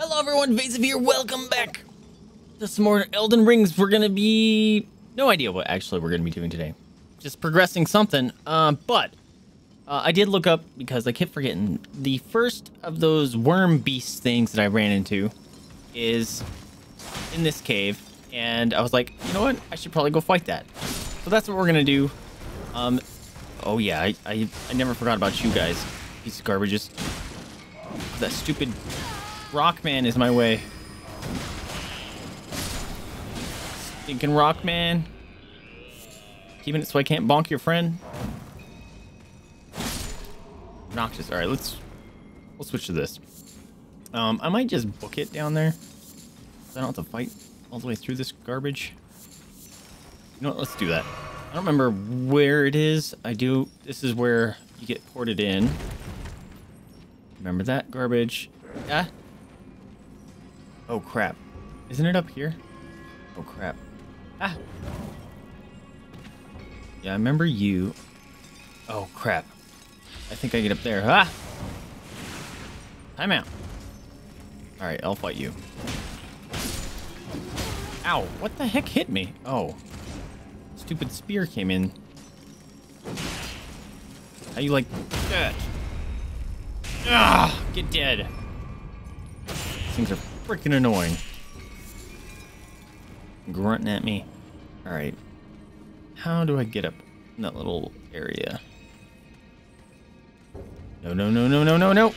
Hello everyone, Vaesive here, welcome back! This more Elden Rings, we're gonna be... No idea what actually we're gonna be doing today. Just progressing something, but I did look up, because I kept forgetting, the first of those worm beast things that I ran into is in this cave, and I was like, you know what, I should probably go fight that. So that's what we're gonna do. Oh yeah, I never forgot about you guys, piece of garbages. That stupid... Rockman is my way. Stinking Rockman. Keeping it so I can't bonk your friend. Noxious. All right, we'll switch to this. I might just book it down there. So I don't have to fight all the way through this garbage. You know what? Let's do that. I don't remember where it is. I do. This is where you get ported in. Remember that garbage. Yeah. Oh crap. Isn't it up here? Oh crap. Ah. Yeah, I remember you. Oh crap. I think I get up there. Ah. Time out. All right, I'll fight you. Ow, what the heck hit me? Oh. Stupid spear came in. How you like that? Ah, get dead. Things are freaking annoying. Grunting at me. All right. How do I get up in that little area? No.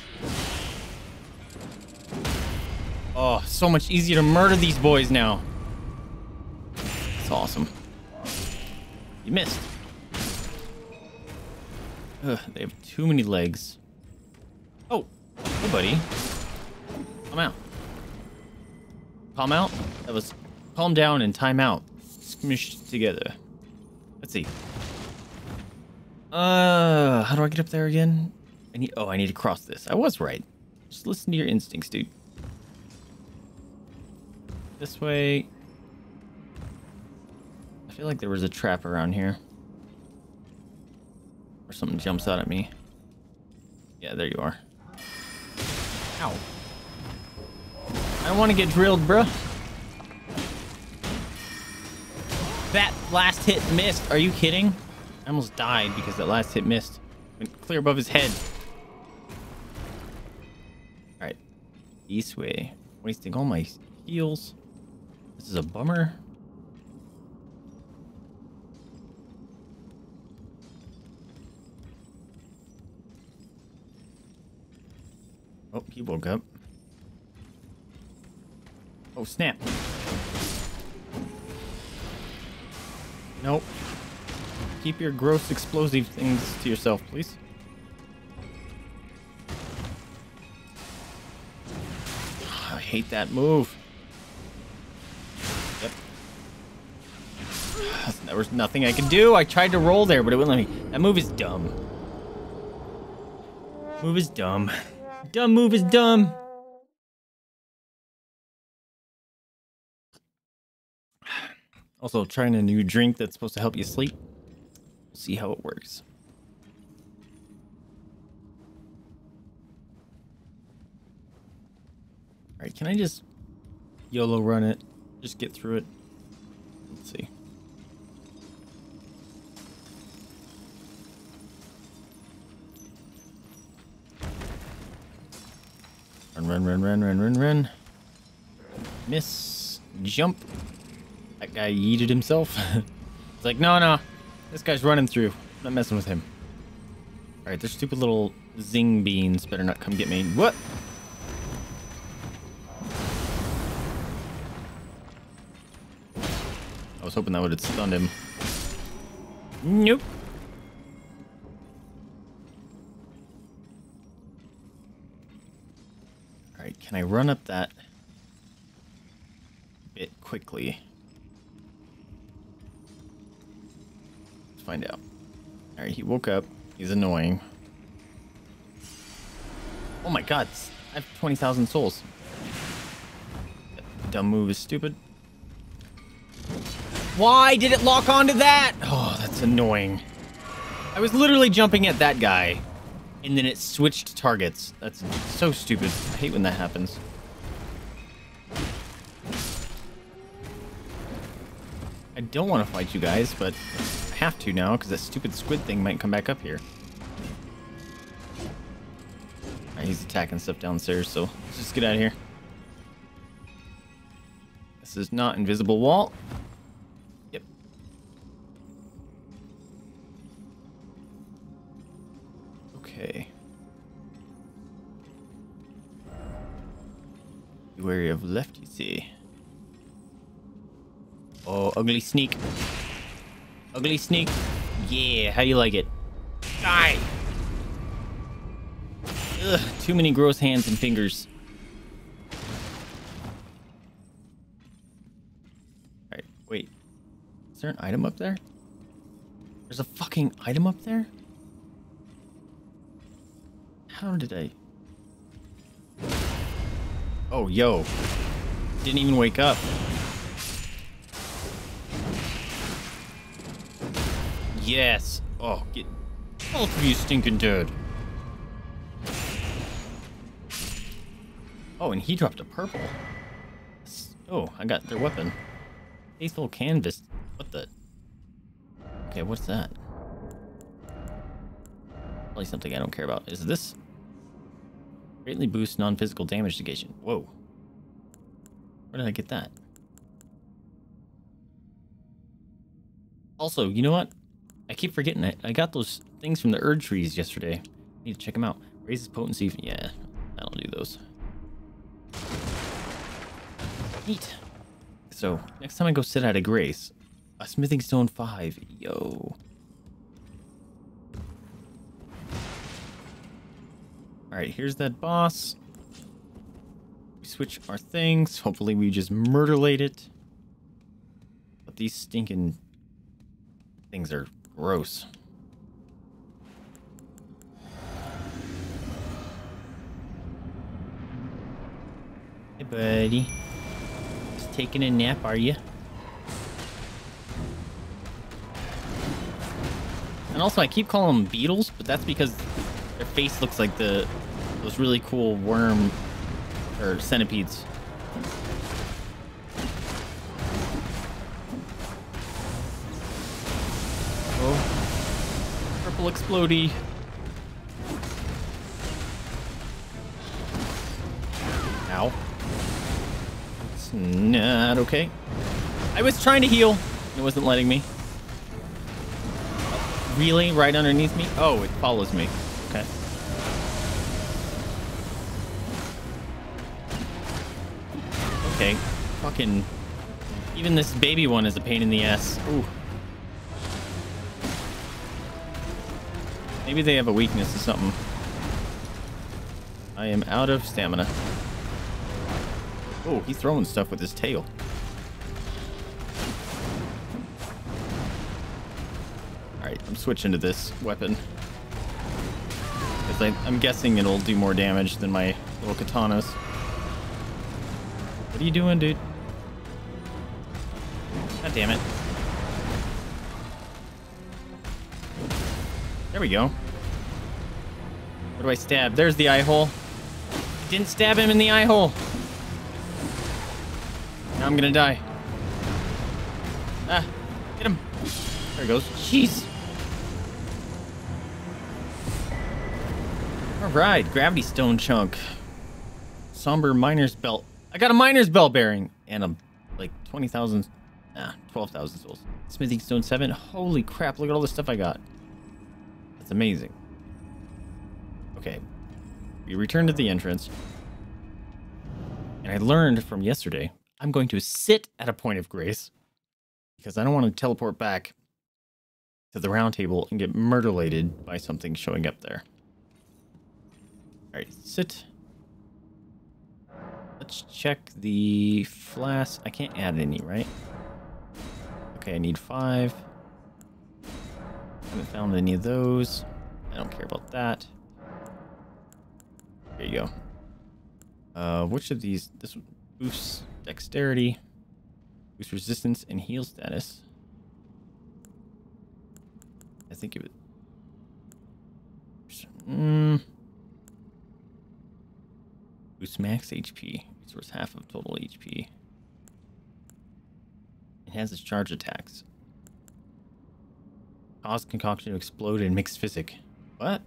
Oh, so much easier to murder these boys now. It's awesome. You missed. Ugh, they have too many legs. Oh, hey buddy. I'm out. Calm out? That was calm down and time out. Smushed together. Let's see. How do I get up there again? I need to cross this. I was right. Just listen to your instincts, dude. This way. I feel like there was a trap around here. Or something jumps out at me. Yeah, there you are. Ow. I don't want to get drilled, bruh. That last hit missed. Are you kidding? I almost died because that last hit missed. Went clear above his head. Alright. East way. Wasting all my heals. This is a bummer. Oh, he woke up. Oh, snap. Nope. Keep your gross explosive things to yourself, please. Oh, I hate that move. Yep. There was nothing I could do. I tried to roll there, but it wouldn't let me. That move is dumb. Move is dumb. Dumb move is dumb. Also, trying a new drink that's supposed to help you sleep. See how it works. All right, can I just YOLO run it? Just get through it. Let's see. Run. Miss. Jump. That guy yeeted himself. It's like, no. This guy's running through. I'm not messing with him. All right, there's stupid little zing beans. Better not come get me. What? I was hoping that would have stunned him. Nope. All right, can I run up that bit quickly? Find out. All right, he woke up. He's annoying. Oh my god, I have 20,000 souls. That dumb move is stupid. Why did it lock onto that? Oh, that's annoying. I was literally jumping at that guy, and then it switched targets. That's so stupid. I hate when that happens. I don't want to fight you guys, but I have to now because that stupid squid thing might come back up here. All right, he's attacking stuff downstairs, so let's just get out of here. This is not invisible wall. Yep. Okay. Be wary of lefty, see. Oh, ugly sneak. Ugly sneak. Yeah, how do you like it? Die! Ugh, too many gross hands and fingers. Alright, wait. Is there an item up there? There's a fucking item up there? How did I... Oh, yo. Didn't even wake up. Yes. Oh, get both of you stinking dead. Oh, and he dropped a purple. Oh, I got their weapon. Faithful canvas. What the? Okay, what's that? Probably something I don't care about. Is this? Greatly boosts non-physical damage negation. Whoa. Where did I get that? Also, you know what? I keep forgetting it. I got those things from the Erd trees yesterday. Need to check them out. Raises potency. Yeah, I don't do those. Neat. So, next time I go sit out of grace, a smithing stone 5. Yo. Alright, here's that boss. We switch our things. Hopefully, we just murderlate it. But these stinking things are. Gross. Hey, buddy. Just taking a nap, are you? And also, I keep calling them beetles, but that's because their face looks like those really cool worm or centipedes. Explodey. Ow. It's not okay. I was trying to heal. It wasn't letting me. Oh, really? Right underneath me? Oh, it follows me. Okay. Okay. Fucking... Even this baby one is a pain in the ass. Ooh. Maybe they have a weakness or something. I am out of stamina. Oh, he's throwing stuff with his tail. Alright, I'm switching to this weapon. Because I'm guessing it'll do more damage than my little katanas. What are you doing, dude? God damn it. There we go. Where do I stab? There's the eye hole. I didn't stab him in the eye hole. Now I'm gonna die. Ah, get him. There he goes. Jeez. All right, gravity stone chunk. Somber miner's belt. I got a miner's belt bearing and I'm like 20,000, 12,000 souls. Smithing stone 7. Holy crap! Look at all the stuff I got. It's amazing. Okay, we returned to the entrance, and I learned from yesterday I'm going to sit at a point of grace because I don't want to teleport back to the round table and get murderlated by something showing up there. All right, sit. Let's check the flask. I can't add any, right? Okay, I need 5. Haven't found any of those. I don't care about that. There you go. Which of these? This one boosts dexterity, boosts resistance, and heal status. I think it was. Boosts max HP. Restores half of total HP. enhances charge attacks. Cause concoction to explode in mixed physic. What?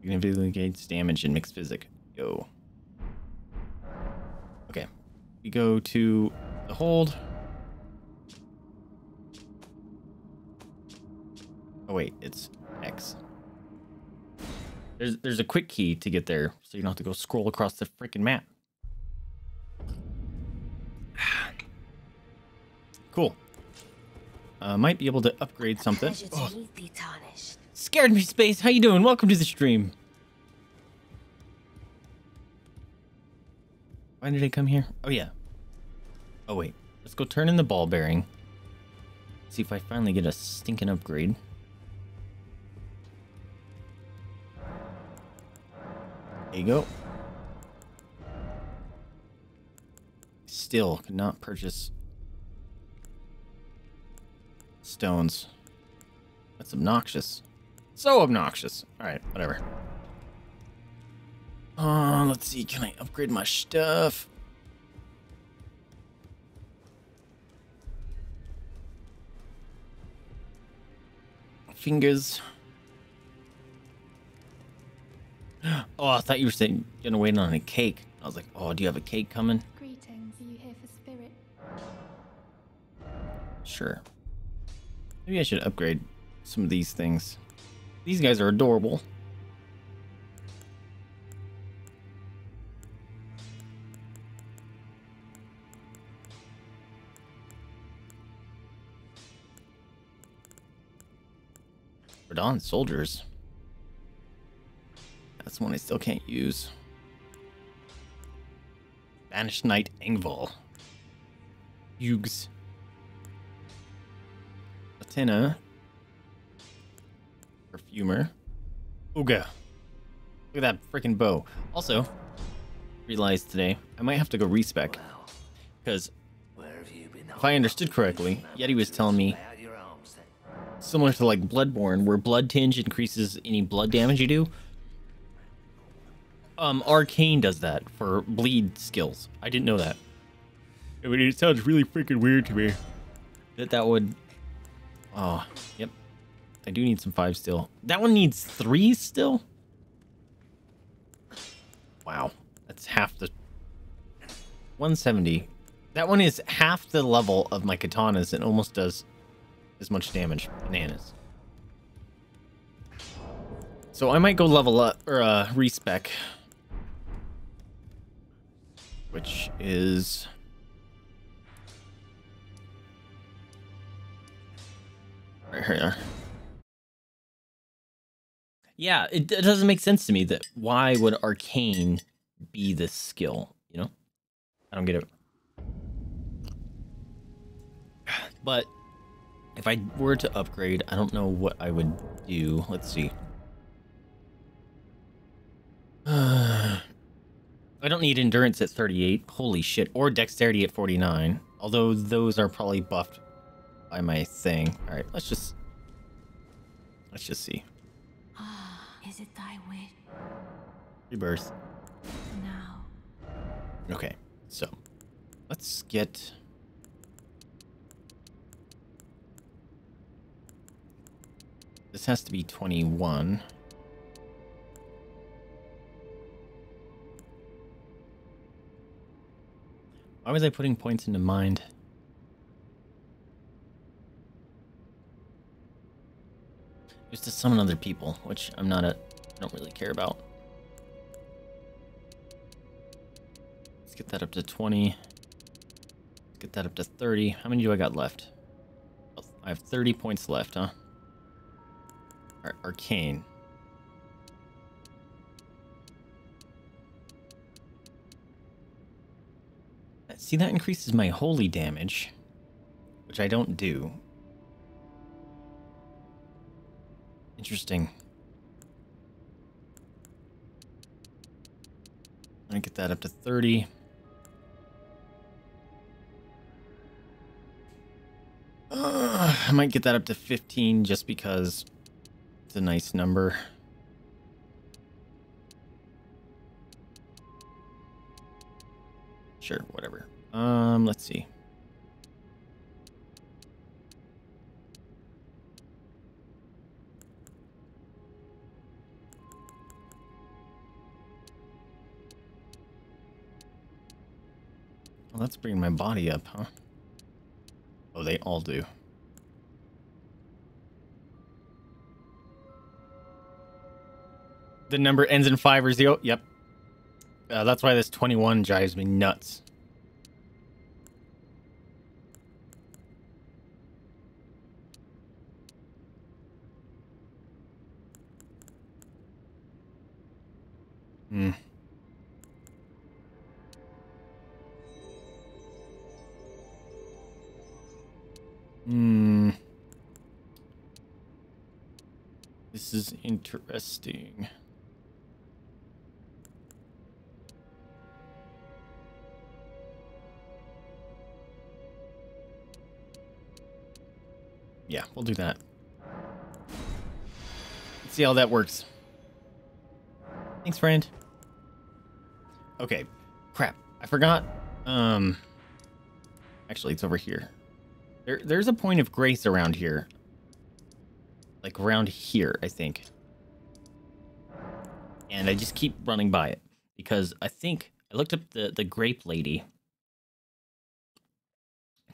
Significantly gains damage in mixed physic. Yo. Okay. We go to the hold. Oh wait, it's X. There's a quick key to get there, so you don't have to go scroll across the freaking map. Cool. Might be able to upgrade something. Oh. Scared me, Space. How you doing? Welcome to the stream. Why did I come here? Oh yeah. Oh wait. Let's go turn in the ball bearing. See if I finally get a stinking upgrade. There you go. Still could not purchase stones. That's obnoxious. So obnoxious. All right, whatever. Let's see. Can I upgrade my stuff? Fingers. Oh, I thought you were saying you're gonna wait on a cake. I was like, oh, do you have a cake coming? Greetings. Are you here for spirit? Sure. Maybe I should upgrade some of these things. These guys are adorable. Radon soldiers. That's one I still can't use. Banished Knight Engval. Yugs. Latina. Perfumer. Ooga. Look at that freaking bow. Also, realized today, I might have to go respec. Because if I understood correctly, Yeti was telling me, similar to like Bloodborne, where blood tinge increases any blood damage you do, Arcane does that for bleed skills. I didn't know that. It sounds really freaking weird to me. That would... Oh, yep. I do need some 5 still. That one needs 3 still? Wow. That's half the... 170. That one is half the level of my katanas and almost does as much damage. Bananas. So I might go level up, or respec. Which is right here. Yeah, it doesn't make sense to me that why would Arcane be this skill, you know? I don't get it. But if I were to upgrade, I don't know what I would do. Let's see. I don't need endurance at 38, holy shit, or dexterity at 49, although those are probably buffed by my thing. All right, let's just see. Ah, is it thy will? Rebirth. Now. Okay, so let's get this has to be 21. Why was I putting points into mind? Just to summon other people, which I'm not I don't really care about. Let's get that up to 20. Let's get that up to 30. How many do I got left? Oh, I have 30 points left, huh? All right, Arcane. See, that increases my holy damage, which I don't do. Interesting. I'm gonna get that up to 30. I might get that up to 15 just because it's a nice number. Sure, whatever. Let's see. Well, that's bringing my body up, huh? Oh, they all do. The number ends in 5 or 0. Yep. That's why this 21 drives me nuts. Hmm. Hmm. This is interesting. Yeah, we'll do that. Let's see how that works. Thanks, friend. Okay. Crap. I forgot. Actually, it's over here. There's a point of grace around here. Like around here, I think. And I just keep running by it. Because I think I looked up the grape lady.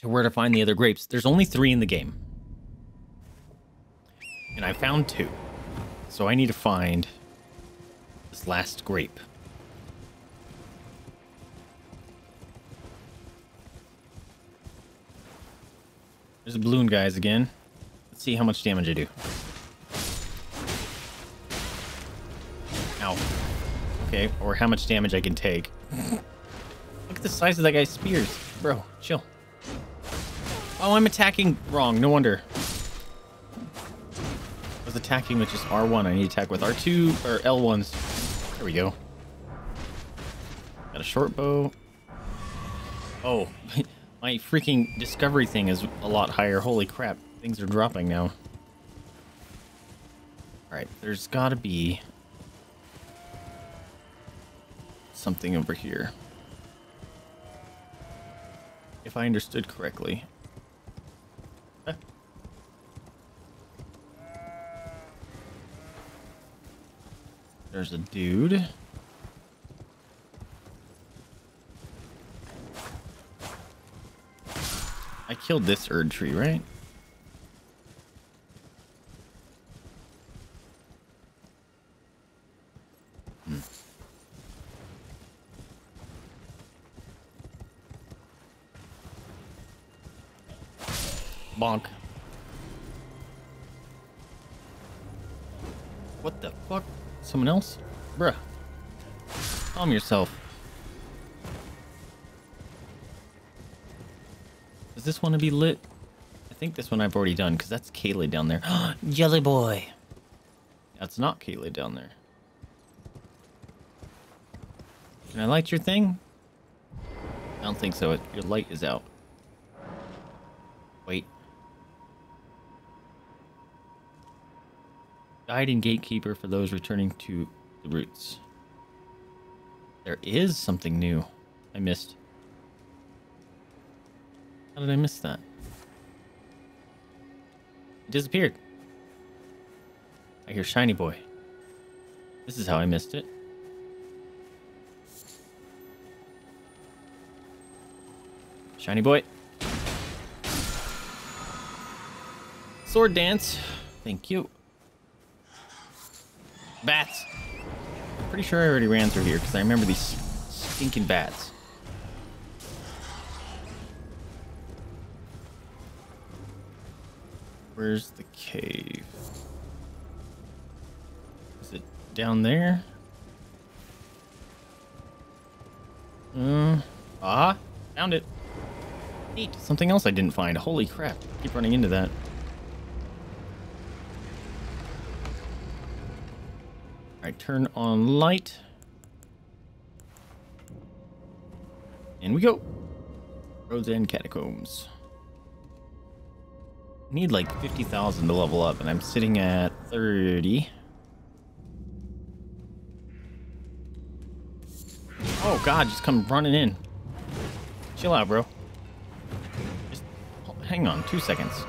To where to find the other grapes. There's only 3 in the game. And I found 2. So I need to find this last grape. There's a balloon, guys, again. Let's see how much damage I do. Ow. Okay, or how much damage I can take. Look at the size of that guy's spears. Bro, chill. Oh, I'm attacking wrong. No wonder. I was attacking with just R1. I need to attack with R2 or L1s. There we go. Got a short bow. Oh, my freaking discovery thing is a lot higher. Holy crap. Things are dropping now. Alright, there's gotta be something over here. If I understood correctly. Huh. There's a dude. I killed this Erd tree, right? Hmm. Bonk. What the fuck? Someone else? Bruh. Calm yourself. This one to be lit? I think this one I've already done because that's Kaylee down there. Jelly boy. That's not Kaylee down there. Can I light your thing? I don't think so. Your light is out. Wait. Guide and gatekeeper for those returning to the roots. There is something new I missed. How did I miss that? It disappeared. I hear shiny boy. This is how I missed it. Shiny boy. Sword dance. Thank you. Bats. I'm pretty sure I already ran through here because I remember these stinking bats. Where's the cave? Is it down there? Ah, found it. Neat. Something else I didn't find. Holy crap. I keep running into that. Alright, turn on light. And we go. Roads' End Catacombs. Need like 50,000 to level up, and I'm sitting at 30. Oh god, just come running in. Chill out, bro. Just hang on 2 seconds.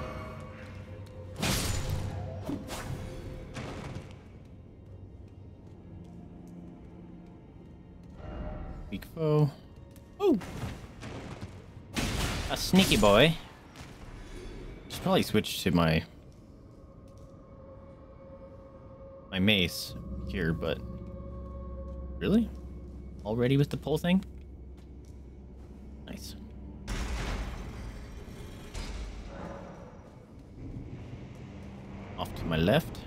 Weak foe. Oh! A sneaky boy. Should probably switch to my mace here, but really? Already with the pole thing? Nice. Off to my left.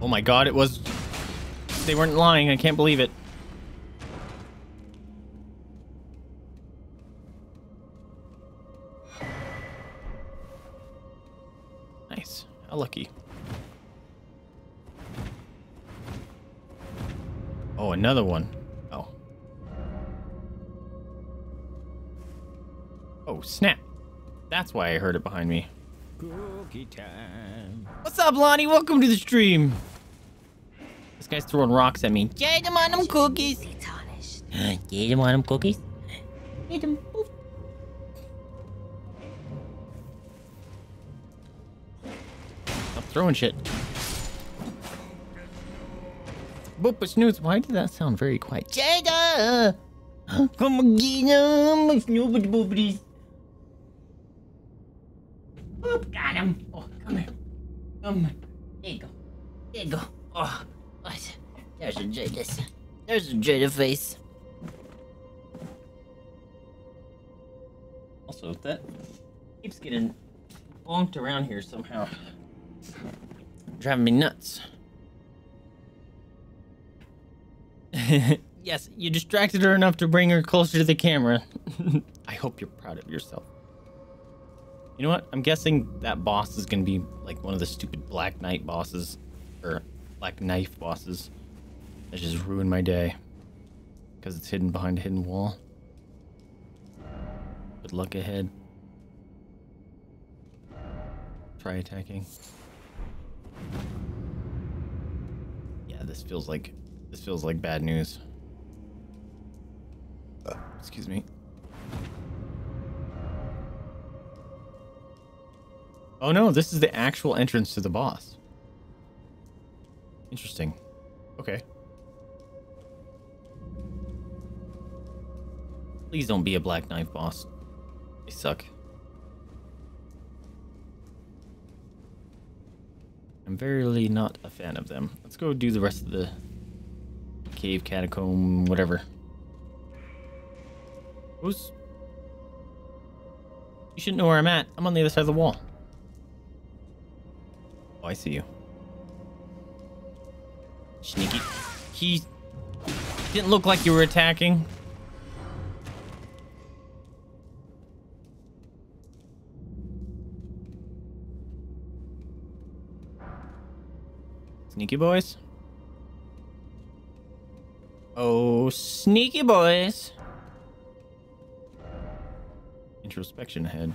Oh my god, it was... They weren't lying, I can't believe it. Nice. How lucky. Oh, another one. Oh. Oh, snap. That's why I heard it behind me. Cookie time. What's up, Lonnie? Welcome to the stream. This guy's throwing rocks at me. Get him on them cookies. Get him on them cookies. Get him. Oof. Stop throwing shit. Boop a snooze. Why did that sound very quiet? Jada! Come get him, snoopity boopities. Boop, got him. Oh, come here. Come here. There you go. There you go. Oh, there's a Jada. There's a Jada face. Also, that keeps getting bonked around here somehow. Driving me nuts. Yes, you distracted her enough to bring her closer to the camera. I hope you're proud of yourself. You know what? I'm guessing that boss is going to be like one of the stupid Black Knight bosses. Or Black Knife bosses. That just ruined my day. Because it's hidden behind a hidden wall. Good luck ahead. Try attacking. Yeah, this feels like bad news. Excuse me. Oh no, this is the actual entrance to the boss. Interesting. Okay. Please don't be a Black Knife boss. They suck. I'm verily not a fan of them. Let's go do the rest of the cave, catacomb, whatever. Who's? You shouldn't know where I'm at. I'm on the other side of the wall. Oh, I see you. Sneaky. He didn't look like you were attacking. Sneaky boys. Oh, sneaky boys. Introspection ahead.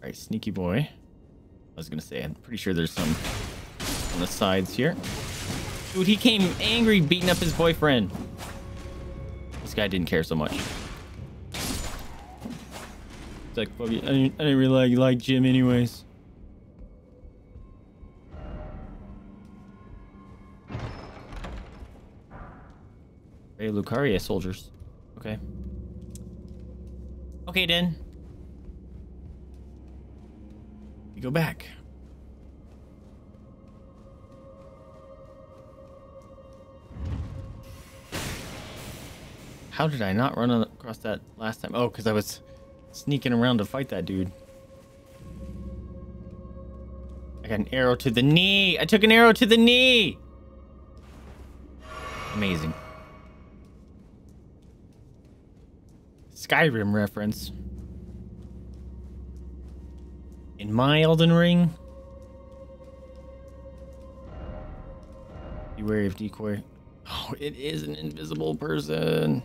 Alright, sneaky boy. I was gonna say, I'm pretty sure there's some on the sides here. Dude, he came angry beating up his boyfriend. This guy didn't care so much. Like, I didn't really like Jim anyways. Hey, Lucaria soldiers. Okay. Okay, then. You go back. How did I not run across that last time? Oh, because I was... sneaking around to fight that dude. I got an arrow to the knee. I took an arrow to the knee. Amazing. Skyrim reference. In my Elden Ring. Be wary of decoy. Oh, it is an invisible person.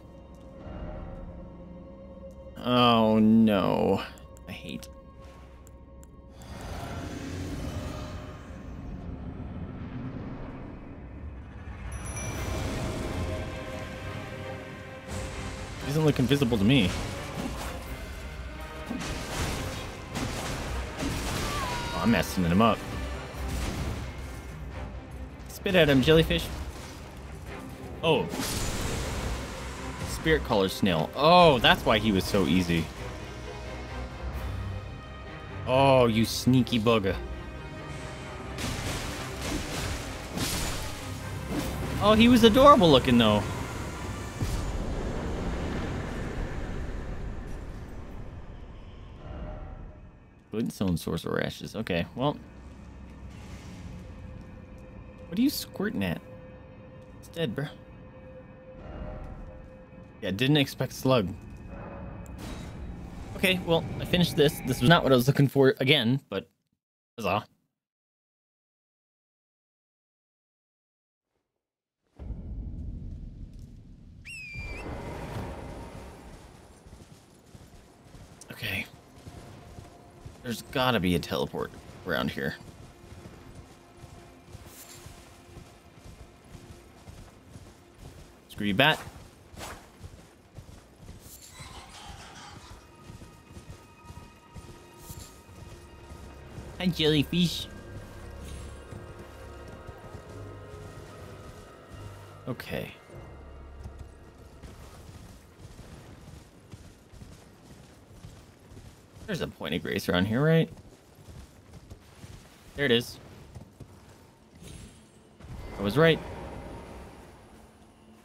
Oh no, I hate He doesn't look invisible to me. Oh, I'm messing him up. Spit at him, jellyfish. Oh. Spiritcaller Snail. Oh, that's why he was so easy. Oh, you sneaky bugger. Oh, he was adorable looking, though. Glintstone Sorcerer Ashes. Okay, well. What are you squirting at? It's dead, bro. Yeah, didn't expect slug. Okay, well, I finished this. This was not what I was looking for again, but huzzah. Okay. There's gotta be a teleport around here. Screw you, bat. Hi, jellyfish. Okay. There's a point of grace around here, right? There it is. I was right.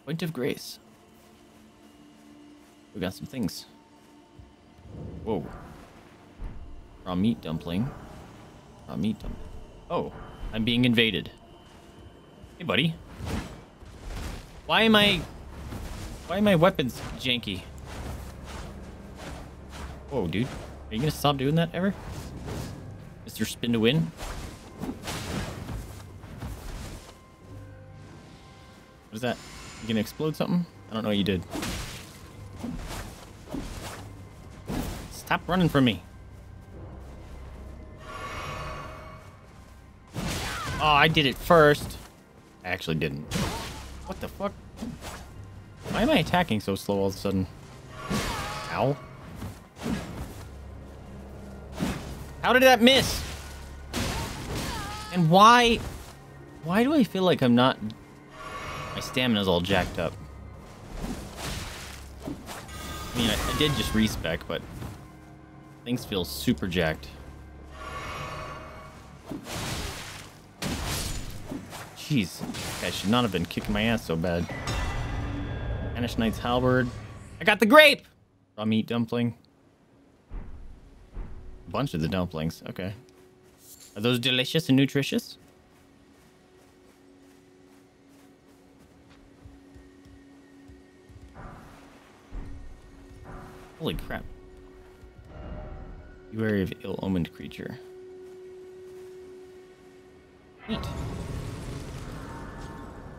Point of grace. We got some things. Whoa. Raw meat dumpling. Raw meat dumpling. Oh, I'm being invaded. Hey, buddy. Why am I weapons janky? Whoa, dude. Are you gonna stop doing that ever? Mr. Spin to Win? What is that? You gonna explode something? I don't know what you did. Stop running from me. Oh, I did it first. I actually didn't. What the fuck? Why am I attacking so slow all of a sudden? Ow. How did that miss? And why do I feel like I'm not, my stamina's all jacked up? I mean, I did just respec, but things feel super jacked. Jeez, I should not have been kicking my ass so bad. Spanish Knight's Halberd. I got the grape! Raw meat dumpling. Bunch of the dumplings. Okay, are those delicious and nutritious? Holy crap. You wary of ill-omened creature. Neat.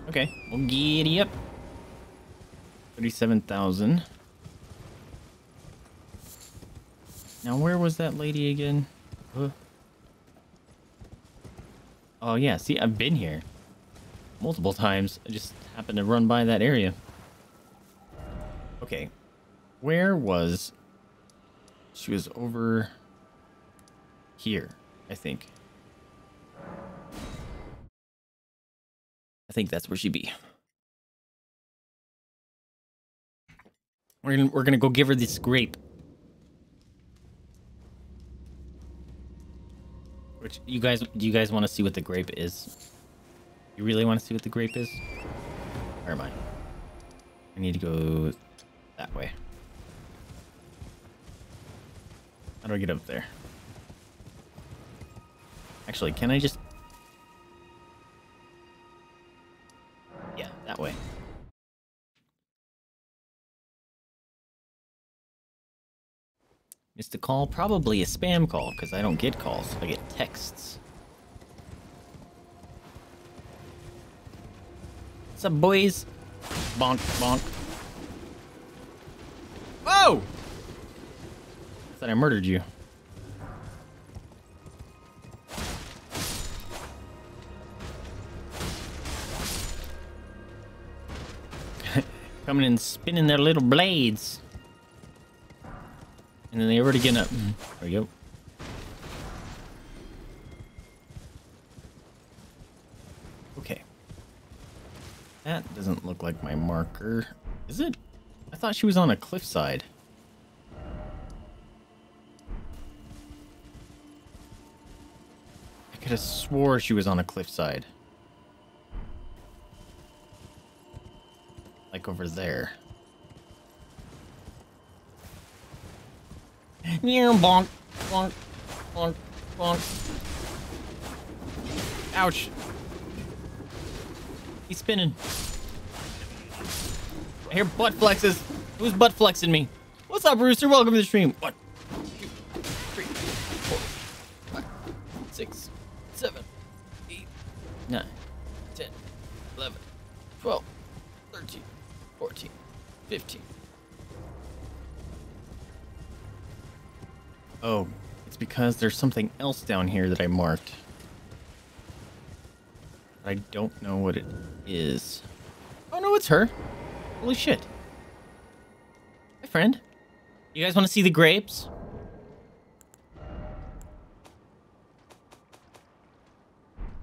Okay, we'll giddy up. 37,000. Now, where was that lady again? Oh, yeah. See, I've been here multiple times. I just happened to run by that area. Okay. Where was... She was over here, I think. I think that's where she'd be. We're gonna go give her this grape. Which, do you guys want to see what the grape is? You really want to see what the grape is? Where am I? I need to go that way. How do I get up there? Actually, can I just... Yeah, that way. Missed a call, probably a spam call, because I don't get calls, I get texts. What's up, boys? Bonk, bonk. Whoa! I thought I murdered you. coming and spinning their little blades. And then they already getting up. There we go. Okay. That doesn't look like my marker. Is it? I thought she was on a cliffside. I could have swore she was on a cliffside. Like over there. Yeah, bonk, bonk, bonk, bonk. Ouch. He's spinning. I hear butt flexes. Who's butt flexing me? What's up, Rooster? Welcome to the stream. 1, 2, 3, 4, 5, 6, 7, 8, 9, 10, 11, 12, 13, 14, 15. Oh, it's because there's something else down here that I marked. I don't know what it is. Oh no, it's her. Holy shit. Hi, friend. You guys want to see the grapes?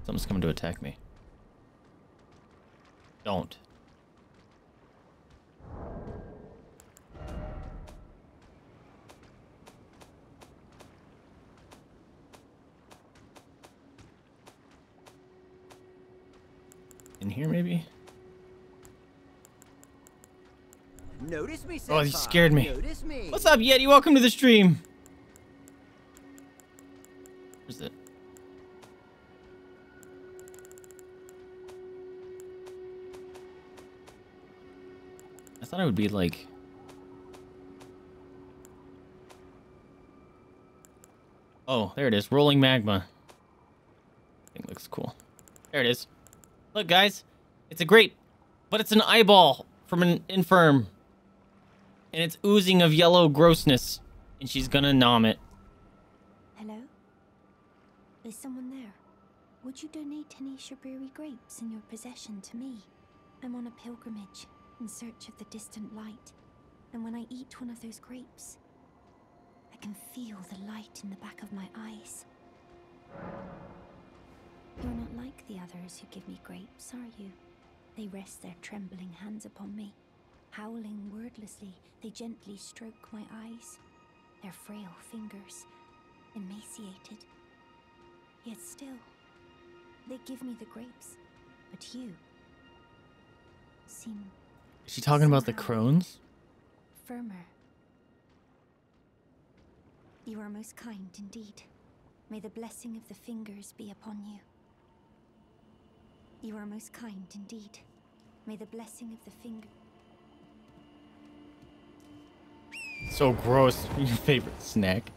Someone's coming to attack me. Don't. In here, maybe? Notice me, oh, he scared me. Notice me. What's up, Yeti? Welcome to the stream. Where's it? I thought I would be like... Oh, there it is. Rolling magma. I think it looks cool. There it is. Look, guys, it's a grape, but it's an eyeball from an infirm, and it's oozing of yellow grossness, and she's gonna nom it. Hello? There's someone there. Would you donate any Shabriri grapes in your possession to me? I'm on a pilgrimage in search of the distant light, and when I eat one of those grapes, I can feel the light in the back of my eyes. You're not like the others who give me grapes, are you? They rest their trembling hands upon me. Howling wordlessly, they gently stroke my eyes. Their frail fingers, emaciated. Yet still, they give me the grapes. But you seem... Is she talking about the crones? Firmer. You are most kind indeed. May the blessing of the fingers be upon you. You are most kind indeed. May the blessing of the finger. So gross. Your favorite snack.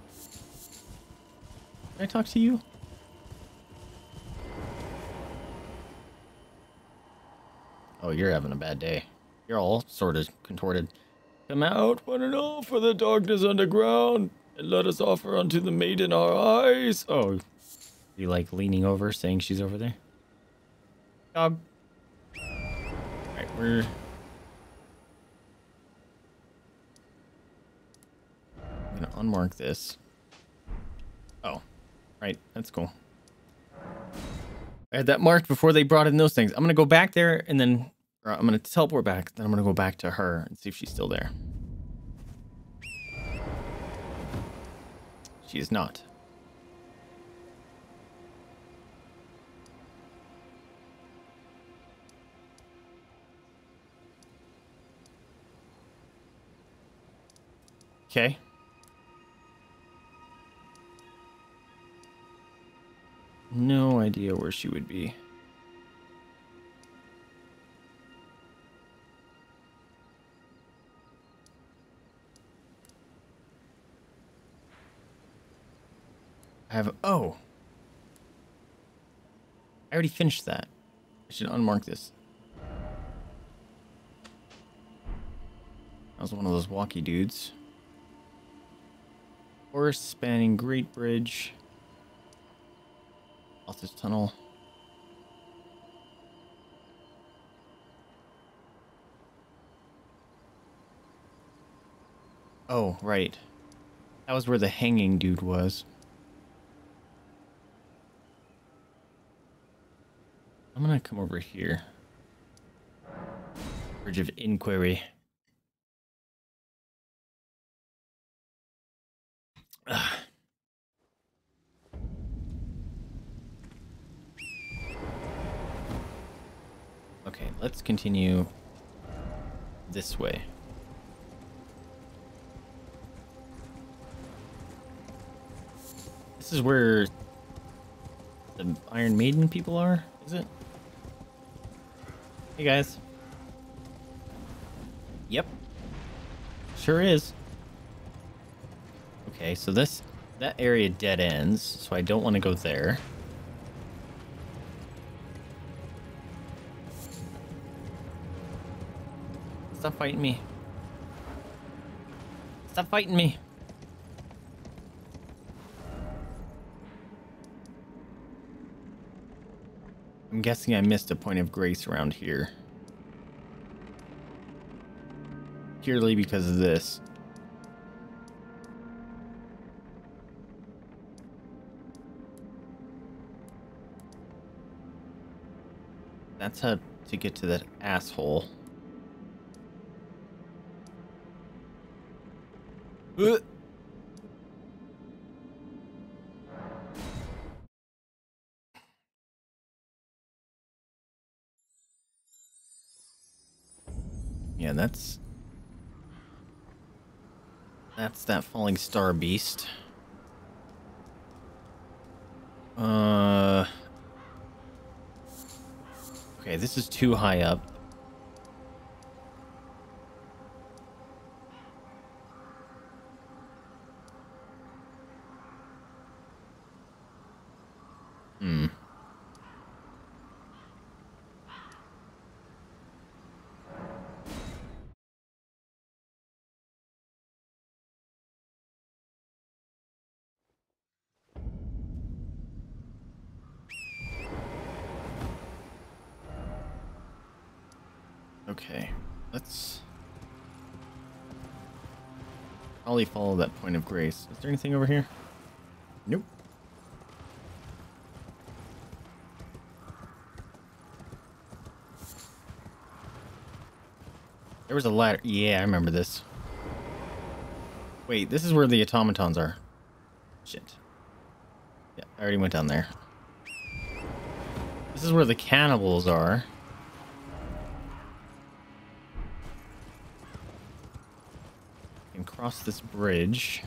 Can I talk to you? Oh, you're having a bad day. You're all sort of contorted. Come out, one and all, for the darkness underground, and let us offer unto the maiden our eyes. Oh, you like leaning over, saying she's over there? Dog. Alright, we're... I'm gonna unmark this. Oh. Right, that's cool. I had that marked before they brought in those things. I'm gonna go back there and then... Or I'm gonna teleport back, then I'm gonna go back to her and see if she's still there. She is not. Okay. No idea where she would be. I have... Oh! I already finished that. I should unmark this. That was one of those walkie dudes. Forest spanning Great Bridge. Altus Tunnel. Oh, right. That was where the hanging dude was. I'm gonna come over here. Bridge of Inquiry. Ugh. Okay, let's continue this way. This is where the Iron Maiden people are, is it? Hey guys. Yep. Sure is. Okay, so that area dead ends, so I don't want to go there. Stop fighting me. Stop fighting me. I'm guessing I missed a point of grace around here. Purely because of this. That's how to get to that asshole. Ugh. Yeah, that's that Fallingstar Beast. Okay, this is too high up. Okay, let's probably follow that point of grace. Is there anything over here? Nope. There was a ladder. Yeah, I remember this. Wait, this is where the automatons are. Shit. Yeah, I already went down there. This is where the cannibals are. Cross this bridge.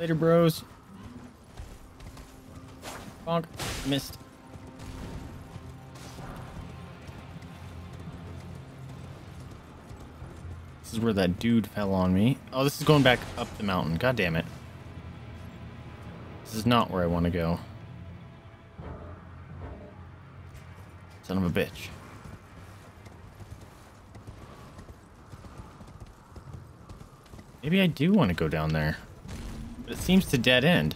Later, bros. Bonk. Missed. This is where that dude fell on me. Oh, this is going back up the mountain. God damn it. This is not where I want to go. Son of a bitch. Maybe I do want to go down there, but it seems to dead end.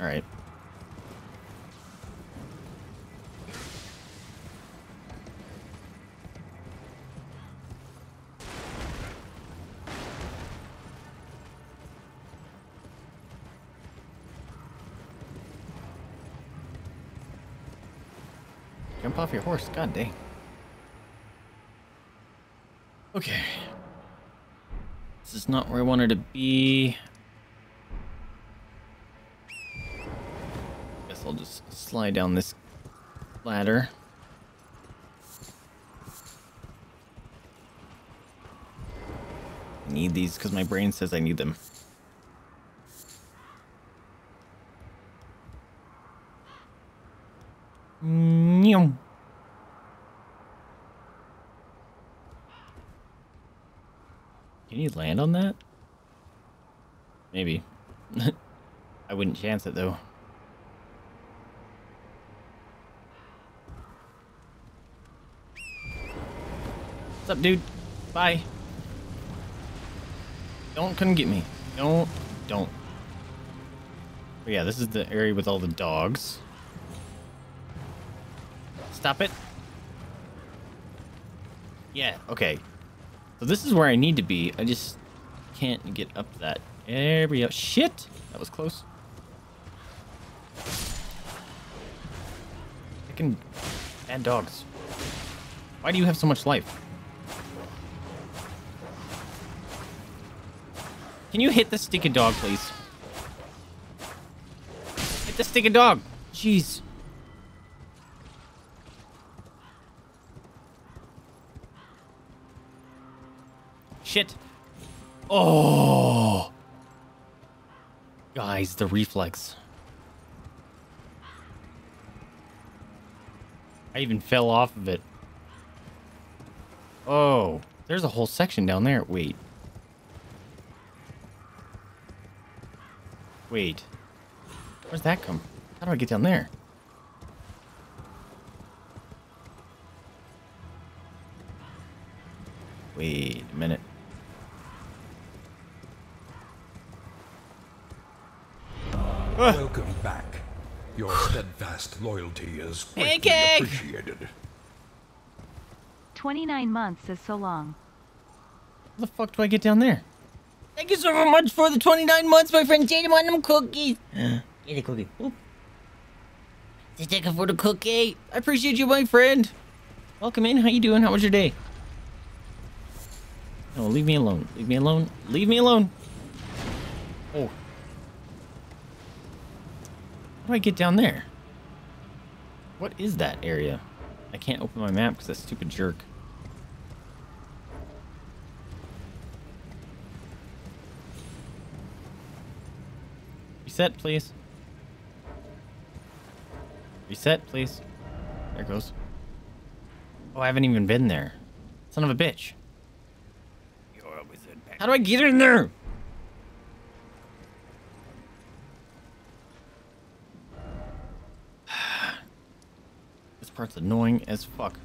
All right. Jump off your horse, god dang. Okay, this is not where I wanted to be. Guess I'll just slide down this ladder. I need these because my brain says I need them. Mm-hmm. Can you land on that? Maybe. I wouldn't chance it though. What's up, dude? Bye. Don't come get me. Don't. But yeah, this is the area with all the dogs. stop it? Yeah, okay. So this is where I need to be. I just can't get up that area. Shit! That was close. I can... Bad dogs. Why do you have so much life? Can you hit the stick of dog, please? Hit the stick of dog! Jeez. Shit. Oh. Guys, the reflex. I even fell off of it. Oh, there's a whole section down there. Wait. Wait. Where's that come? How do I get down there? Wait a minute. Welcome back. Your steadfast loyalty is greatly appreciated. 29 months is so long. How the fuck do I get down there? Thank you so much for the 29 months, my friend. Jane, want them cookies? Get a cookie. Just take a photo cookie. I appreciate you, my friend. Welcome in. How you doing? How was your day? No, leave me alone. Leave me alone. Leave me alone. Oh. How do I get down there? What is that area? I can't open my map because that stupid jerk. Reset, please. Reset, please. There it goes. Oh, I haven't even been there. Son of a bitch. How do I get in there? Part's annoying as fuck.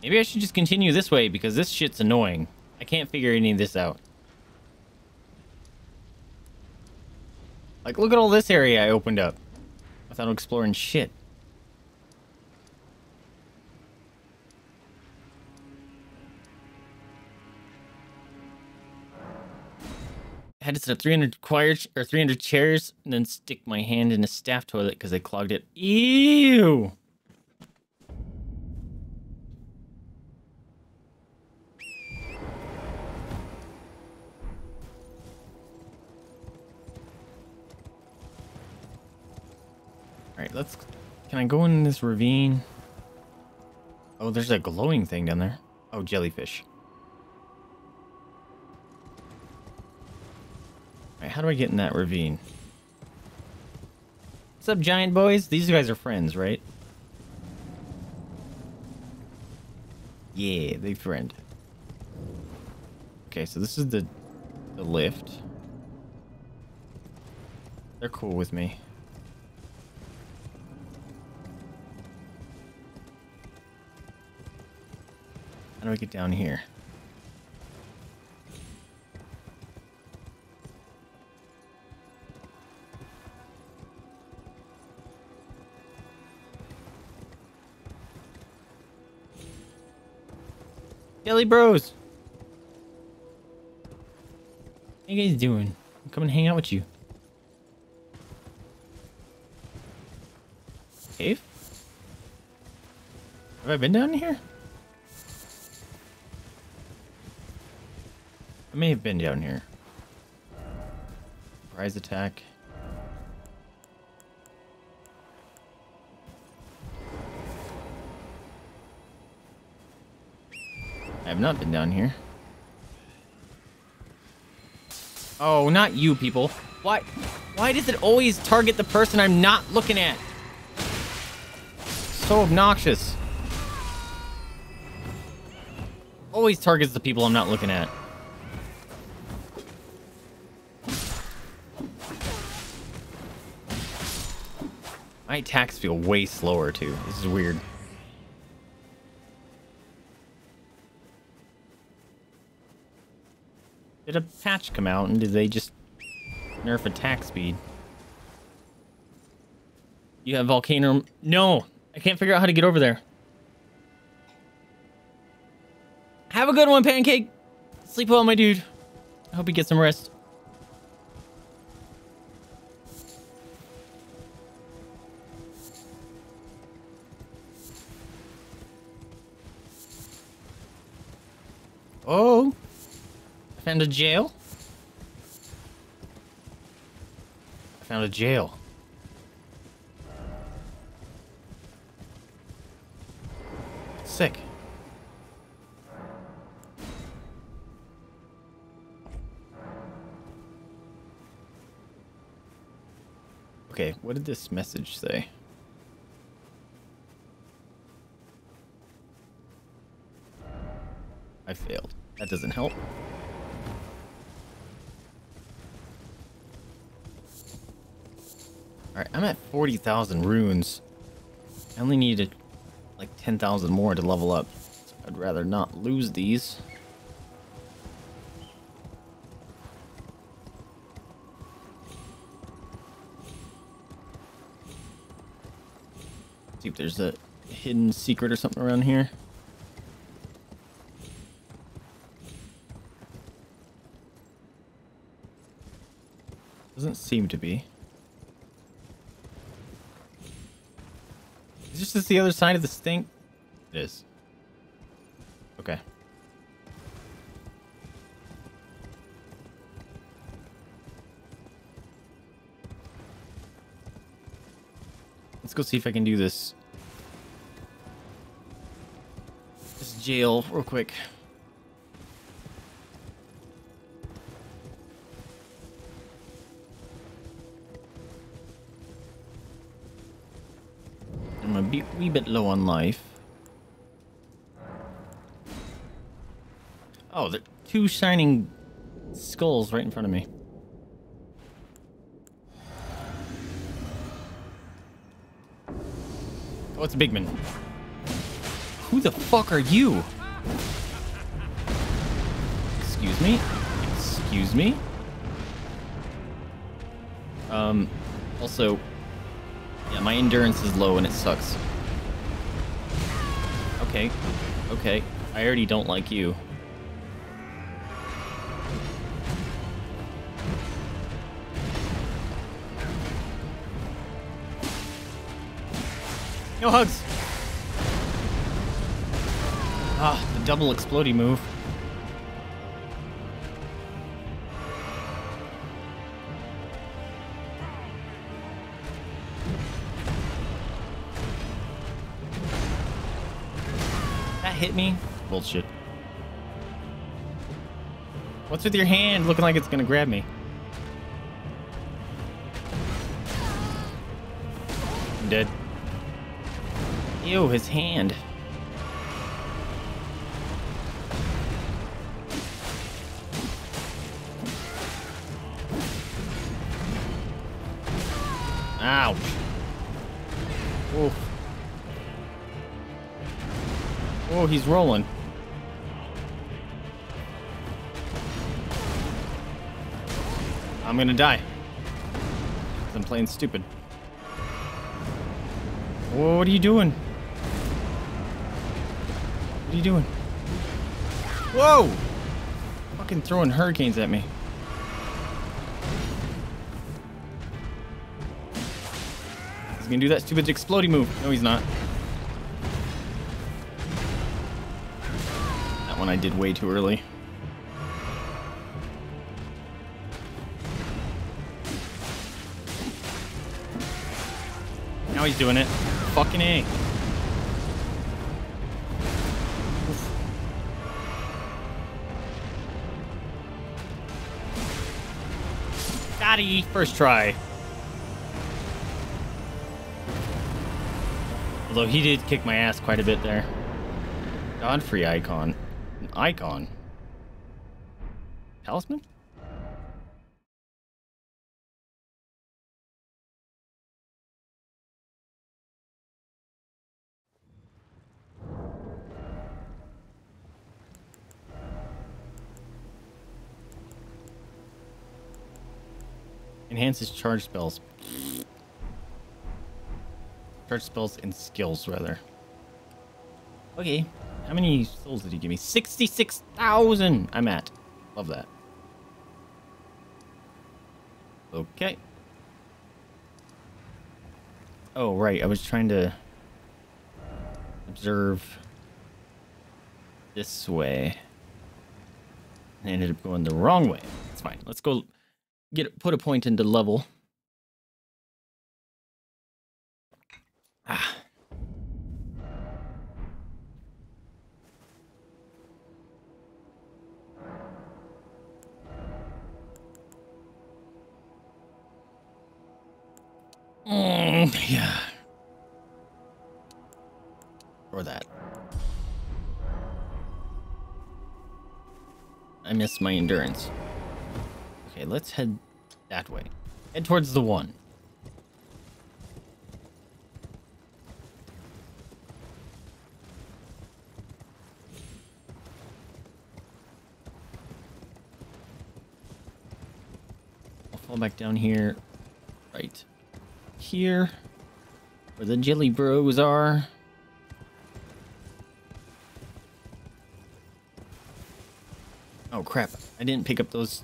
Maybe I should just continue this way because this shit's annoying. I can't figure any of this out. Like, look at all this area I opened up without exploring shit. I had to set up 300 chairs and then stick my hand in a staff toilet because they clogged it. Ew! Alright, let's... Can I go in this ravine? Oh, there's a glowing thing down there. Oh, jellyfish. How do I get in that ravine? What's up, giant boys? These guys are friends, right? Yeah, they friend. Okay, so this is the lift. They're cool with me. How do I get down here? Jelly bros! What are you guys doing? I'm coming to hang out with you. Cave? Have I been down here? I may have been down here. Surprise attack. I have not been down here. Oh, not you people. Why does it always target the person I'm not looking at? So obnoxious. Always targets the people I'm not looking at. My attacks feel way slower too. This is weird. Did a patch come out and did they just nerf attack speed? You have Volcano... No! I can't figure out how to get over there. Have a good one, Pancake! Sleep well, my dude. I hope you get some rest. Oh! I found a jail. I found a jail. Sick. Okay, what did this message say? I failed. That doesn't help. Alright, I'm at 40,000 runes. I only needed like 10,000 more to level up. So I'd rather not lose these. Let's see if there's a hidden secret or something around here. Doesn't seem to be. Is this just the other side of this thing? It is. Okay. Let's go see if I can do this. This jail real quick. Be a wee bit low on life. Oh, there are two shining skulls right in front of me. Oh, it's a big man. Who the fuck are you? Excuse me? Excuse me? Also... yeah, my endurance is low and it sucks. Okay. Okay. I already don't like you. No hugs! Ah, the double explodey move. Hit me? Bullshit. What's with your hand looking like it's gonna grab me? I'm dead. Ew, his hand. Ouch. Oof. Oh, he's rolling. I'm gonna die. I'm playing stupid. Whoa, what are you doing? What are you doing? Whoa! Fucking throwing hurricanes at me. He's gonna do that stupid explodey move. No, he's not. I did way too early. Now he's doing it. Fucking A. Oof. Got it. First try. Although he did kick my ass quite a bit there. Godfrey icon. Icon. Talisman? Enhances charge spells. Charge spells and skills, rather. Okay. How many souls did he give me? 66,000! I'm at. Love that. Okay. Oh, right. I was trying to observe this way. I ended up going the wrong way. It's fine. Let's go put a point into level. Ah. Yeah. Or that. I missed my endurance. Okay, let's head that way. Head towards the one. I'll fall back down here. Right here. Where the Jelly Bros are. Oh crap, I didn't pick up those.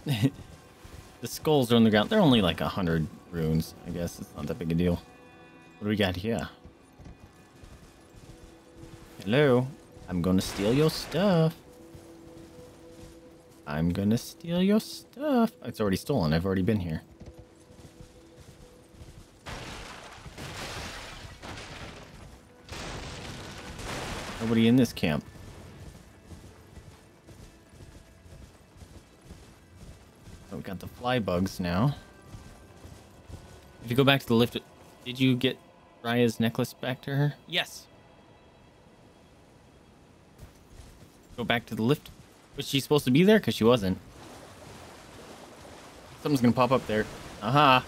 The skulls are on the ground. They're only like 100 runes, I guess. It's not that big a deal. What do we got here? Hello? I'm gonna steal your stuff. I'm gonna steal your stuff. It's already stolen. I've already been here. Nobody in this camp. Oh, we got the fly bugs now. If you go back to the lift, did you get Raya's necklace back to her? Yes. Go back to the lift. Was she supposed to be there? Because she wasn't. Something's going to pop up there. Aha.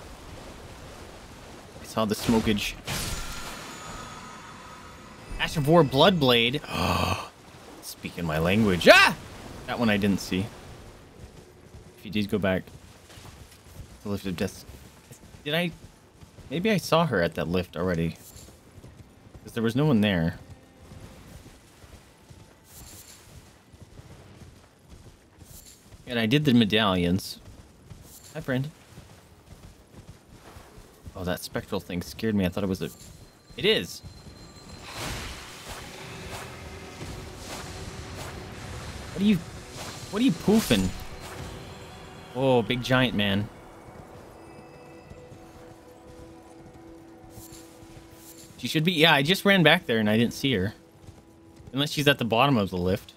I saw the smokage. Ash of War Bloodblade. Oh, speaking my language. Ah! That one I didn't see. If you did go back to Lift of Death. Did I? Maybe I saw her at that lift already. Because there was no one there. And I did the medallions. Hi, friend. Oh, that spectral thing scared me. I thought it was a... It is! What are you poofing? Oh, big giant man. She should be, yeah, I just ran back there and I didn't see her. Unless she's at the bottom of the lift.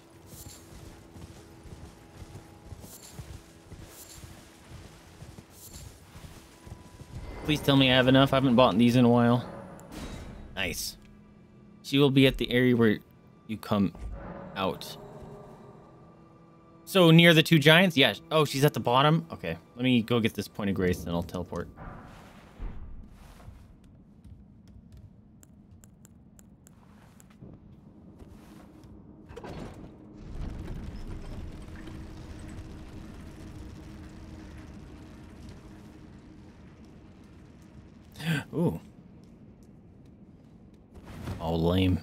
Please tell me I have enough. I haven't bought these in a while. Nice. She will be at the area where you come out. So near the two giants? Yeah. Oh, she's at the bottom? Okay. Let me go get this point of grace, then I'll teleport. Ooh. Oh, lame.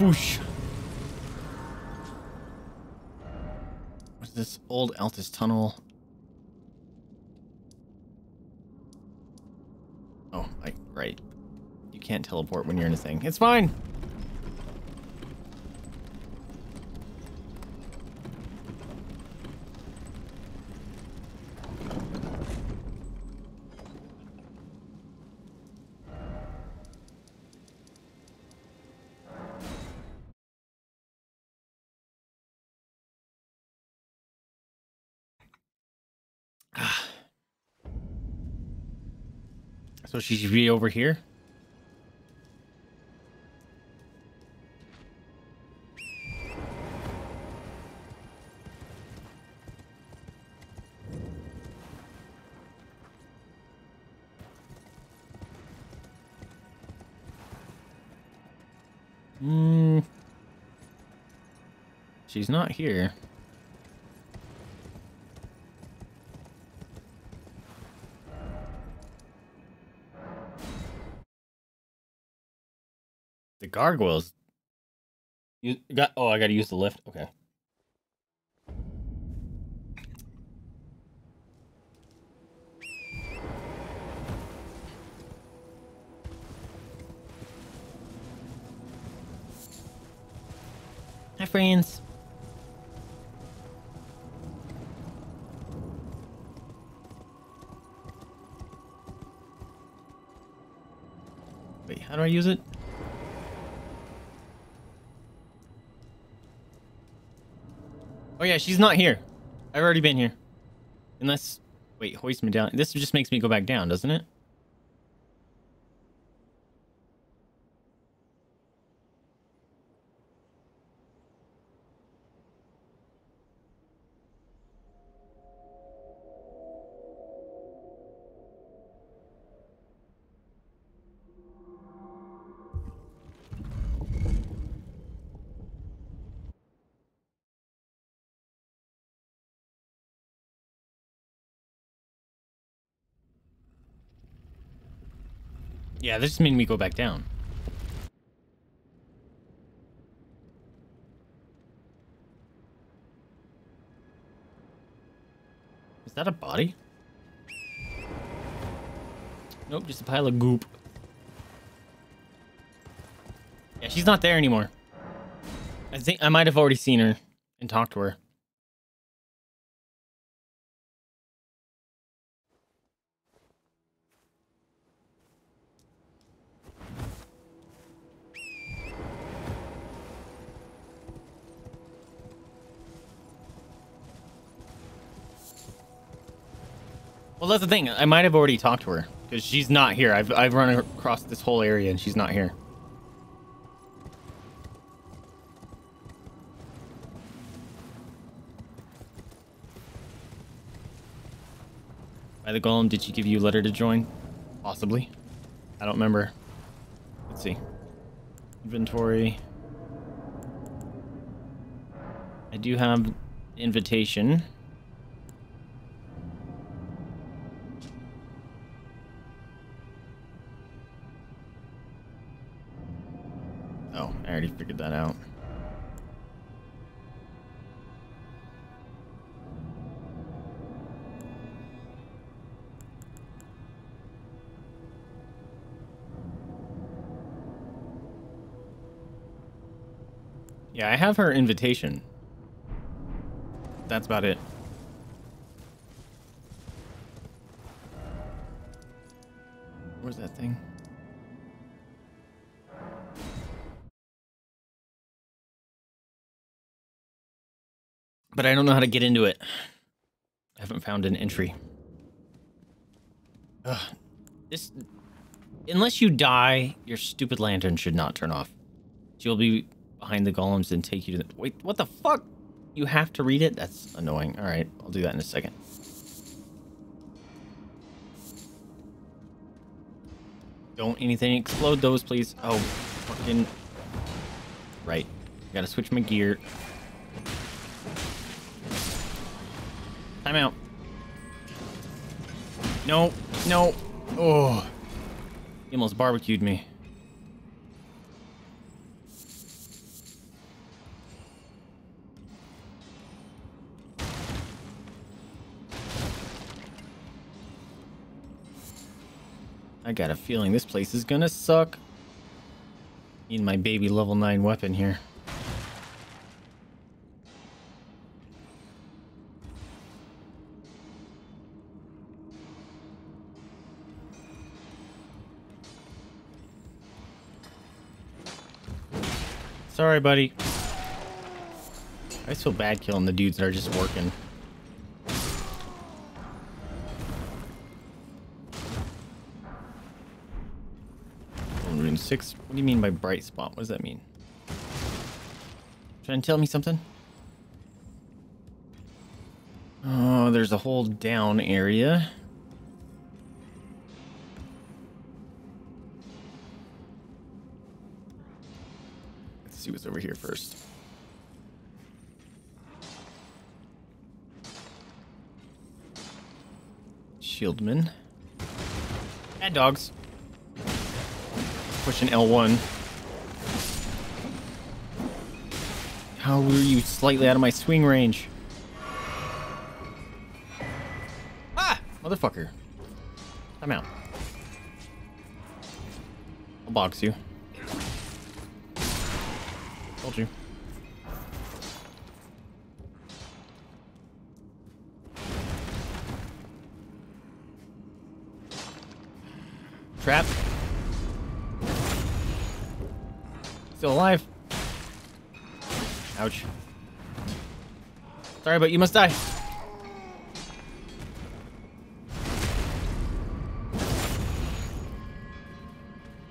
Whoosh. What's this? Old Altrus Tunnel. Oh, right. You can't teleport when you're in a thing. It's fine. So she should be over here. She's not here. The gargoyles. You got? Oh, I gotta use the lift. Okay. Hi, friends. Wait, how do I use it? Oh yeah, she's not here. I've already been here. Unless, wait, hoist me down. This just makes me go back down, doesn't it? Yeah, this just made me go back down. Is that a body? Nope, just a pile of goop. Yeah, she's not there anymore. I think I might have already seen her and talked to her. Well, that's the thing. I might have already talked to her because she's not here. I've run across this whole area and she's not here. By the golem, did she give you a letter to join? Possibly. I don't remember. Let's see. Inventory. I do have invitation. Figured that out. Yeah, I have her invitation. That's about it. Where's that thing? But I don't know how to get into it. I haven't found an entry. Ugh. This, unless you die, your stupid lantern should not turn off. You'll be behind the golems and take you to the... Wait, what the fuck? You have to read it? That's annoying. All right, I'll do that in a second. Don't anything explode those, please. Oh, fucking... Right. Gotta switch my gear. I'm out. No, no. Oh, he almost barbecued me. I got a feeling this place is gonna suck. Need my baby level 9 weapon here. Sorry, buddy. I feel bad killing the dudes that are just working. Room 6. What do you mean by bright spot? What does that mean? Trying to tell me something? Oh, there's a whole down area. see what's over here first. Shieldman. Mad dogs. Pushing L1. How were you slightly out of my swing range? Ah! Motherfucker. I'm out. I'll box you. Told you. Trap. Still alive. Ouch. Sorry, but you must die.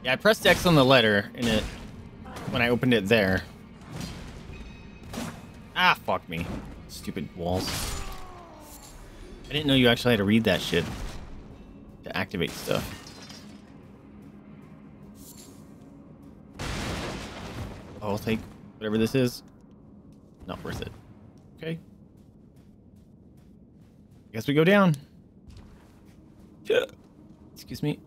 Yeah, I pressed X on the letter and it when I opened it there. Ah, fuck me. Stupid walls. I didn't know you actually had to read that shit to activate stuff. I'll take whatever this is. Not worth it. Okay. I guess we go down. Yeah. Excuse me.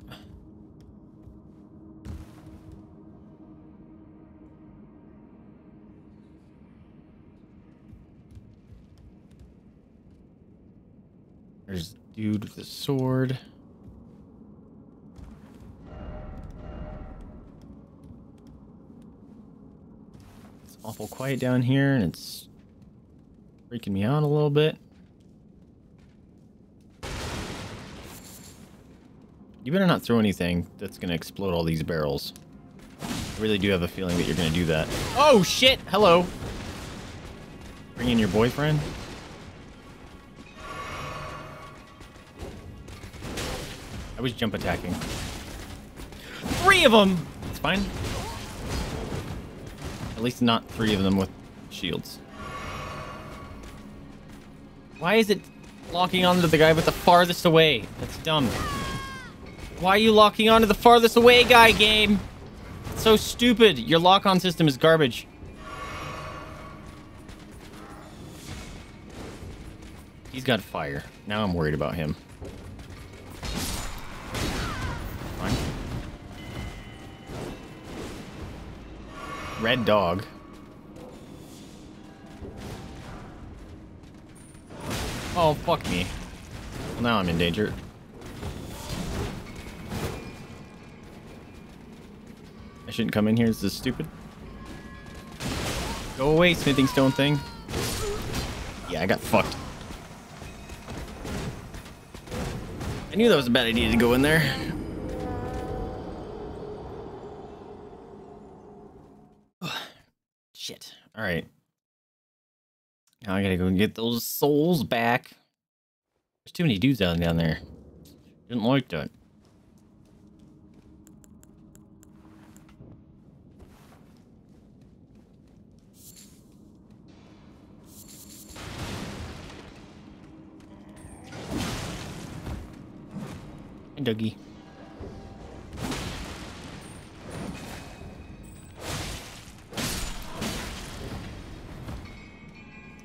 There's a dude with a sword. Awful quiet down here, and it's freaking me out a little bit. You better not throw anything that's gonna explode all these barrels. I really do have a feeling that you're gonna do that. Oh shit! Hello! Bring in your boyfriend? I was jump attacking. 3 of them! It's fine. At least not 3 of them with shields. Why is it locking onto the guy with the farthest away? That's dumb. Why are you locking onto the farthest away guy, game? It's so stupid. Your lock-on system is garbage. He's got fire. Now I'm worried about him. Red dog. Oh, fuck me. Well, now I'm in danger. I shouldn't come in here. This is stupid. Go away, smithing stone thing. Yeah, I got fucked. I knew that was a bad idea to go in there. Shit. All right. Now I gotta go and get those souls back. There's too many dudes down there. Didn't like that. Hey, Dougie.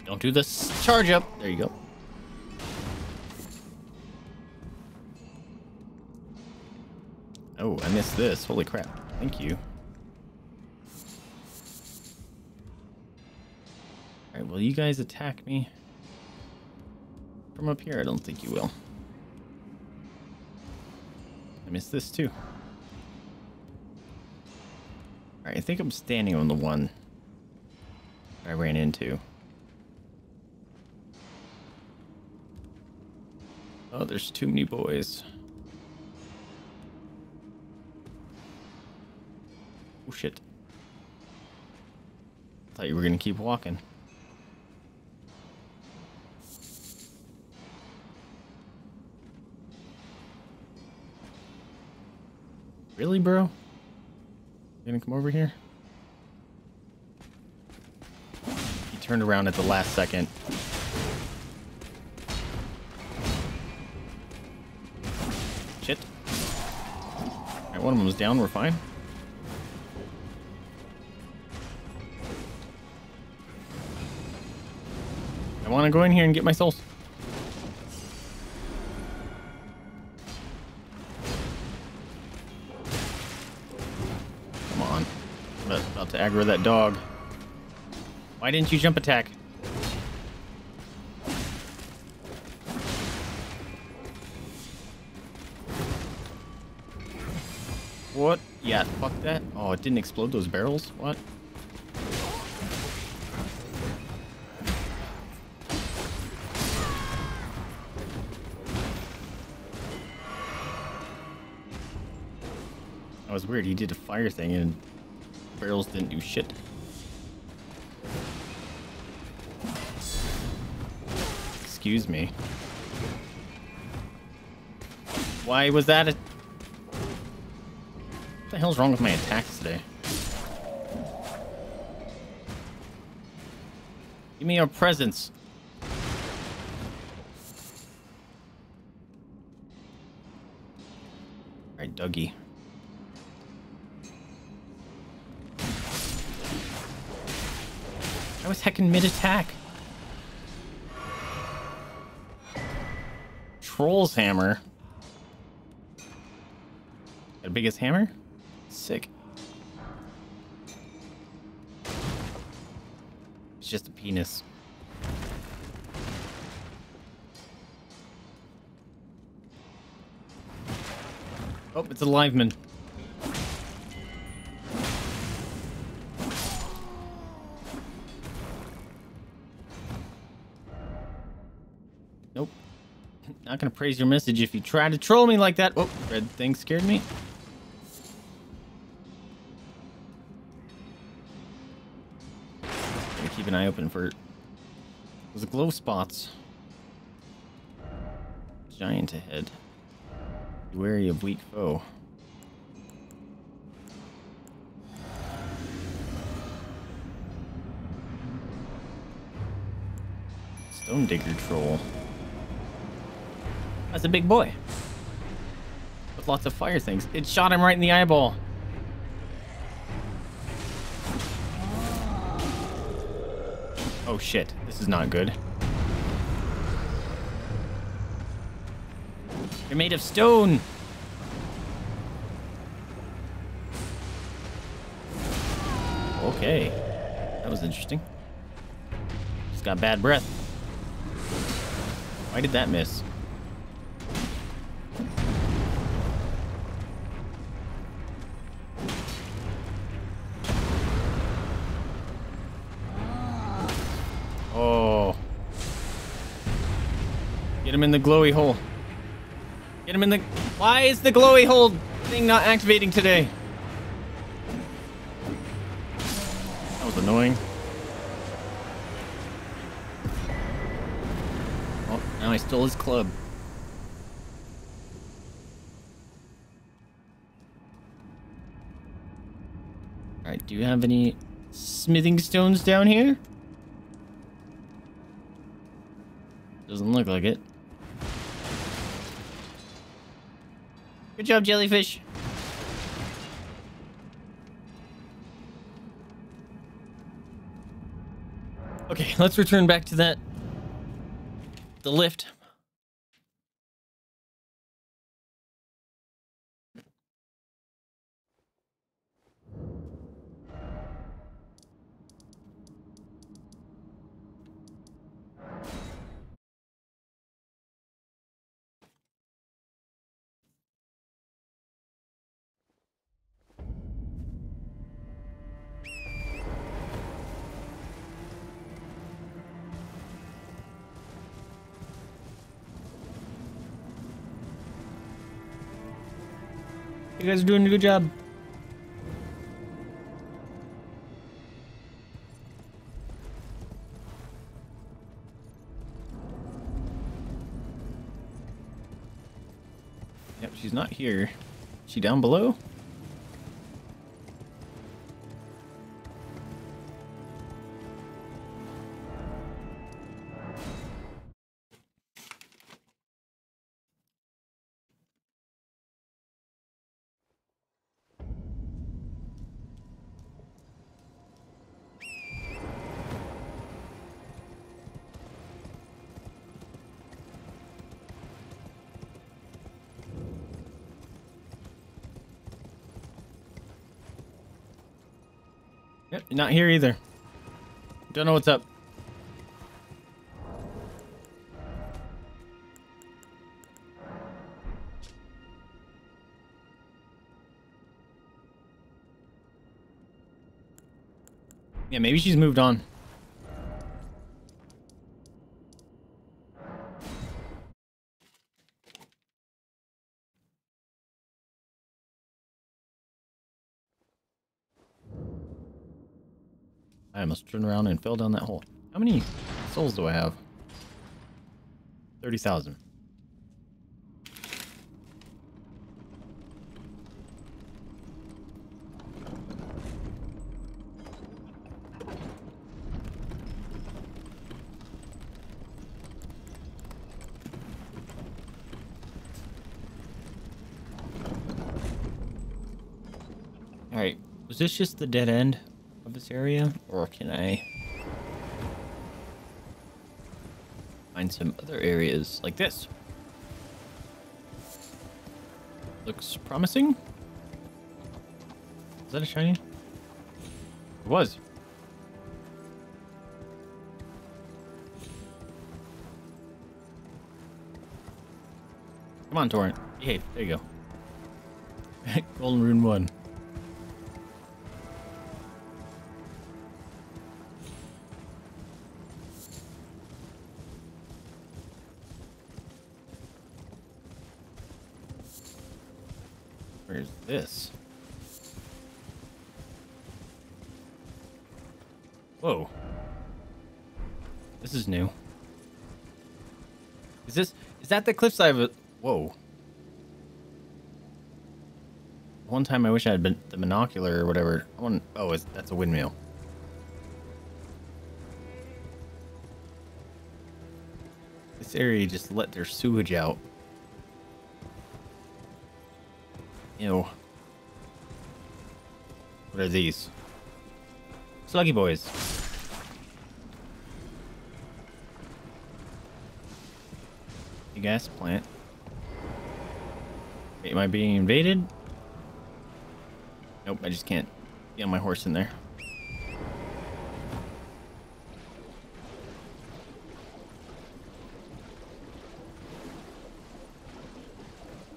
Don't do this charge up. There you go. Oh, I missed this. Holy crap. Thank you. Alright, will you guys attack me? From up here, I don't think you will. I missed this too. Alright, I think I'm standing on the one I ran into. Oh, there's too many boys. Oh, shit. Thought you were gonna keep walking. Really, bro? You gonna come over here? He turned around at the last second. Shit. Alright, one of them was down, we're fine. want to go in here and get my souls. Come on. About to aggro that dog. Why didn't you jump attack? What? Yeah, fuck that. Oh, it didn't explode those barrels? What? That was weird. He did a fire thing and barrels didn't do shit. Excuse me. Why was that a... What the hell's wrong with my attacks today? Give me your presents. Alright, Dougie. I was heckin' mid-attack. Troll's hammer. The biggest hammer? Sick. It's just a penis. Oh, it's a liveman. Nope. Not gonna praise your message if you try to troll me like that. Oh, red thing scared me. Keep an eye open for those glow spots. Giant ahead. Be wary of weak foe. Stonedigger Troll. That's a big boy. With lots of fire things. It shot him right in the eyeball. Oh shit, this is not good. You're made of stone! Okay. That was interesting. Just got bad breath. Why did that miss? Get him in the glowy hole. Get him in the... Why is the glowy hole thing not activating today? That was annoying. Oh, now I stole his club. Alright, do you have any smithing stones down here? Doesn't look like it. Good job, jellyfish. Okay, let's return back to that. The lift. You guys are doing a good job. Yep, she's not here. Is she down below? Yep, you're not here either. Don't know what's up. Yeah, maybe she's moved on. I almost turned around and fell down that hole. How many souls do I have? 30,000. Alright, was this just the dead end of this area, or can I find some other areas like this? Looks promising. Is that a shiny? It was. Come on, Torrent. Hey, there you go. Golden Rune 1. Where's this? Whoa. This is new. Is that the cliffside of it? Whoa. One time I wish I had been the monocular or whatever. Oh, that's a windmill. This area just let their sewage out. Ew. What are these? Sluggy boys. Big ass plant. Wait, am I being invaded? Nope, I just can't get my horse in there.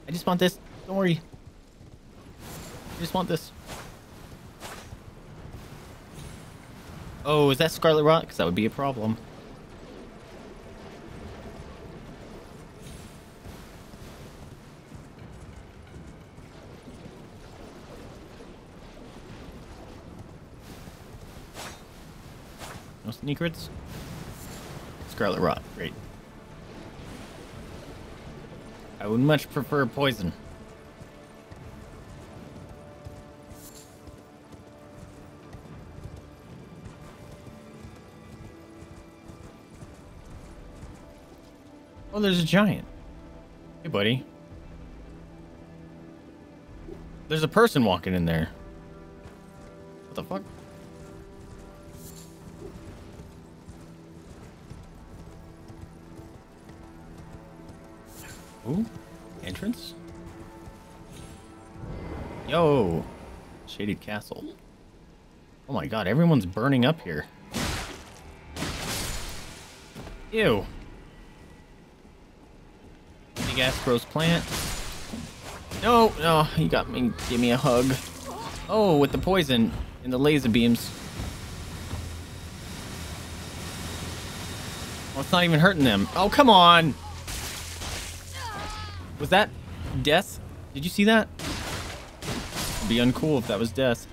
I just want this. Don't worry. I just want this. Oh, is that Scarlet Rot? Because that would be a problem. No secrets? Scarlet Rot, great. I would much prefer poison. Oh, there's a giant. Hey, buddy. There's a person walking in there. What the fuck? Ooh, entrance? Yo, shaded castle. Oh my god, everyone's burning up here. Ew. Gas gross plant. No, no, you got me. Give me a hug. Oh, with the poison and the laser beams. Well, it's not even hurting them. Oh, come on. Was that death? Did you see that? It'd be uncool if that was death.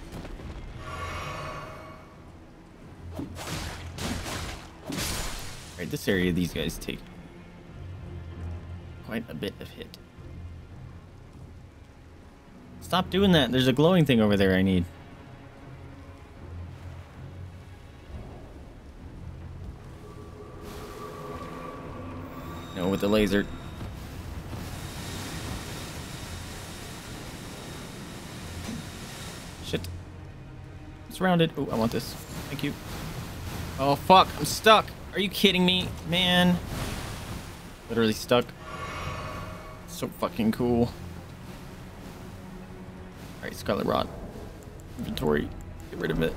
All right, this area these guys take quite a bit of hit. Stop doing that. There's a glowing thing over there I need. No, with the laser. Shit. I'm surrounded. Oh, I want this. Thank you. Oh, fuck. I'm stuck. Are you kidding me? Man. Literally stuck. So fucking cool. Alright, Scarlet Rod. Inventory. Get rid of it.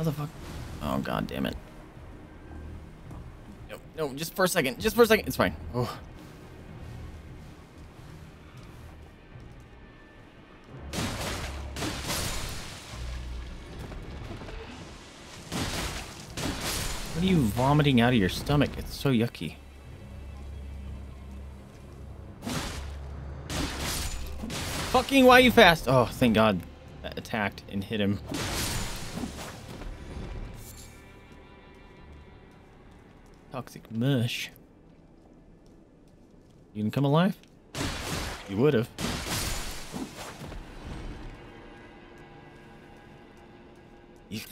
How the fuck? Oh, god damn it. No, no, just for a second. Just for a second. It's fine. Oh. What are you vomiting out of your stomach? It's so yucky. Fucking why you fast? Oh, thank god. That attacked and hit him. Toxic mush. You didn't come alive? You would have. Eek.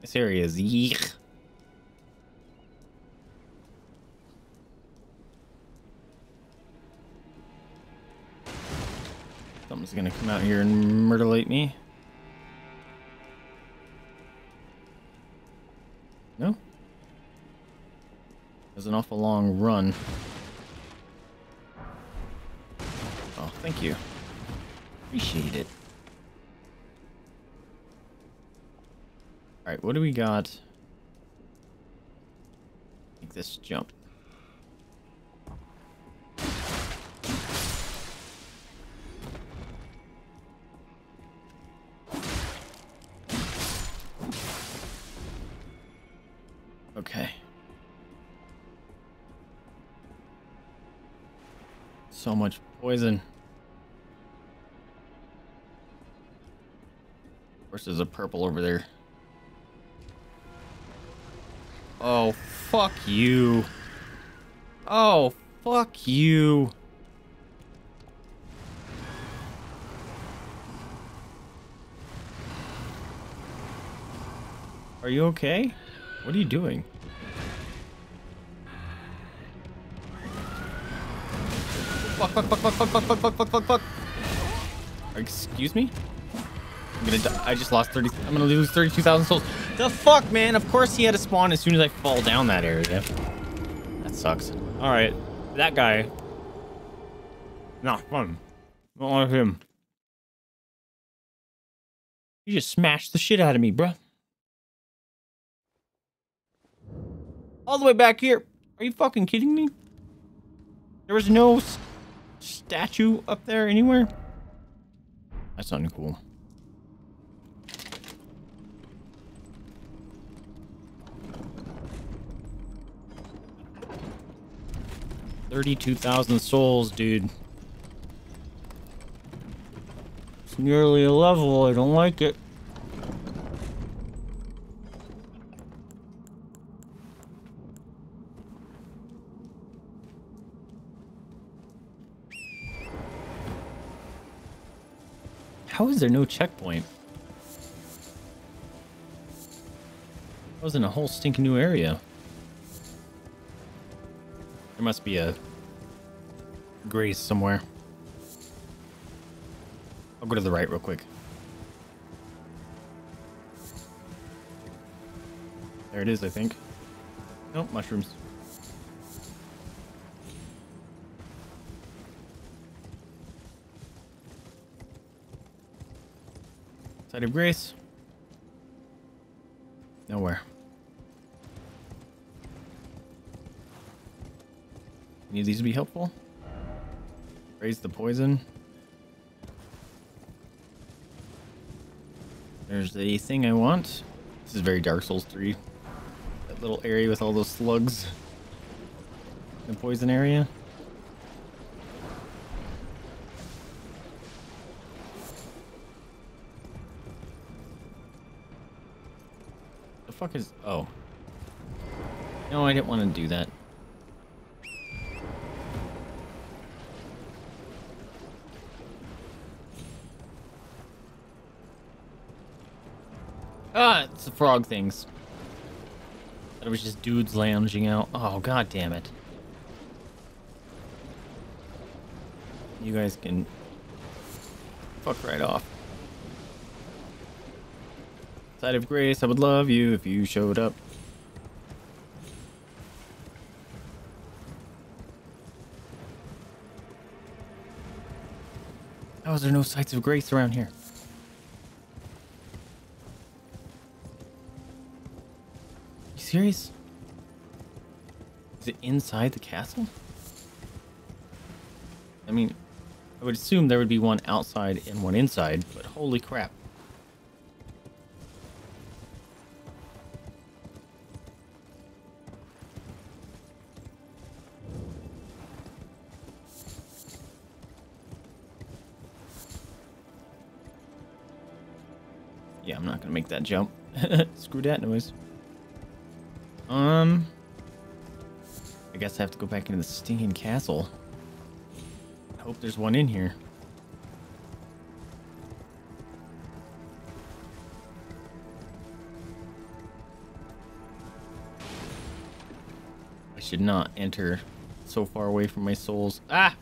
This area is eek. Something's gonna come out here and murderlate me. No? That was an awful long run. Oh, thank you. Appreciate it. Alright, what do we got? Make this jump. Okay. So much poison. Of course, there's a purple over there. Oh, fuck you. Oh, fuck you. Are you okay? What are you doing? Fuck, fuck, fuck, fuck, fuck, fuck, fuck, fuck, fuck, fuck. Excuse me? I'm gonna die. I just lost 30. I'm gonna lose 32,000 souls. The fuck, man? Of course he had to spawn as soon as I fall down that area. That sucks. Alright. That guy. Not fun. Not like him. You just smashed the shit out of me, bruh. All the way back here. Are you fucking kidding me? There was no statue up there anywhere? That's not cool. $32,000 souls, dude. It's nearly a level. I don't like it. How is there no checkpoint? I was in a whole stinking new area. There must be a grace somewhere. I'll go to the right real quick. There it is, I think. Nope, mushrooms. Side of grace. Nowhere. Any of these to be helpful? Raise the poison. There's the thing I want. This is very Dark Souls 3. That little area with all those slugs. The poison area. Oh. No, I didn't want to do that. Ah, it's the frog things. That was just dudes lounging out. Oh, god damn it. You guys can fuck right off. Side of grace, I would love you if you showed up. How is there no sites of grace around here? serious? Is it inside the castle? I mean, I would assume there would be one outside and one inside, but holy crap. Yeah, I'm not gonna make that jump. Screw that noise. I guess I have to go back into the stinking castle. I hope there's one in here. I should not enter so far away from my souls. Ah!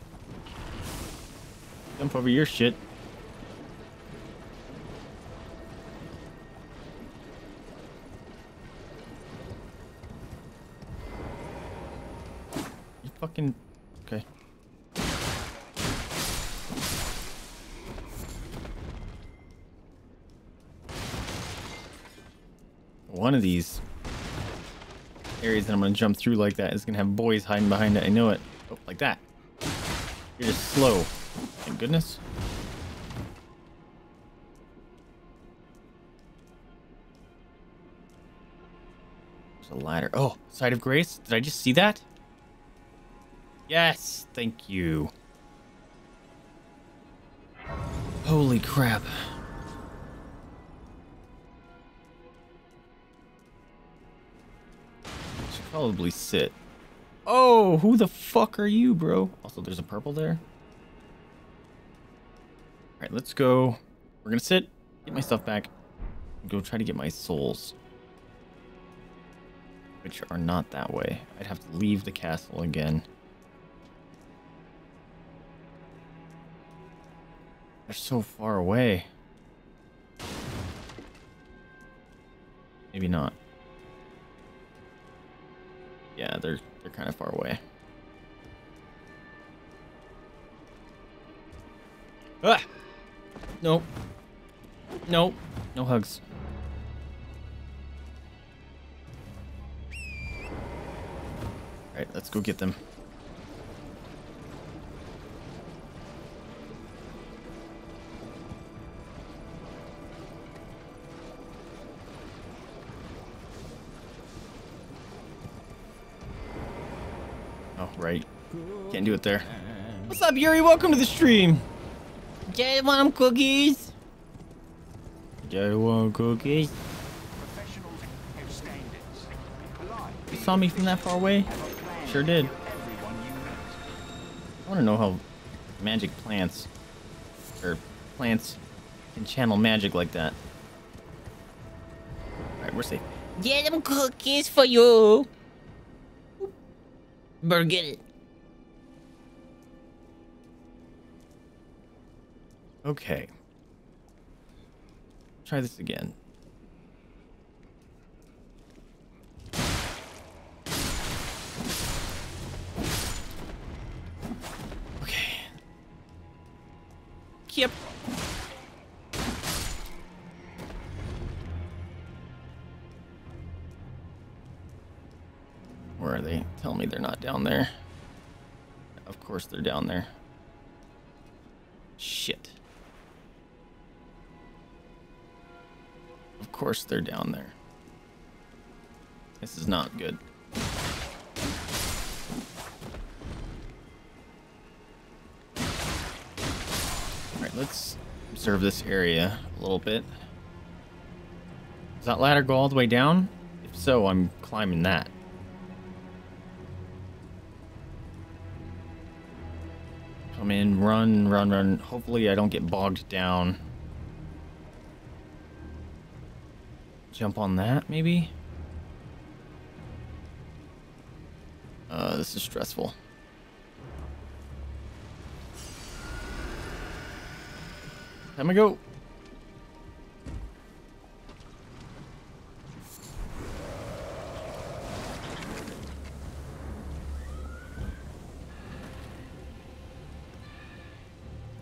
Jump over your shit. Fucking okay. One of these areas that I'm gonna jump through like that is gonna have boys hiding behind it. I know it. Oh, like that. You're just slow. Thank goodness. There's a ladder. Oh, Side of Grace. Did I just see that? Yes, thank you. Holy crap. I should probably sit. Oh, who the fuck are you, bro? Also, there's a purple there. All right, let's go. We're going to sit, get my stuff back, and go try to get my souls, which are not that way. I'd have to leave the castle again. They're so far away. Maybe not. Yeah, they're kind of far away. Ah! Nope. Nope. No hugs. All right, let's go get them. Right. Can't do it there. What's up, Yuri? Welcome to the stream. Do you want cookies? Do you want cookies? You saw me from that far away? Sure did. I want to know how magic plants, or plants, can channel magic like that. Alright, we're safe. Get them cookies for you. Better get it. Okay. Try this again. Okay. Yep. Where are they? Tell me they're not down there. Of course they're down there. Shit. Of course they're down there. This is not good. Alright, let's observe this area a little bit. Does that ladder go all the way down? If so, I'm climbing that. Come in, run, run, run. Hopefully I don't get bogged down. Jump on that, maybe? This is stressful. Time to go.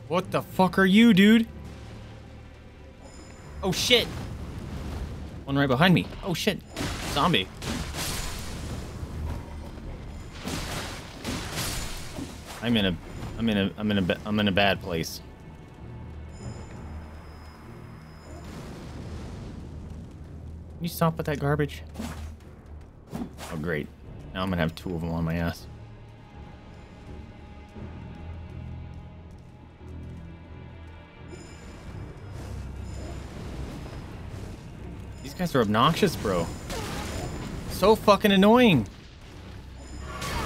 What the fuck are you, dude? Oh shit! One right behind me. Oh shit. Zombie. I'm in a bad place. Can you stop with that garbage? Oh great. Now I'm gonna have two of them on my ass. These guys are obnoxious, bro. So fucking annoying.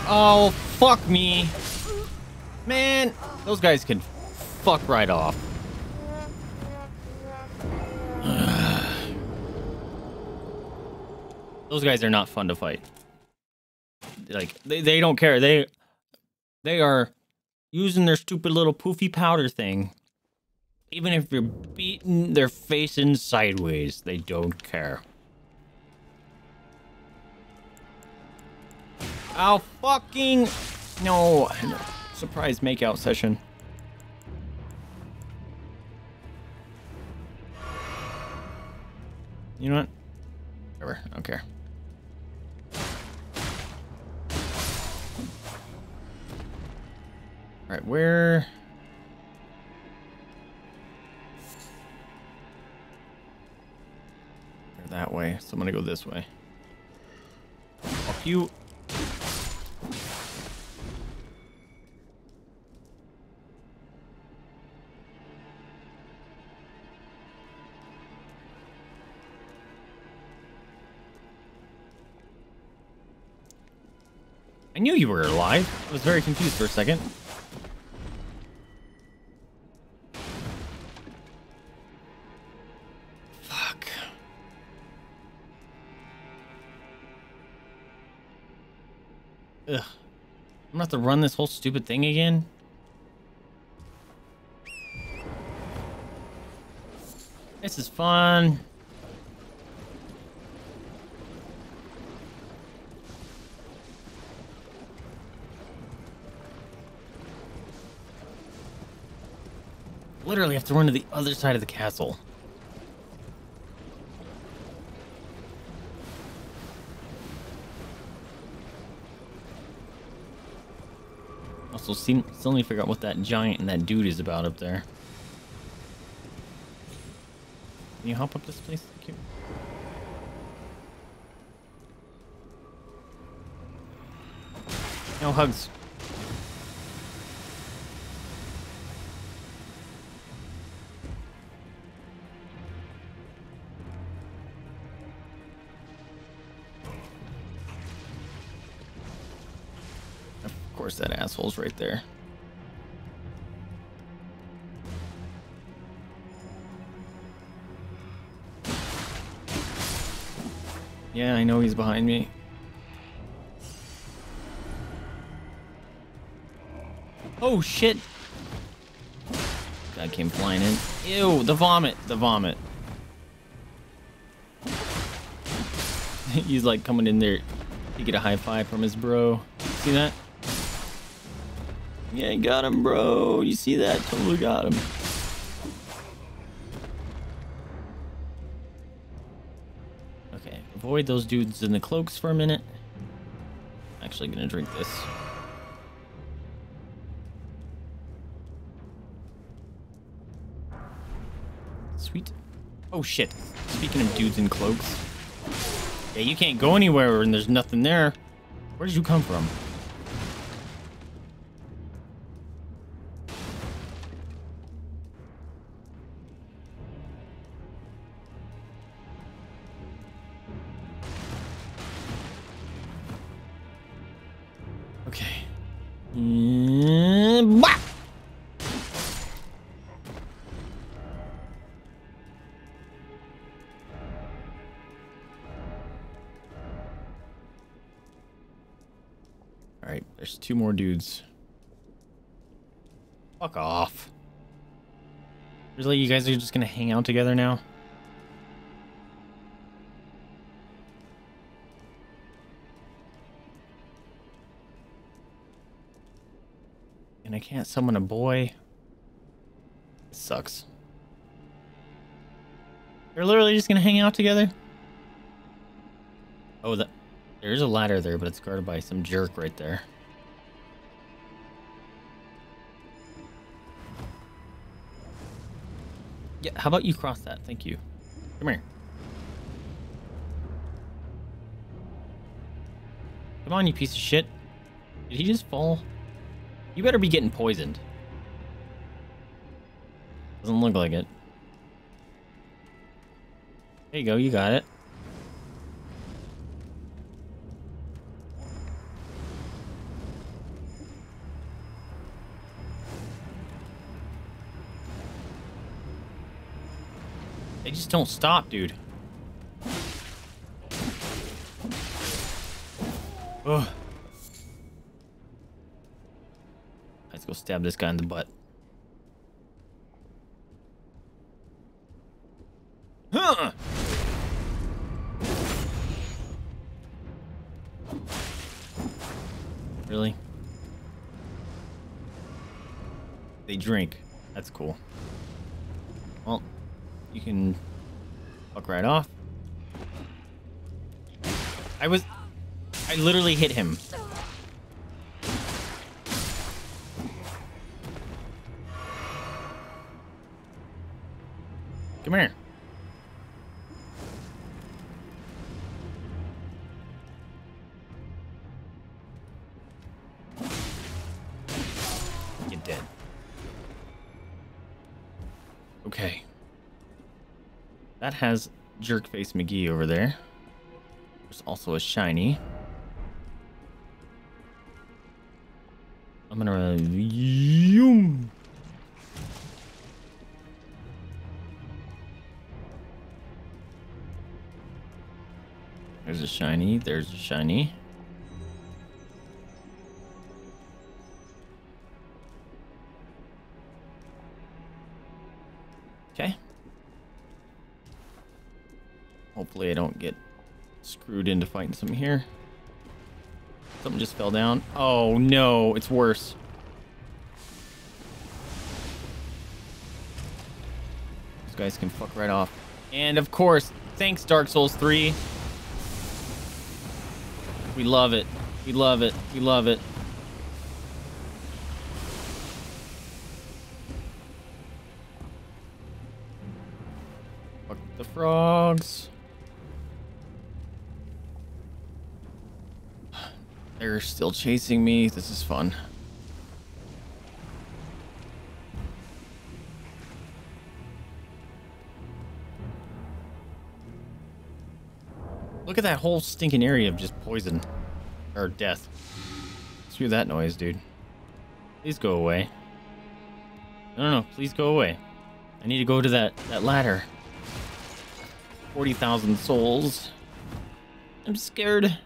Oh, fuck me. Man, those guys can fuck right off. Those guys are not fun to fight. Like, they don't care. They are using their stupid little poofy powder thing. Even if you're beating their face in sideways, they don't care. I'll fucking... No. Surprise makeout session. You know what? Whatever. I don't care. Alright, where... They're that way, so I'm gonna go this way. Fuck you. I knew you were alive. I was very confused for a second. Fuck. Ugh. I'm gonna have to run this whole stupid thing again. This is fun. Literally have to run to the other side of the castle. Also, still need to figure out what that giant and that dude is about up there. Can you hop up this place? Thank you. No hugs. That asshole's right there. Yeah, I know he's behind me. Oh shit! Guy came flying in. Ew, the vomit, the vomit. He's like coming in there to get a high five from his bro. See that? Yeah, I got him, bro. You see that? Totally got him. Okay, avoid those dudes in the cloaks for a minute. I'm actually gonna drink this. Sweet. Oh shit. Speaking of dudes in cloaks. Yeah, you can't go anywhere and there's nothing there. Where did you come from? Two more dudes. Fuck off. Really, you guys are just gonna hang out together now? And I can't summon a boy. It sucks. They're literally just gonna hang out together? Oh, there's a ladder there, but it's guarded by some jerk right there. Yeah, how about you cross that? Thank you. Come here. Come on, you piece of shit. Did he just fall? You better be getting poisoned. Doesn't look like it. There you go, you got it. They just don't stop, dude. Ugh. Let's go stab this guy in the butt. Huh! Really? They drink. That's cool. Well, you can fuck right off. I literally hit him. Come here. You're dead. Okay. That has Jerkface McGee over there. There's also a shiny. I'm gonna zoom. There's a shiny. There's a shiny. Okay. Hopefully I don't get screwed into fighting something here. Something just fell down. Oh no, it's worse. Those guys can fuck right off. And of course, thanks Dark Souls 3. We love it. We love it. We love it. Fuck the frogs. They're still chasing me. This is fun. Look at that whole stinking area of just poison or death. Screw that noise, dude. Please go away. No, please go away. I need to go to that ladder. 40,000 souls. I'm scared.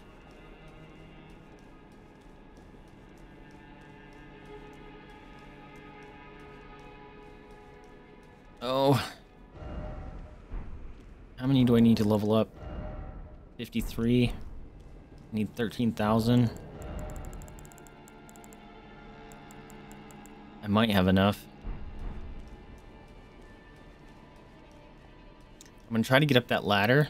Oh, how many do I need to level up? 53. Need 13,000. I might have enough. I'm gonna try to get up that ladder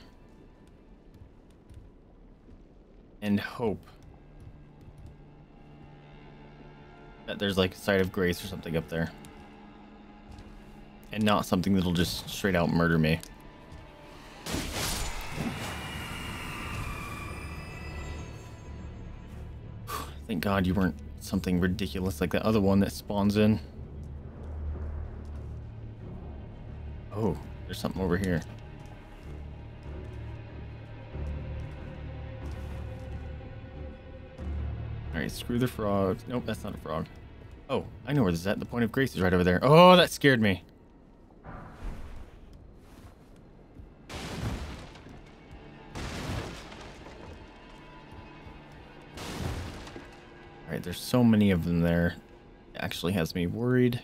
and hope that there's like a site of grace or something up there. And not something that'll just straight out murder me. Thank God you weren't something ridiculous like that other one that spawns in. Oh, there's something over here. Alright, screw the frogs. Nope, that's not a frog. Oh, I know where this is at. The point of grace is right over there. Oh, that scared me. There's so many of them there. It actually has me worried.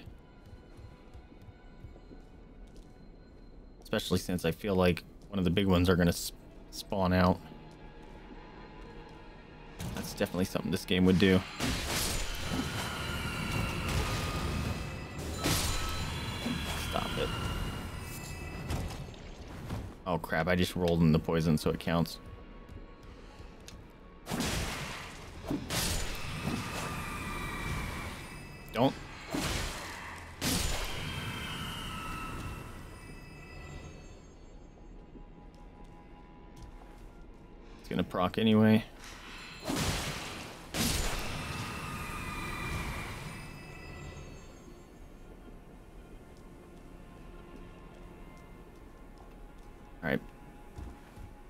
Especially since I feel like one of the big ones are going to spawn out. That's definitely something this game would do. Stop it. Oh crap, I just rolled in the poison so it counts. Don't. gonna proc anyway. Alright.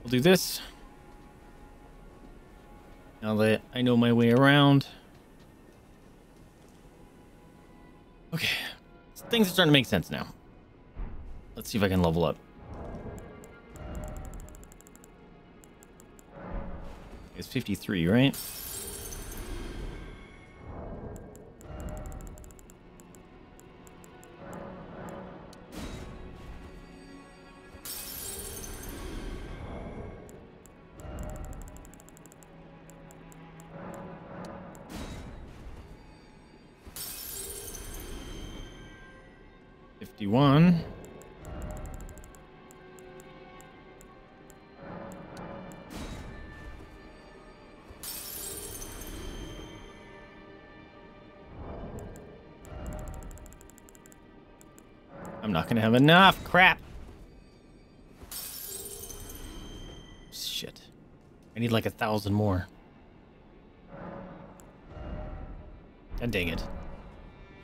We'll do this. Now that I know my way around. Okay. Things are starting to make sense now. Let's see if I can level up. It's 53, right? I'm not gonna have enough. Crap. Shit. I need like 1,000 more. God dang it.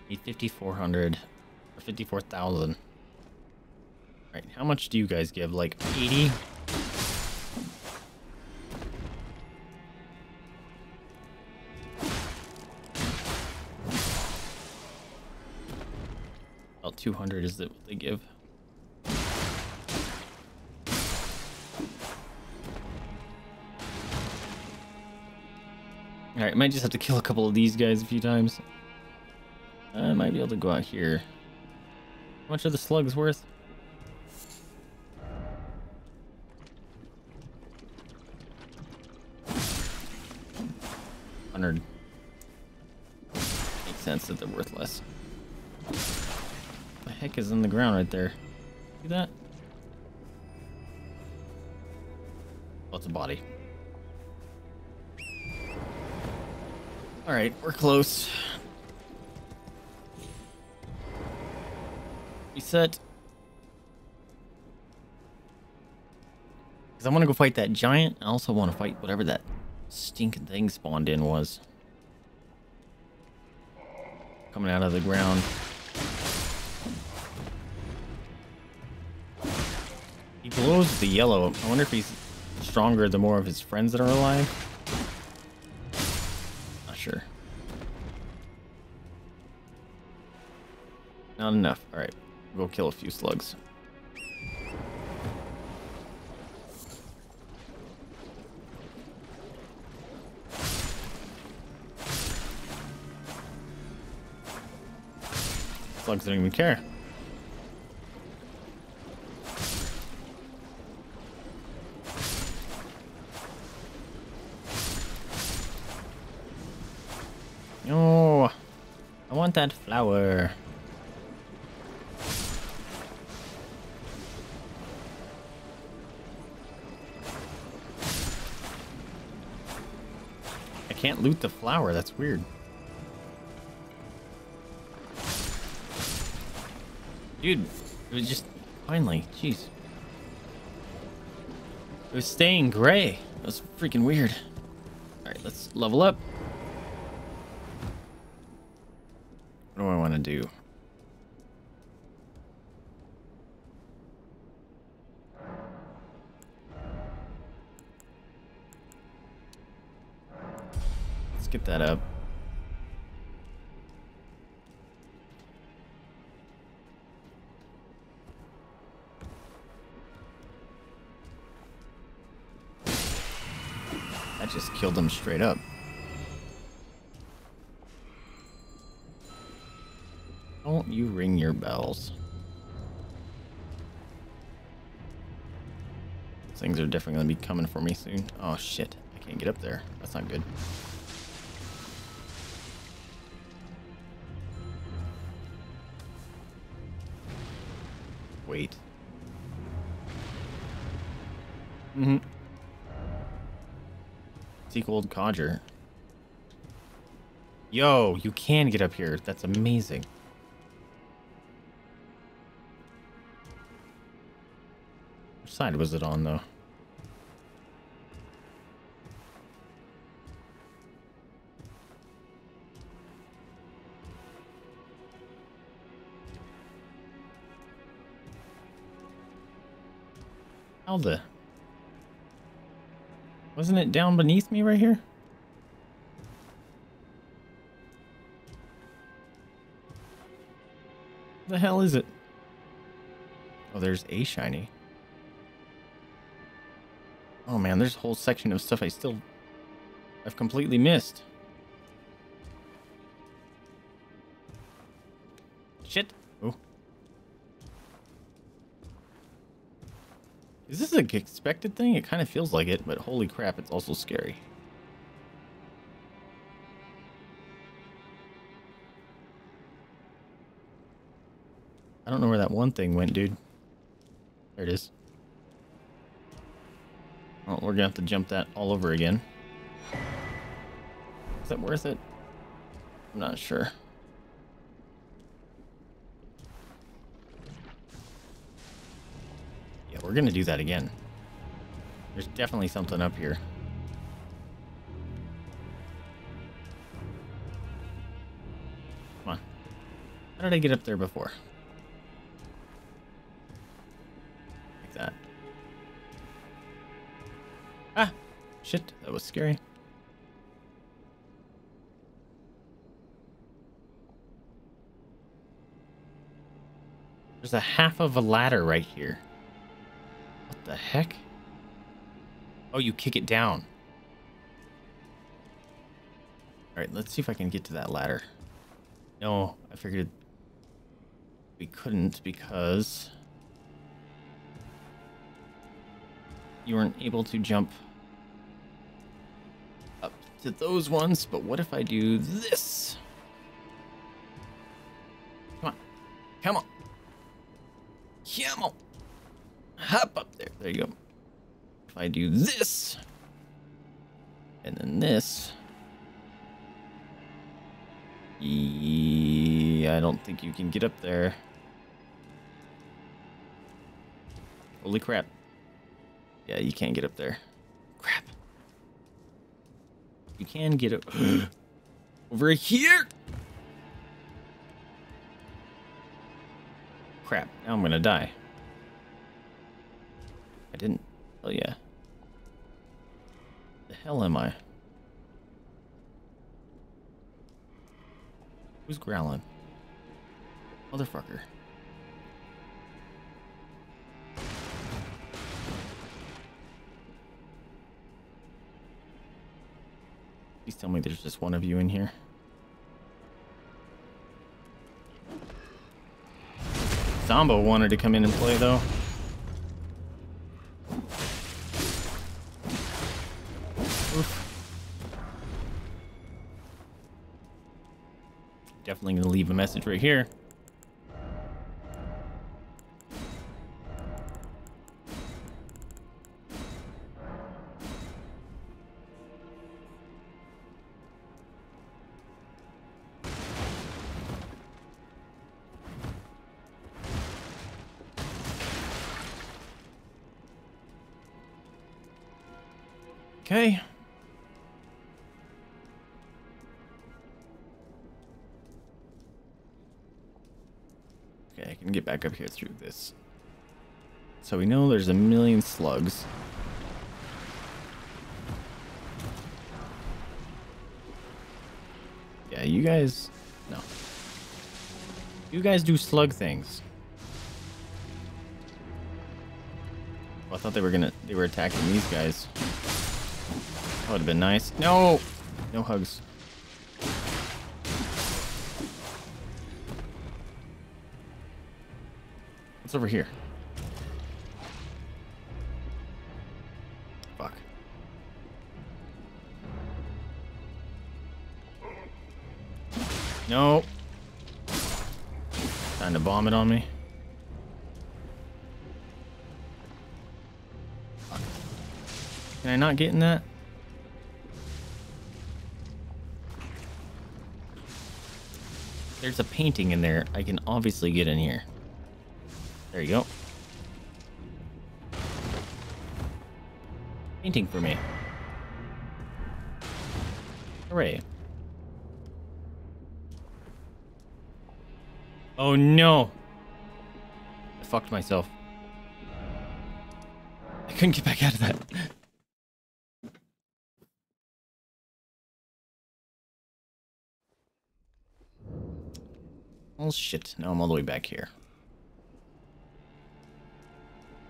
I need 5,400 or 54,000. Alright, how much do you guys give? Like 80? About 200 is what they give. Alright, might just have to kill a couple of these guys a few times. I might be able to go out here. How much are the slugs worth? Makes sense that they're worth less. What the heck is in the ground right there? See that? Oh, it's a body. Alright, we're close. Reset. Because I want to go fight that giant. I also want to fight whatever that stinking thing spawned in was. Coming out of the ground. He blows the yellow. I wonder if he's stronger the more of his friends that are alive. Not sure. Not enough. Alright. We'll kill a few slugs. Slugs don't even care. No, oh, I want that flower. I can't loot the flower. That's weird. Dude, it was just finally, jeez. It was staying gray. That was freaking weird. Alright, let's level up. What do I want to do? Let's get that up. Just killed them straight up. Don't you ring your bells. Those things are definitely going to be coming for me soon. Oh shit, I can't get up there. That's not good. Wait. Mm-hmm. Old codger. Yo, you can get up here. That's amazing. Which side was it on, though? How the... Wasn't it down beneath me right here? The hell is it? Oh, there's a shiny. Oh man, there's a whole section of stuff I've completely missed. Shit. Oh. Is this an expected thing? It kind of feels like it, but holy crap, it's also scary. I don't know where that one thing went, dude. There it is. Oh, we're gonna have to jump that all over again. Is that worth it? I'm not sure. Yeah, we're gonna do that again. There's definitely something up here. Come on. How did I get up there before? Ah, shit, that was scary. There's a half of a ladder right here. What the heck? Oh, you kick it down. All right, let's see if I can get to that ladder. No, I figured we couldn't because... you weren't able to jump up to those ones, but what if I do this? Come on. Come on. Come on. Hop up there. There you go. If I do this, and then this. Yeah, I don't think you can get up there. Holy crap. Yeah, you can't get up there. Crap. You can get up over here. Crap. Now I'm gonna die. I didn't. Oh yeah. The hell am I? Who's growling? Motherfucker. Please tell me there's just one of you in here. Zombo wanted to come in and play, though. Oof. Definitely gonna leave a message right here. Okay. Okay, I can get back up here through this. So we know there's a million slugs. Yeah, you guys... no. You guys do slug things. Well, I thought they were attacking these guys. That would have been nice. No! No hugs. What's over here? Fuck. No. Trying to bomb it on me. Fuck. Can I not get in that? There's a painting in there. I can obviously get in here. There you go. Painting for me. Hooray. Oh no! I fucked myself. I couldn't get back out of that. Oh shit, now I'm all the way back here.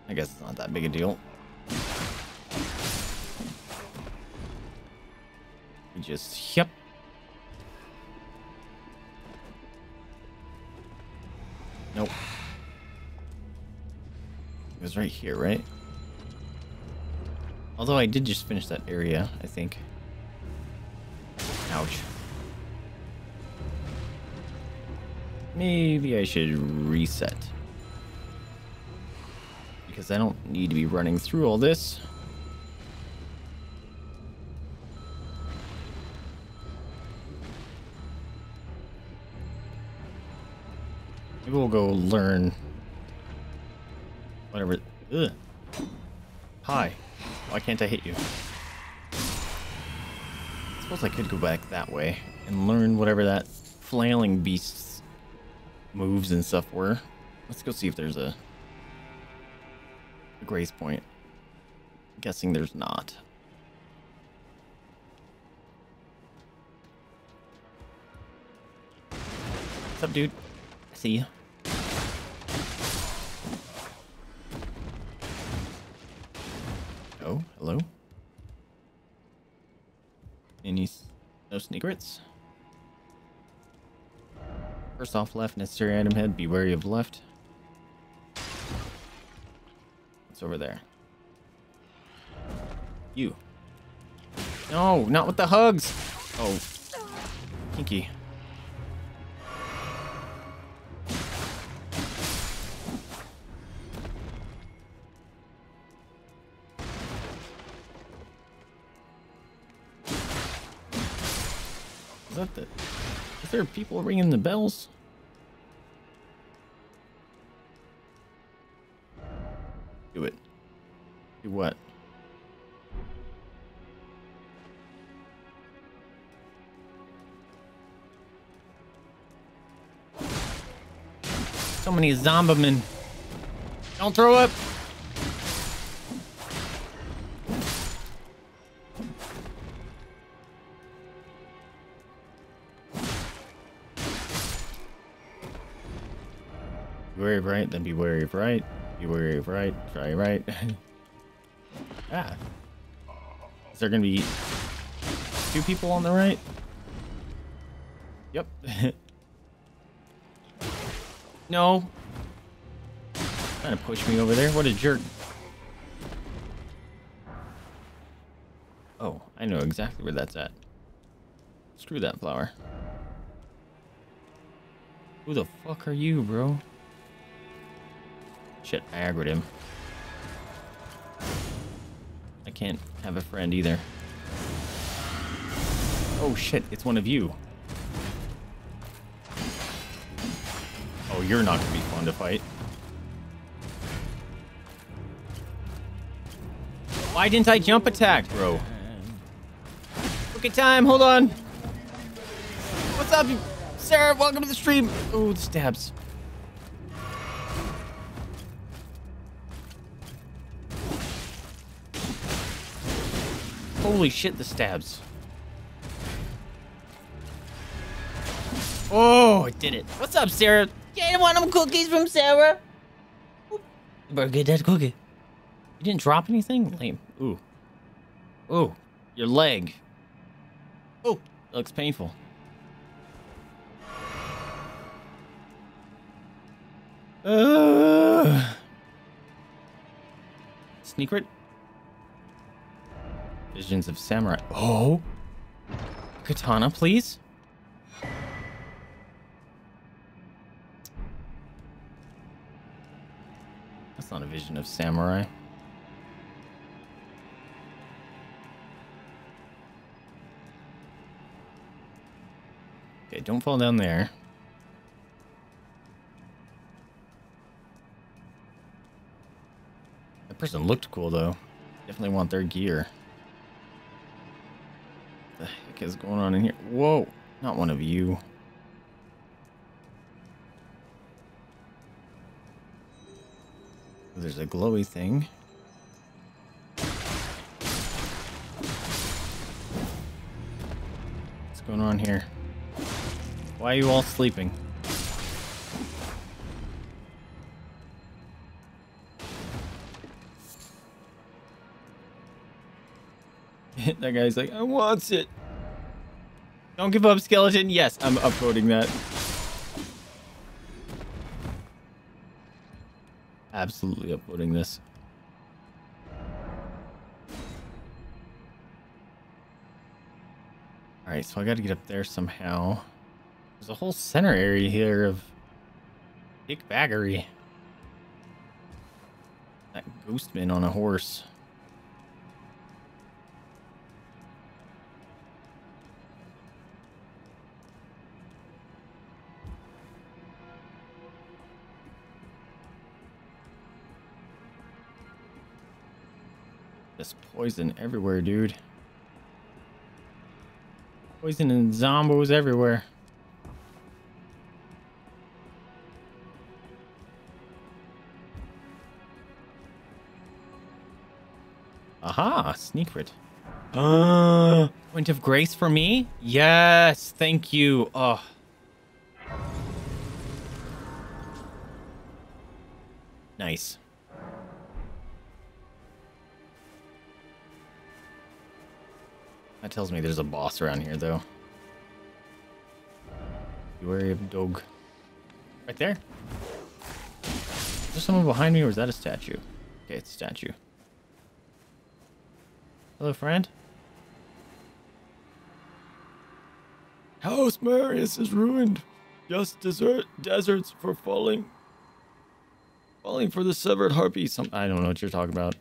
I guess it's not that big a deal. We just, yep. Nope. It was right here, right? Although I did just finish that area, I think. Ouch. Maybe I should reset. Because I don't need to be running through all this. Maybe we'll go learn whatever. Ugh. Hi. Why can't I hit you? I suppose I could go back that way and learn whatever that flailing beast moves and stuff were. Let's go see if there's a grace point. I'm guessing there's not. What's up, dude? I see ya. Oh, hello. Any no secrets? First off, left, necessary item head, be wary of left. What's over there? You. No, not with the hugs. Oh, kinky. Is that the... Is there people ringing the bells? Do it. Do what? So many zombiemen. Don't throw up. Be wary of right, then be wary of right. Be wary of right, try right. Ah. Is there gonna be two people on the right? Yep. No. Trying to push me over there. What a jerk. Oh, I know exactly where that's at. Screw that flower. Who the fuck are you, bro? Shit, I aggroed him. I can't have a friend either. Oh shit, it's one of you. Oh, you're not gonna be fun to fight. Why didn't I jump attack, bro? Look at time, hold on. What's up, Sarah? Welcome to the stream. Ooh, stabs. Holy shit, the stabs. Oh, I did it. What's up, Sarah? You want them cookies from Sarah? You better get that cookie. You didn't drop anything? Lame. Ooh. Ooh. Your leg. Ooh. It looks painful. Secret? Visions of samurai. Oh, katana, please. That's not a vision of samurai. Okay, don't fall down there. That person looked cool though. Definitely want their gear. What the heck is going on in here? Whoa, not one of you. There's a glowy thing. on here? Why are you all sleeping? That guy's like, I want it. Don't give up, skeleton. Yes, I'm upvoting that. Absolutely upvoting this. All right, so I got to get up there somehow. There's a whole center area here of dickbaggery. That ghostman on a horse. There's poison everywhere, dude. Poison and zombies everywhere. Aha, secret. Point of grace for me? Yes, thank you. Oh. Nice. That tells me there's a boss around here, though. Be wary of dog. Right there. Is there someone behind me, or is that a statue? Okay, it's a statue. Hello, friend. House Marius is ruined. Just deserts for falling. Falling for the severed harpy. I don't know what you're talking about.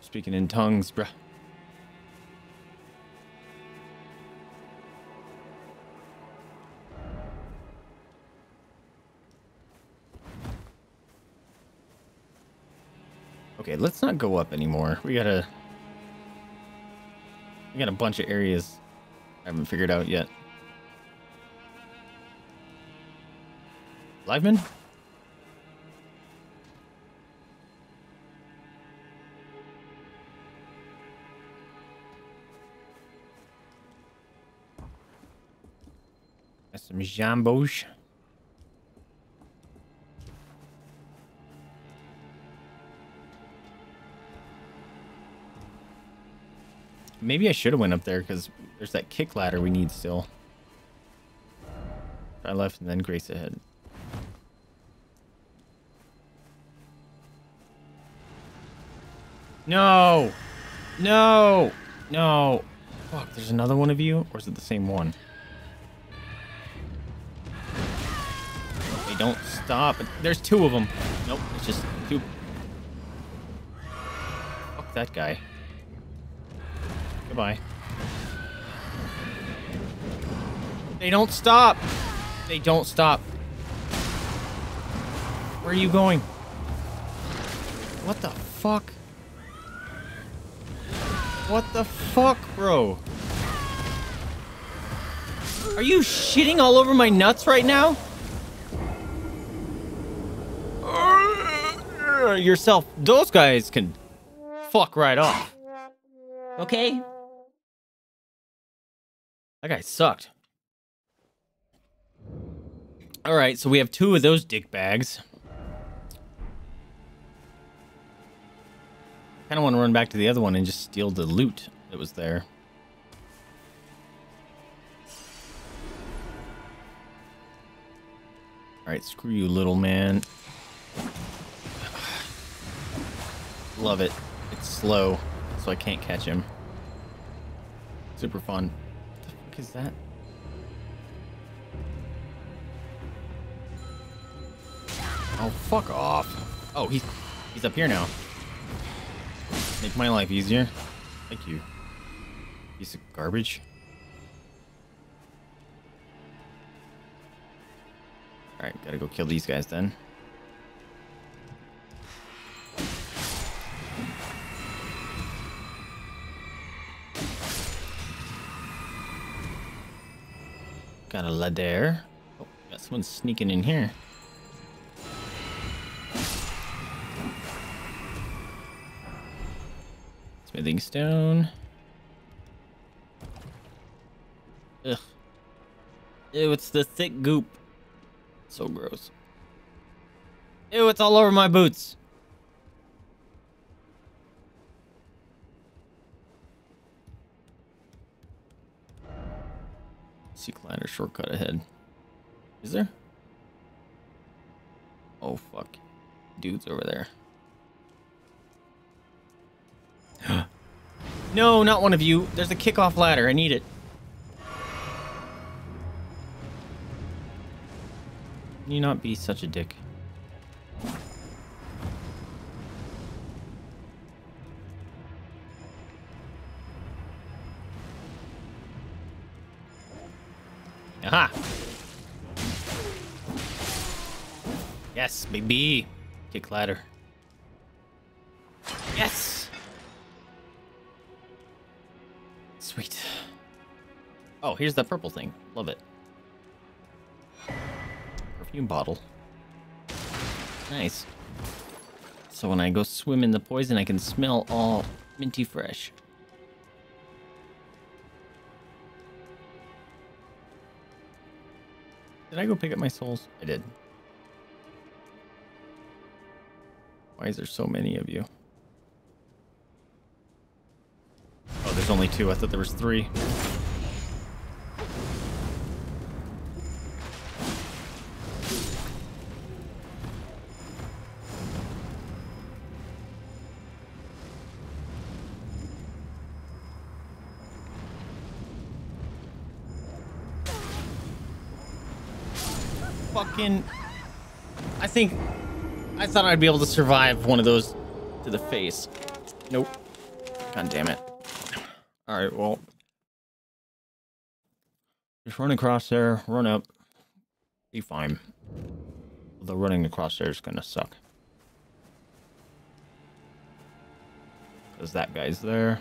Speaking in tongues, bruh. Okay, let's not go up anymore. We got a bunch of areas I haven't figured out yet. Liveman? That's some jambosh. Maybe I should have went up there because there's that kick ladder we need still. Try left and then grace ahead. No! No! No! Fuck, there's another one of you? Or is it the same one? They don't stop. There's two of them. Nope, it's just two. Fuck that guy. Goodbye. They don't stop. They don't stop. Where are you going? What the fuck? What the fuck, bro? Are you shitting all over my nuts right now? Yourself. Those guys can fuck right off. Okay. That guy sucked. All right, so we have two of those dick bags. Kind of want to run back to the other one and just steal the loot that was there. All right, screw you, little man. Love it. It's slow, so I can't catch him. Super fun. What the fuck is that? Oh, fuck off. Oh, he's up here now. Make my life easier. Thank you. Piece of garbage. Alright, gotta go kill these guys then. Got a ladder. Oh, got someone sneaking in here. Smithing stone. Ugh. Ew, it's the thick goop. So gross. Ew, it's all over my boots. Sea Climbers shortcut ahead. Is there? Oh, fuck. Dude's over there. No, not one of you. There's a kickoff ladder. I need it. Can you not be such a dick? Aha! Yes, baby! Kick ladder. Yes! Sweet. Oh, here's that purple thing. Love it. Perfume bottle. Nice. So when I go swim in the poison, I can smell all minty fresh. Did I go pick up my souls? I did. Why is there so many of you? Oh, there's only two. I thought there was three. Fucking... I thought I'd be able to survive one of those to the face. Nope. God damn it. All right, well. Just run across there, run up. Be fine. Although running across there is gonna suck. Because that guy's there.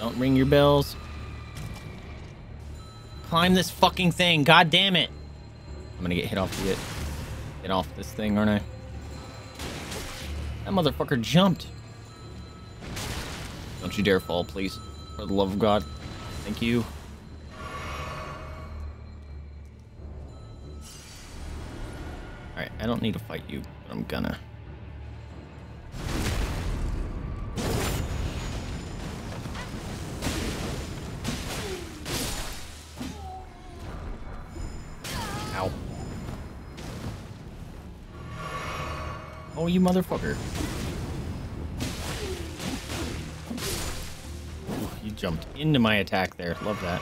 Don't ring your bells. Climb this fucking thing. God damn it. I'm gonna get hit off the... Get off this thing, aren't I? That motherfucker jumped. Don't you dare fall, please. For the love of God. Thank you. Alright, I don't need to fight you, but I'm gonna... Oh, you motherfucker. Ooh, you jumped into my attack there. Love that.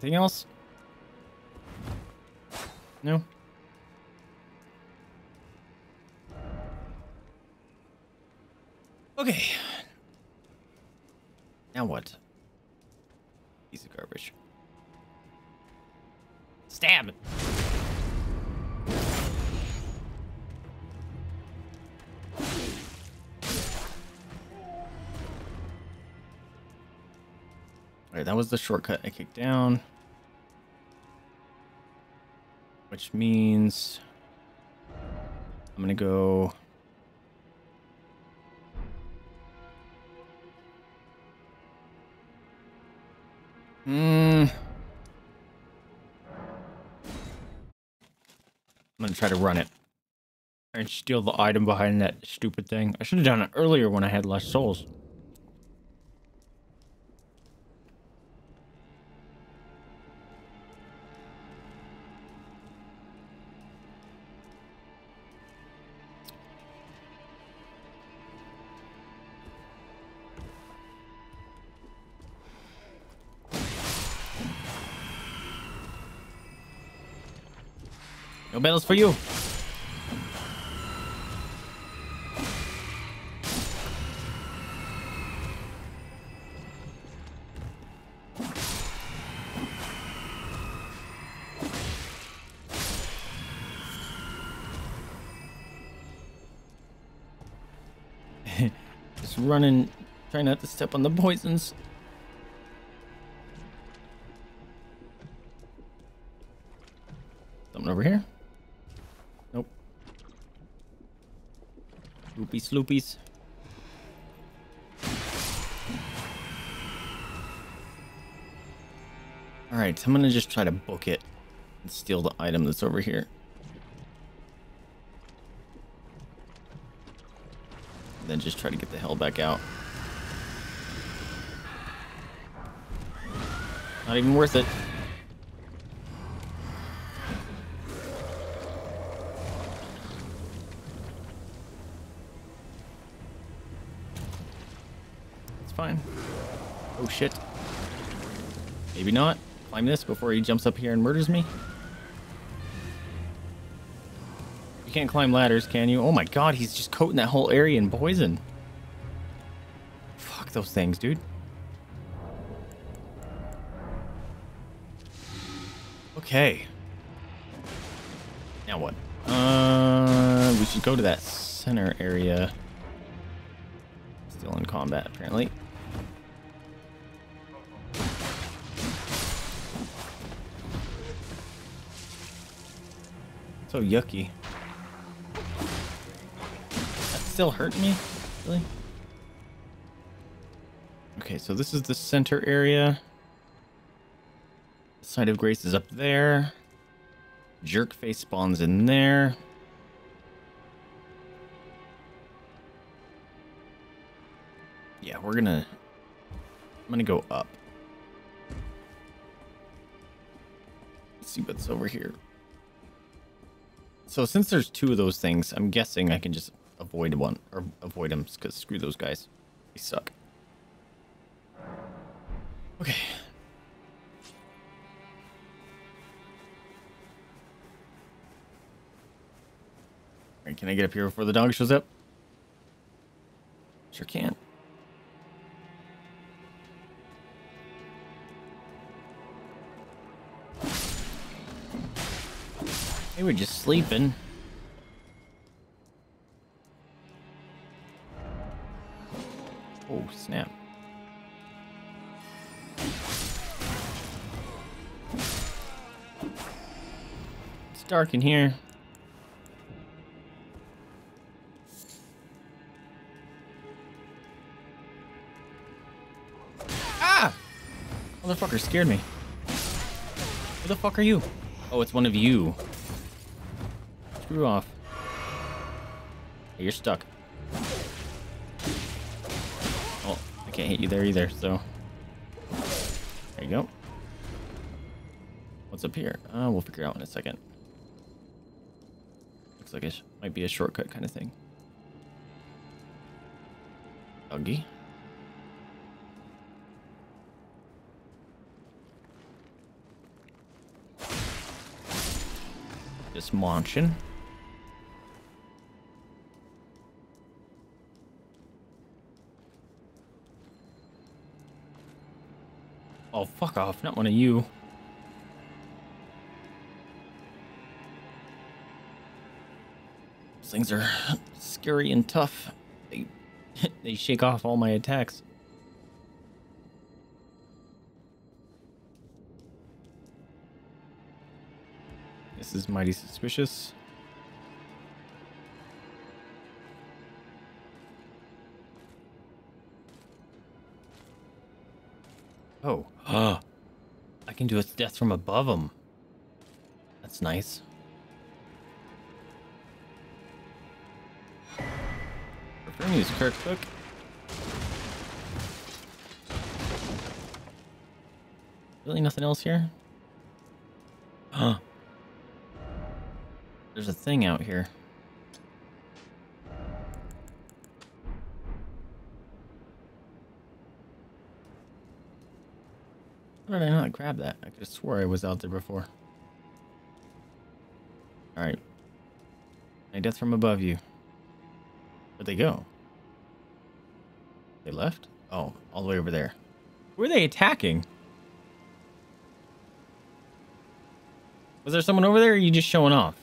Anything else? No? Okay. Now what? Piece of garbage. Stab! Alright, that was the shortcut I kicked down. Which means I'm gonna go I'm gonna try to run it and steal the item behind that stupid thing. I should have done it earlier when I had less souls. No bells for you. Just running, trying not to step on the poisons. Sloopies, sloopies. Alright, I'm gonna just try to book it and steal the item that's over here. And then just try to get the hell back out. Not even worth it. It's fine. Oh shit. Maybe not. Climb this before he jumps up here and murders me. You can't climb ladders, can you? Oh my god, he's just coating that whole area in poison. Fuck those things, dude. Okay. Now what? We should go to that center area. Still in combat, apparently. So yucky. That still hurt me? Really? Okay, so this is the center area. Side of Grace is up there. Jerkface spawns in there. Yeah, we're gonna... I'm gonna go up. Let's see what's over here. So since there's two of those things, I'm guessing I can just avoid one. Or avoid them, because screw those guys. They suck. Okay. Alright, can I get up here before the dog shows up? Sure can. They were just sleeping. Oh, snap. It's dark in here. Motherfucker scared me. Who the fuck are you? Oh, it's one of you. Screw off. Hey, you're stuck. Oh, I can't hit you there either, so. There you go. What's up here? We'll figure it out in a second. Looks like it might be a shortcut kind of thing. Doggy. Just munching. Oh, fuck off. Not one of you. Those things are scary and tough. They shake off all my attacks. This is mighty suspicious. Oh, I can do its death from above him. That's nice. Referring to his Kirk Cook. Really, nothing else here? Huh. There's a thing out here. How did I not grab that? I could have swore I was out there before. Alright. I death from above you. Where'd they go? They left? Oh, all the way over there. Who are they attacking? Was there someone over there or are you just showing off?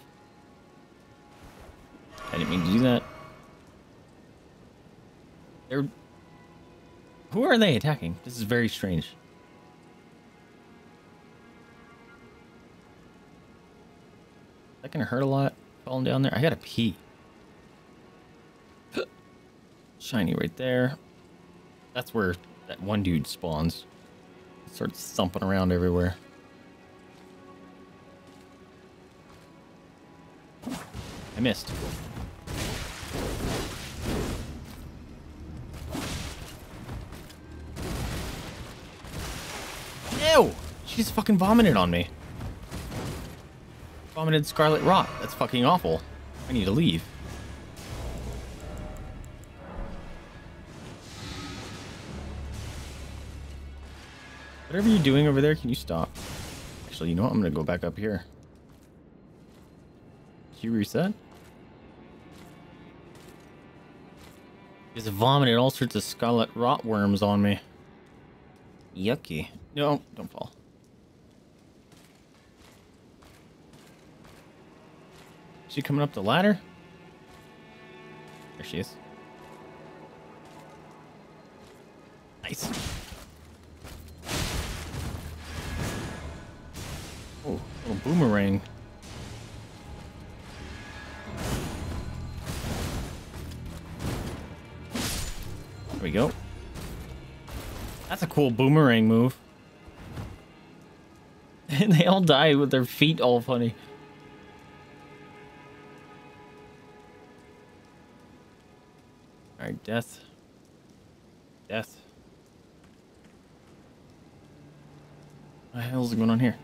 I didn't mean to do that. They're... Who are they attacking? This is very strange. That can hurt a lot, falling down there. I gotta pee. Shiny right there. That's where that one dude spawns. It starts thumping around everywhere. I missed. Ew! She's fucking vomited on me. Vomited Scarlet Rot. That's fucking awful. I need to leave. Whatever you're doing over there, can you stop? Actually, you know what? I'm going to go back up here. Did you reset? Just vomited all sorts of Scarlet Rot worms on me. Yucky. No, don't fall. Is she coming up the ladder? There she is. Nice. Oh, little boomerang. There we go. That's a cool boomerang move. And they all die with their feet all funny. Alright, death. Death. What the hell is going on here?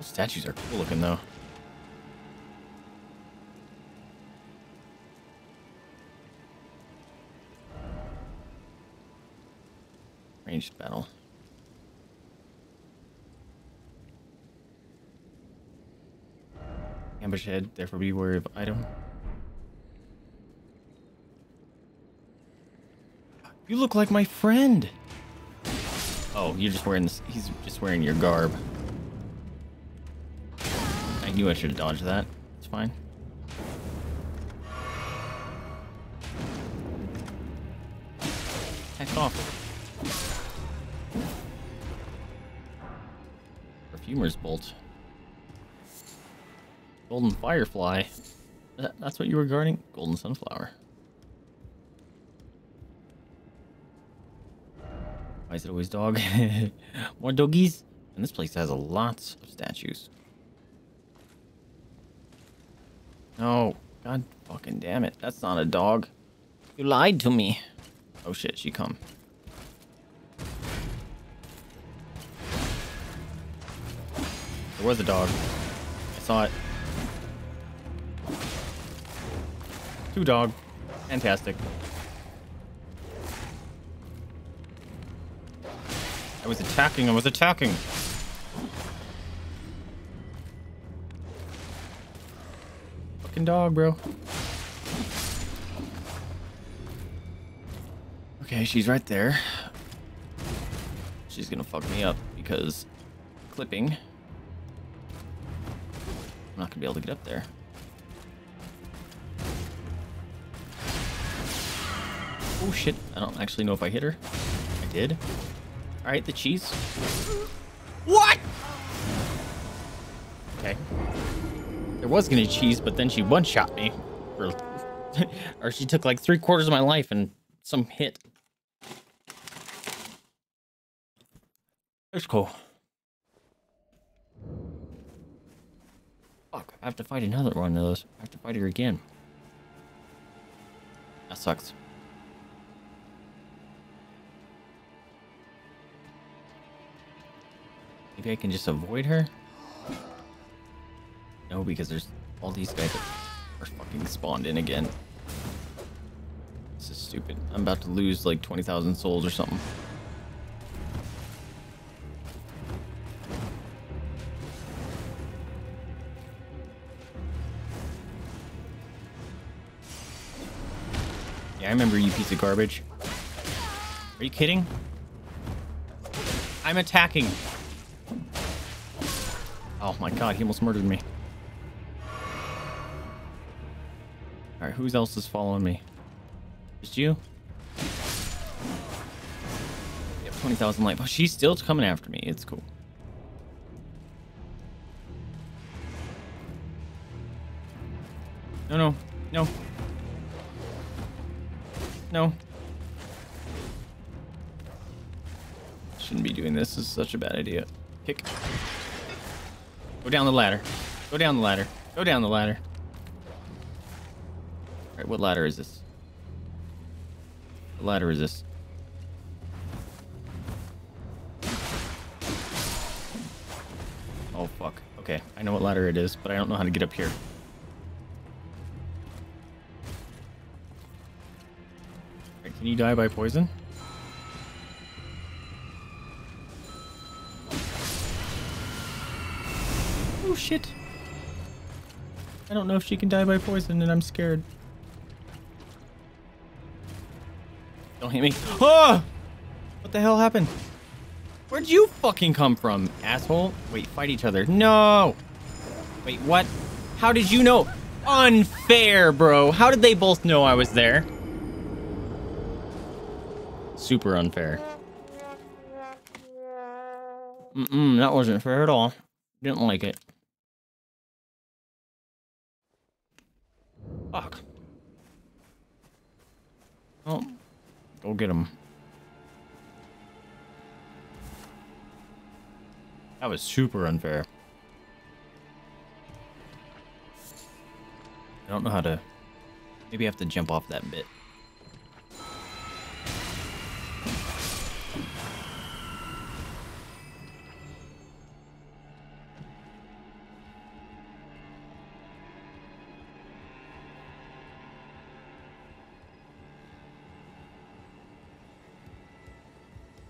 Those statues are cool looking though. Ranged battle. Ambush ahead, therefore be wary of item. You look like my friend. Oh, you're just wearing this. He's just wearing your garb. I knew I should have dodged that. It's fine. Heck off. Perfumer's bolt. Golden Firefly. That's what you were guarding? Golden Sunflower. Why is it always dog? More doggies? And this place has lots of statues. No. God fucking damn it. That's not a dog. You lied to me. Oh shit, she come. There was a dog. I saw it. Two dog. Fantastic. I was attacking. Fucking dog, bro. Okay, she's right there. She's gonna fuck me up because clipping. I'm not gonna be able to get up there. Oh shit, I don't actually know if I hit her. I did. All right, the cheese. What? Okay. There was gonna cheese, but then she one-shot me. Or she took like 3/4 of my life and some hit. That's cool. Fuck, I have to fight another one of those. I have to fight her again. That sucks. Maybe I can just avoid her? No, because there's all these guys that are fucking spawned in again. This is stupid. I'm about to lose like 20,000 souls or something. Yeah, I remember you, piece of garbage. Are you kidding? I'm attacking. Oh my god, he almost murdered me. Alright, who else is following me? Just you? You have 20,000 life. Oh, she's still coming after me. It's cool. No, no, no. No. Shouldn't be doing this. This is such a bad idea. Kick. Go down the ladder. Go down the ladder. Go down the ladder. All right, what ladder is this? What ladder is this? Oh, fuck. Okay, I know what ladder it is, but I don't know how to get up here. All right, can you die by poison? Oh, shit. I don't know if she can die by poison, and I'm scared. Don't hit me. Oh! What the hell happened? Where'd you fucking come from, asshole? Wait, fight each other. No! Wait, what? How did you know? Unfair, bro. How did they both know I was there? Super unfair. Mm-mm, that wasn't fair at all. Didn't like it. Fuck. Oh, go get him. That was super unfair. I don't know how to... Maybe I have to jump off that bit.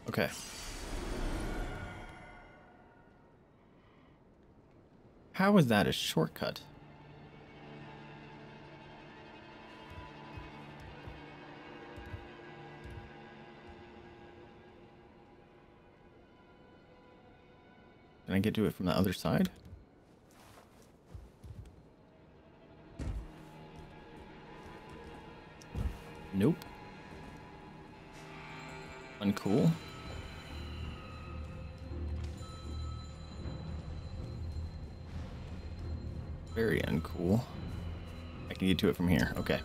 Okay. How was that a shortcut? Can I get to it from the other side? Nope. Uncool. Very uncool. I can get to it from here. Okay.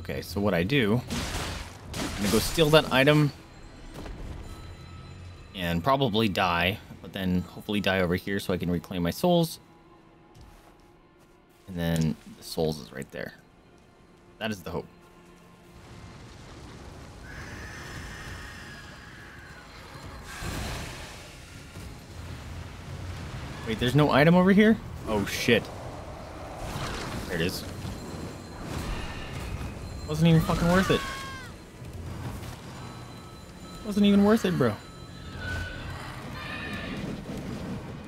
Okay, so what I do, I'm gonna go steal that item and probably die, but then hopefully die over here so I can reclaim my souls. And then the souls is right there. That is the hope. Wait, there's no item over here? Oh, shit. There it is. Wasn't even fucking worth it. Wasn't even worth it, bro.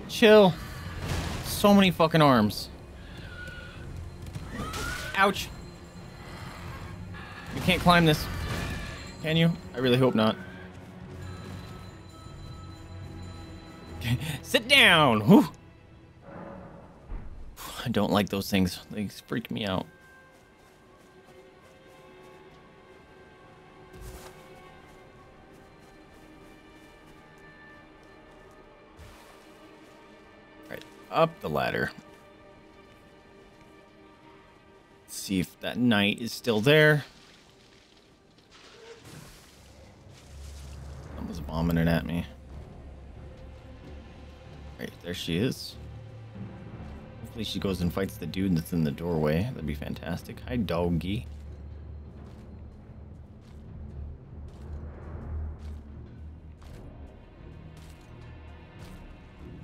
Chill. So many fucking arms. Ouch. You can't climb this. Can you? I really hope not. Sit down. Whew. I don't like those things. They freak me out. All right, up the ladder. Let's see if that knight is still there. Someone's vomiting at me. There she is. Hopefully she goes and fights the dude that's in the doorway. That'd be fantastic. Hi, doggy.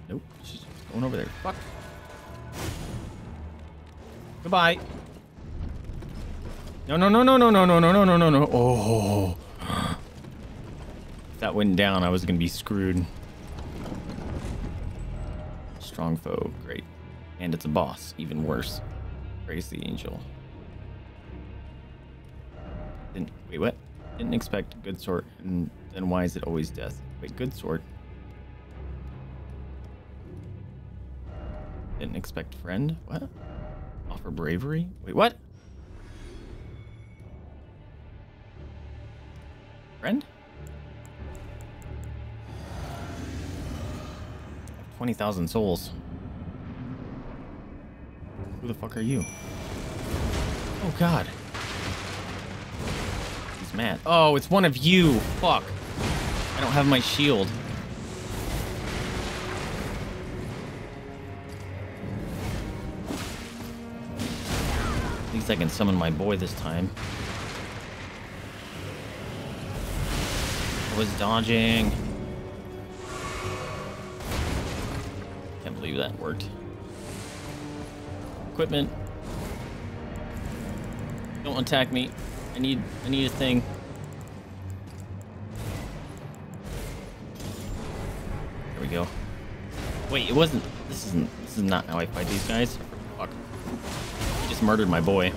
Nope, she's going over there. Fuck. Goodbye. No, no, no, no, no, no, no, no, no, no, no, no. Oh. If that went down, I was going to be screwed. Strong foe, great. And it's a boss, even worse. Praise the angel. Wait, what? Didn't expect a good sort, and then why is it always death? Wait, good sort. Didn't expect friend, what? Offer bravery? Wait, what? Friend? 20,000 souls. Who the fuck are you? Oh, God. He's mad. Oh, it's one of you. Fuck. I don't have my shield. At least I can summon my boy this time. I was dodging. Can't believe that worked. Equipment. Don't attack me. I need a thing. There we go. Wait, it wasn't. This is not how I fight these guys. Fuck. He just murdered my boy.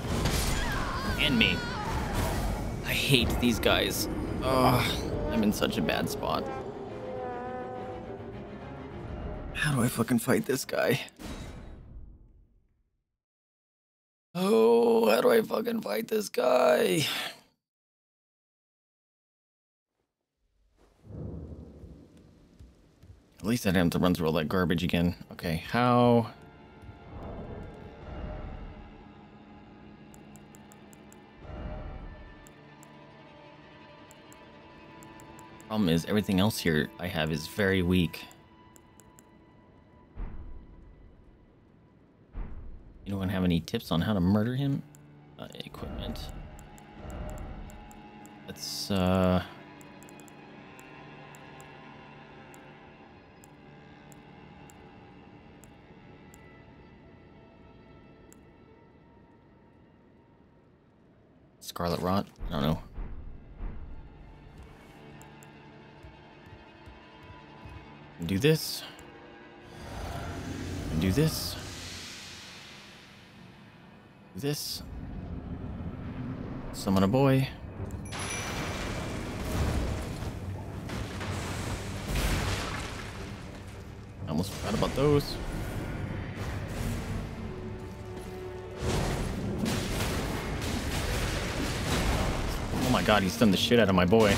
And me. I hate these guys. Ugh, I'm in such a bad spot. How do I fucking fight this guy? Oh, how do I fucking fight this guy? At least I didn't have to run through all that garbage again. Okay, how? Problem is, everything else here I have is very weak. You don't have any tips on how to murder him? Equipment. Let's, Scarlet Rot? I don't know. Do this. Do this. This summon a boy. I almost forgot about those. Oh my god, he stunned the shit out of my boy.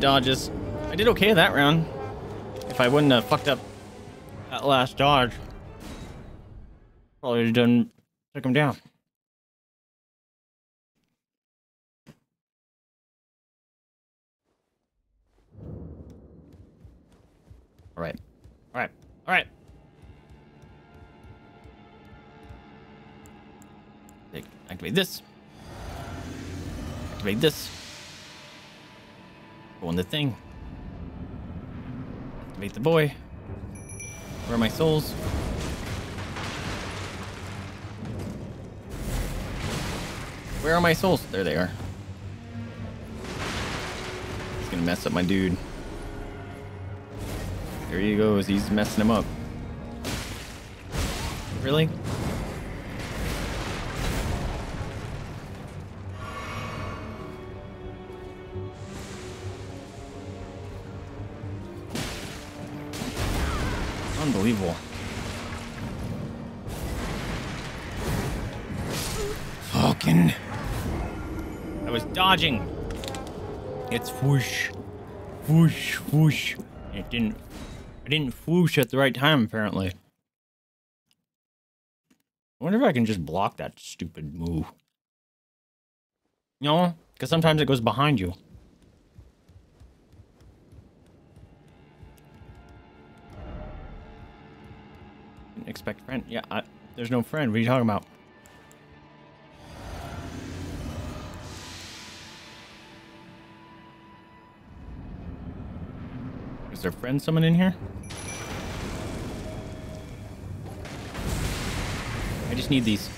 Dodges. I did okay that round. If I wouldn't have fucked up that last dodge, probably would have done took him down. All right, all right, all right. Activate this. Activate this. Go on the thing. Activate the boy. Where are my souls? Where are my souls? There they are. He's gonna mess up my dude. There he goes. He's messing him up. Really? Unbelievable. Fucking. I was dodging. It's whoosh. Whoosh, whoosh. I didn't whoosh at the right time, apparently. I wonder if I can just block that stupid move. No, because sometimes it goes behind you. Expect friend. Yeah, there's no friend. What are you talking about? Is there friend someone in here? I just need these.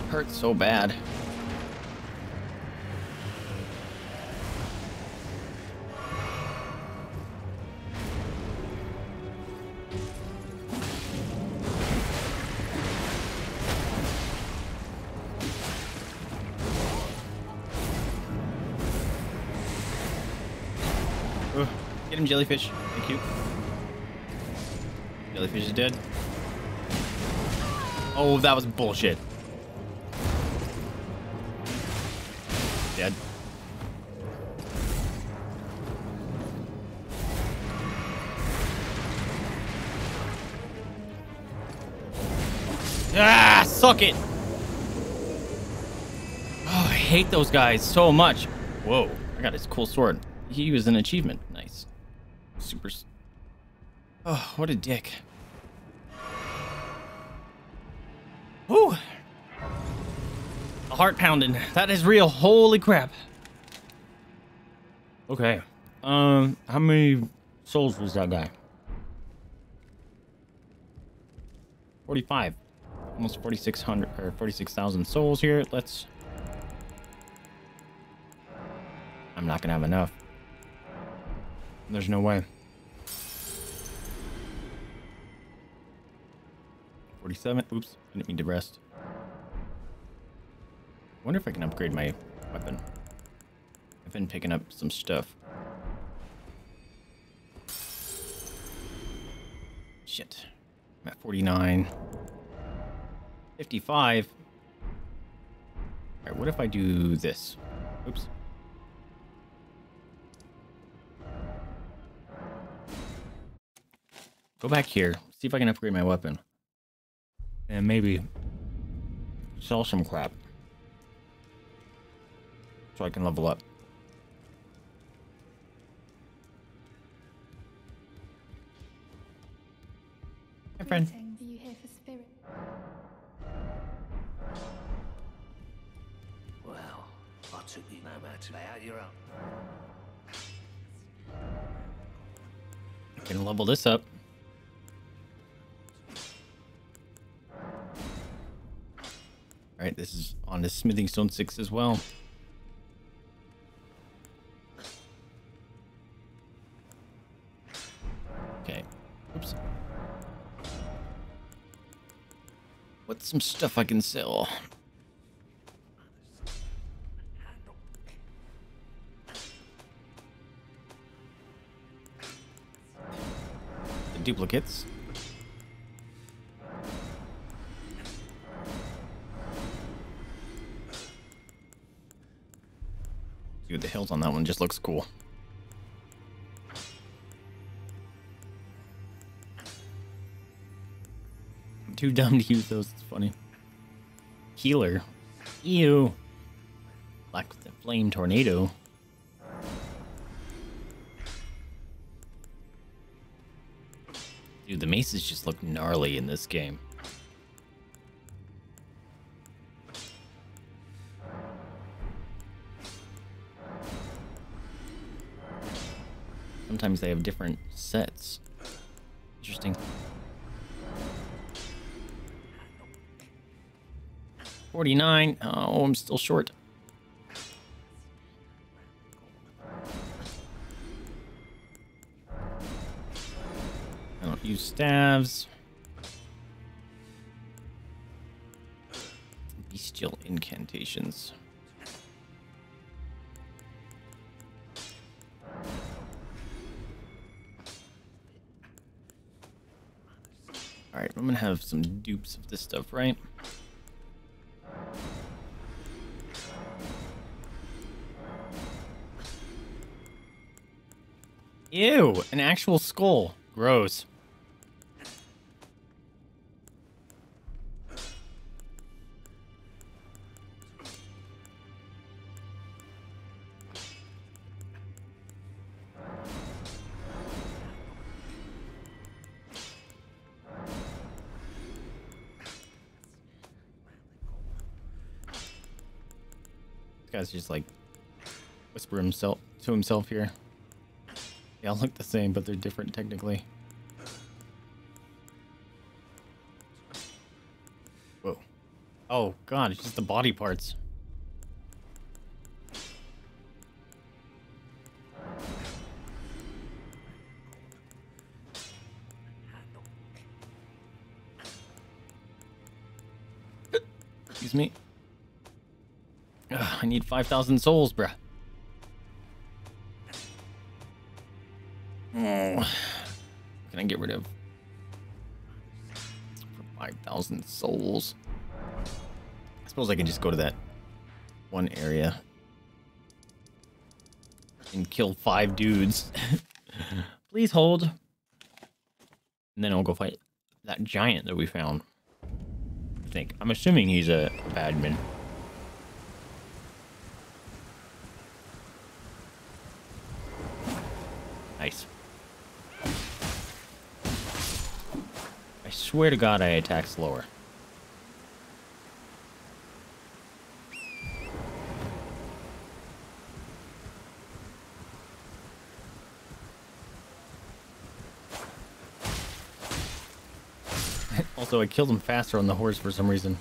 It hurts so bad. Ugh. Get him, jellyfish. Thank you. Jellyfish is dead. Oh, that was bullshit. Dead. Ah, suck it. Oh, I hate those guys so much. Whoa, I got his cool sword. He was an achievement. Nice. Super. Oh, what a dick. Whew. A heart pounding. That is real. Holy crap. Okay. How many souls was that guy? 45. Almost 4,600 or 46,000 souls here. Let's. I'm not gonna have enough. There's no way. 47. Oops, I didn't mean to rest. I wonder if I can upgrade my weapon. I've been picking up some stuff. Shit. I'm at 49. 55. All right, what if I do this? Oops. Go back here, see if I can upgrade my weapon. And maybe sell some crap. So I can level up. Hey, friend. Are you here for spirit? Well, I took you no matter today. Out you're up. I can level this up. Alright, this is on the smithing stone 6 as well. Okay. Oops. What's some stuff I can sell? The duplicates. Dude, the hills on that one just looks cool. I'm too dumb to use those. It's funny. Healer. Ew. Black with the flame tornado. Dude, the maces just look gnarly in this game. Sometimes they have different sets. Interesting. 49. Oh, I'm still short. I don't use staves. Bestial incantations. Alright, I'm gonna have some dupes of this stuff, right? Ew! An actual skull. Gross. Guy's just like whisper himself to himself here. They all look the same, but they're different technically. Whoa. Oh god, it's just the body parts. Excuse me. I need 5,000 souls, bruh. Oh, can I get rid of for 5,000 souls? I suppose I can just go to that one area and kill 5 dudes. Please hold, and then I'll go fight that giant that we found. I think I'm assuming he's a badman. Nice. I swear to God, I attack slower. Also, I killed him faster on the horse for some reason.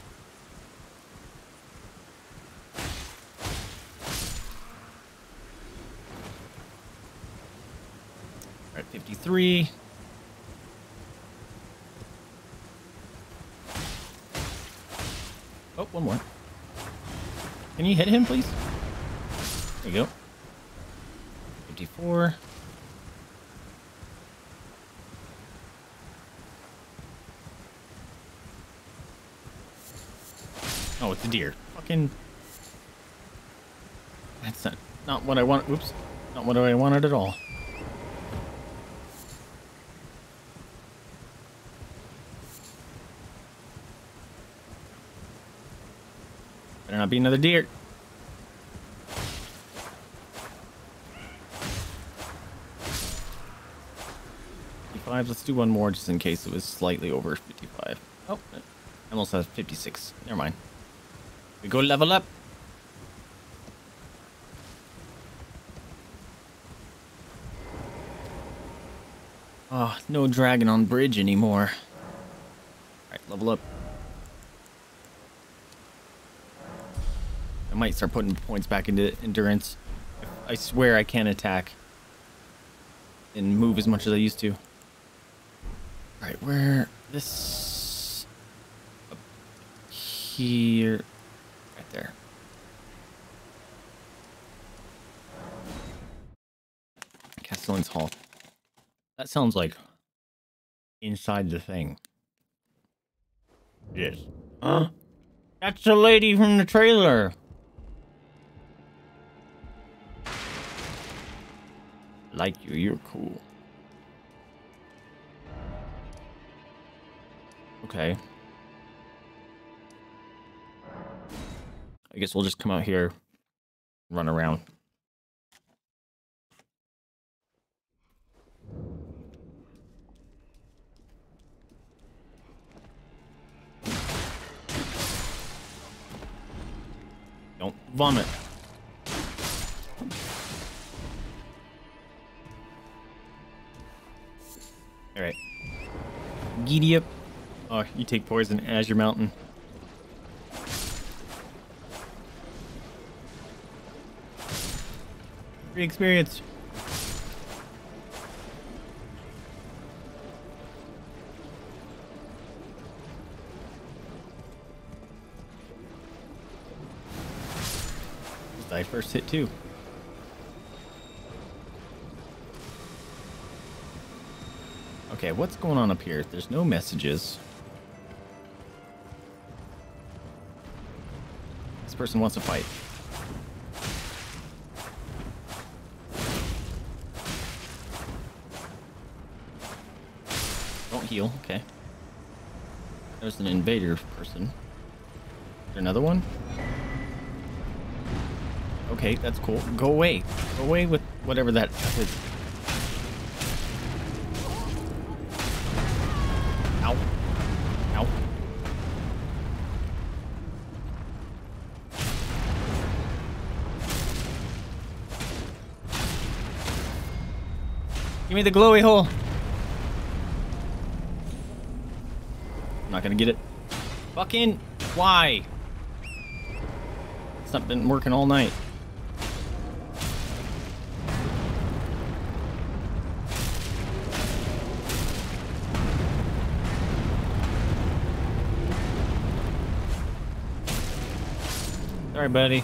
All right, 53. Oh, one more. Can you hit him, please? There you go. 54. Oh, it's a deer. Fucking. That's not what I want. Oops. Not what I wanted at all. Better not be another deer. $55. Let's do one more just in case it was slightly over 55. Oh, I almost have 56. Never mind. We go level up. Oh, no dragon on bridge anymore. Alright, level up. I might start putting points back into endurance. I swear I can't attack and move as much as I used to. Alright, where this up here. There. Castellan's Hall. That sounds like inside the thing. Yes. Huh? That's the lady from the trailer. Like you, you're cool. Okay. I guess we'll just come out here and run around. Don't vomit. All right. Giddy up. Oh, you take poison as your mountain. Free experience. This is my first hit too. Okay, what's going on up here? There's no messages. This person wants to fight. Okay. There's an invader person. Another one? Okay, that's cool. Go away. Go away with whatever that is. Ow. Ow. Give me the glowy hole. Not gonna get it. Fucking why? It's not been working all night. Sorry, buddy.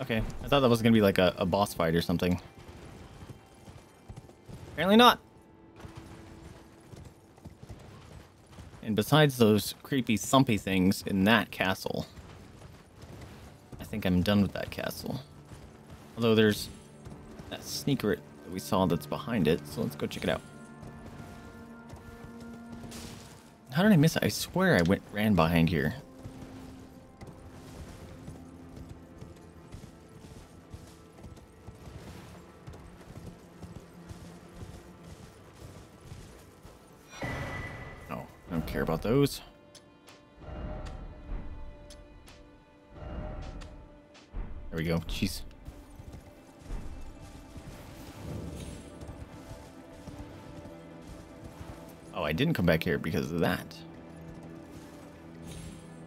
Okay, I thought that was gonna be like a boss fight or something. Apparently not. And besides those creepy, sumpy things in that castle, I think I'm done with that castle. Although there's that sneaker that we saw that's behind it, so let's go check it out. How did I miss it? I swear I ran behind here. Oh, I don't care about those. There we go. Jeez. Oh, I didn't come back here because of that.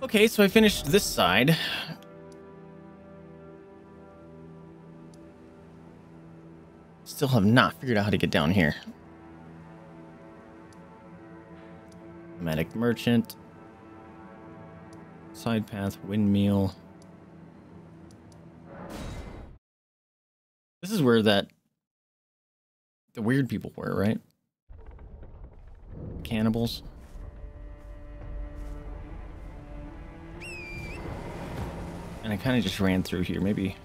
Okay, so I finished this side. Still have not figured out how to get down here. Nomadic merchant. Side path, windmill. This is where that... the weird people were, right? Cannibals. And I kind of just ran through here. Maybe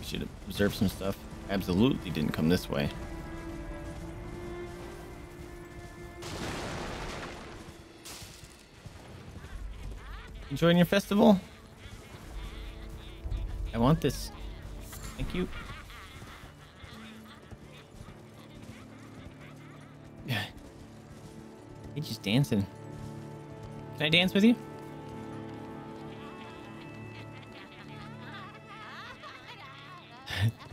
we should observe some stuff. Absolutely didn't come this way. Enjoying your festival? I want this. Thank you. He's just dancing. Can I dance with you?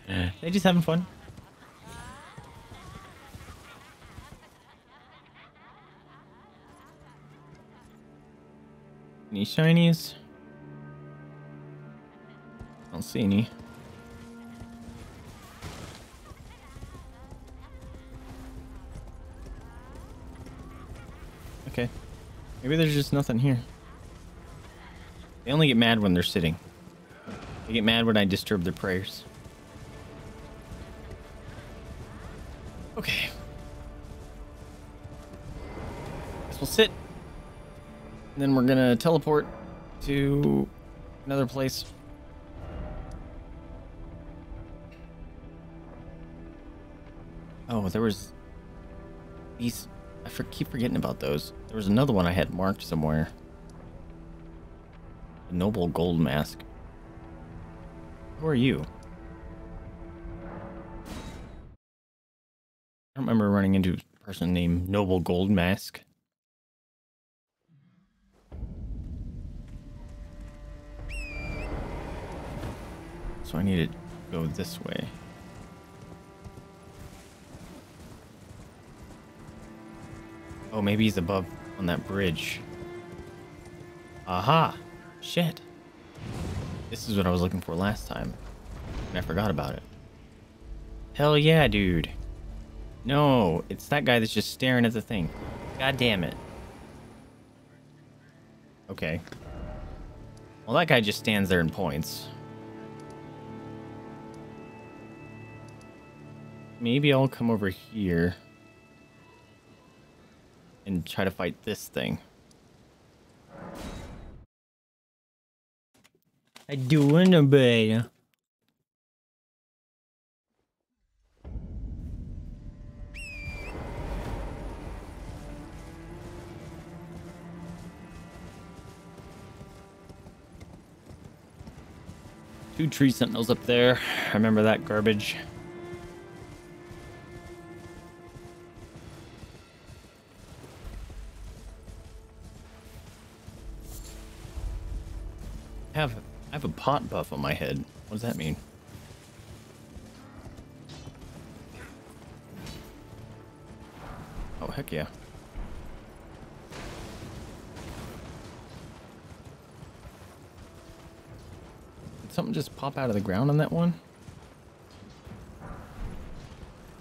They're just having fun. Any shinies? I don't see any. Okay. Maybe there's just nothing here. They only get mad when they're sitting. They get mad when I disturb their prayers. Okay. Guess we'll sit. And then we're gonna teleport to another place. Oh, there was these... I keep forgetting about those. There was another one I had marked somewhere. The noble gold mask. Who are you? I don't remember running into a person named Noble Gold Mask. So I need to go this way. Oh, maybe he's above on that bridge. Aha! Shit. This is what I was looking for last time. And I forgot about it. Hell yeah, dude. No, it's that guy that's just staring at the thing. God damn it. Okay. Well, that guy just stands there and points. Maybe I'll come over here and try to fight this thing. I do want to be. Two tree sentinels up there. I remember that garbage. I have a pot buff on my head. What does that mean? Oh, heck yeah. Did something just pop out of the ground on that one?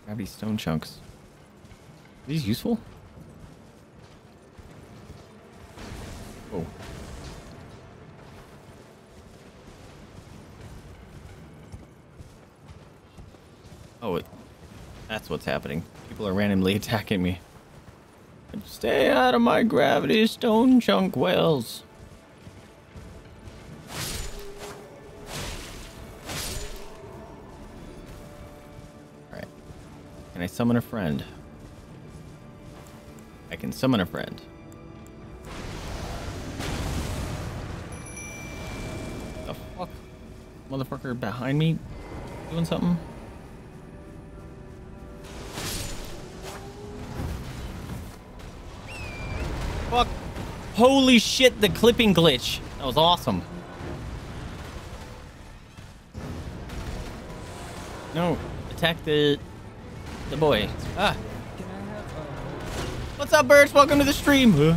Grab these stone chunks. Are these useful? Oh. Oh, that's what's happening. People are randomly attacking me. Stay out of my gravity stone chunk wells. Alright. Can I summon a friend? I can summon a friend. The fuck? Motherfucker behind me doing something? Fuck. Holy shit, the clipping glitch. That was awesome. No, attack the boy. Ah. What's up, birds? Welcome to the stream. Huh?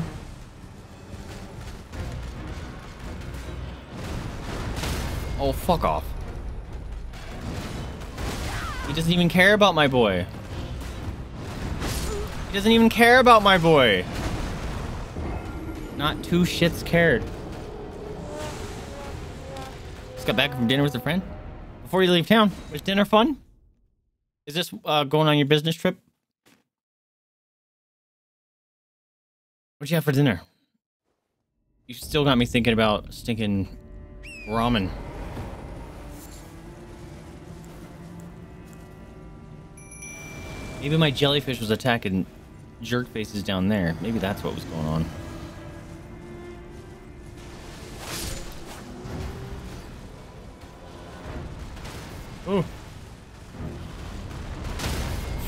Oh, fuck off. He doesn't even care about my boy. He doesn't even care about my boy. Not two shits cared. Just got back from dinner with a friend. Before you leave town, was dinner fun? Is this going on your business trip? What'd you have for dinner? You still got me thinking about stinking ramen. Maybe my jellyfish was attacking jerk faces down there. Maybe that's what was going on. Oh.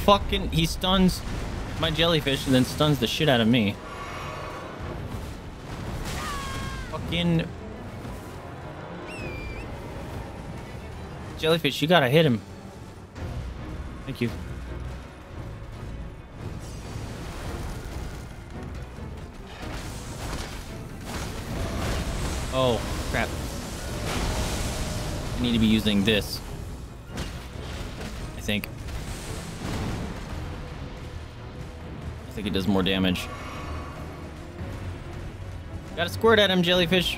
Fucking, he stuns my jellyfish and then stuns the shit out of me. Fucking jellyfish, you gotta hit him. Thank you. Oh, crap. I need to be using this. I think it does more damage. Gotta squirt at him, jellyfish.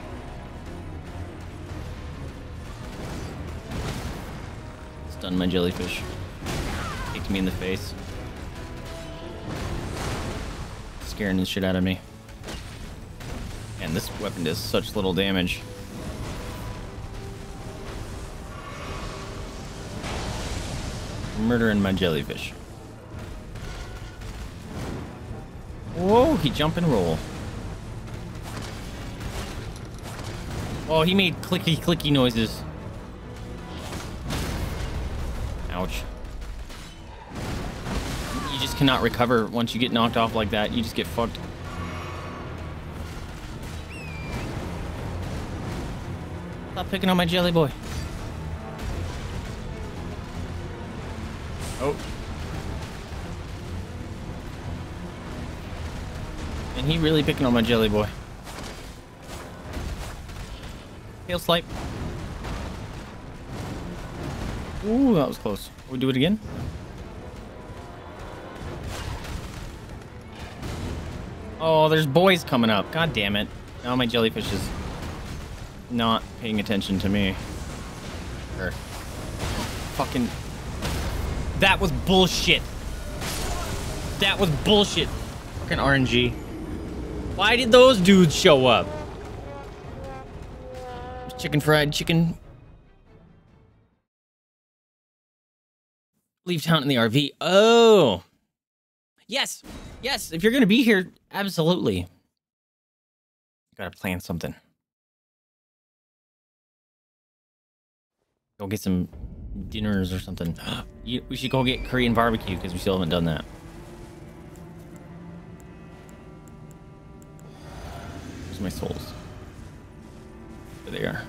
Stun my jellyfish. Kicked me in the face. Scaring the shit out of me. And this weapon does such little damage. Murdering my jellyfish. Whoa, he jump and roll. Oh, he made clicky clicky noises. Ouch. You just cannot recover once you get knocked off like that. You just get fucked. Stop picking on my jelly boy. Oh. And he really picking on my jelly boy. Tail swipe. Ooh, that was close. We do it again. Oh, there's boys coming up. God damn it. Now my jellyfish is not paying attention to me. Or fucking... That was bullshit. That was bullshit. Fucking RNG. Why did those dudes show up? Chicken fried chicken. Leave town in the RV. Oh. Yes. Yes. If you're going to be here, absolutely. Got to plan something. Go get some dinners or something. We should go get Korean barbecue because we still haven't done that. Where's my souls? There they are.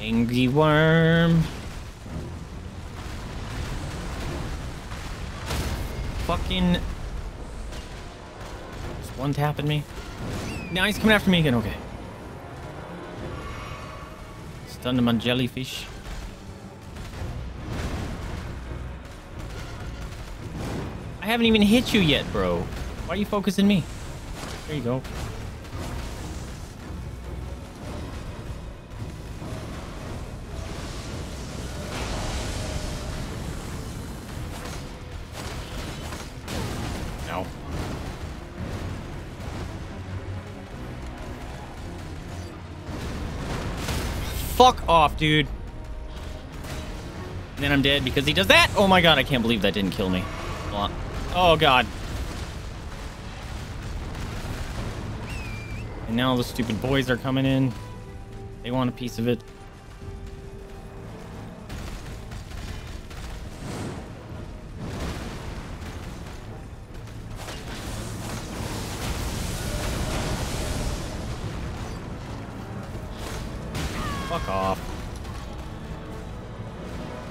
Angry worm. Fucking... One tapping me. Now he's coming after me again. Okay. Stunned my jellyfish. I haven't even hit you yet, bro. Why are you focusing me? There you go. Fuck off, dude. And then I'm dead because he does that. Oh my god, I can't believe that didn't kill me. Oh god. And now the stupid boys are coming in. They want a piece of it.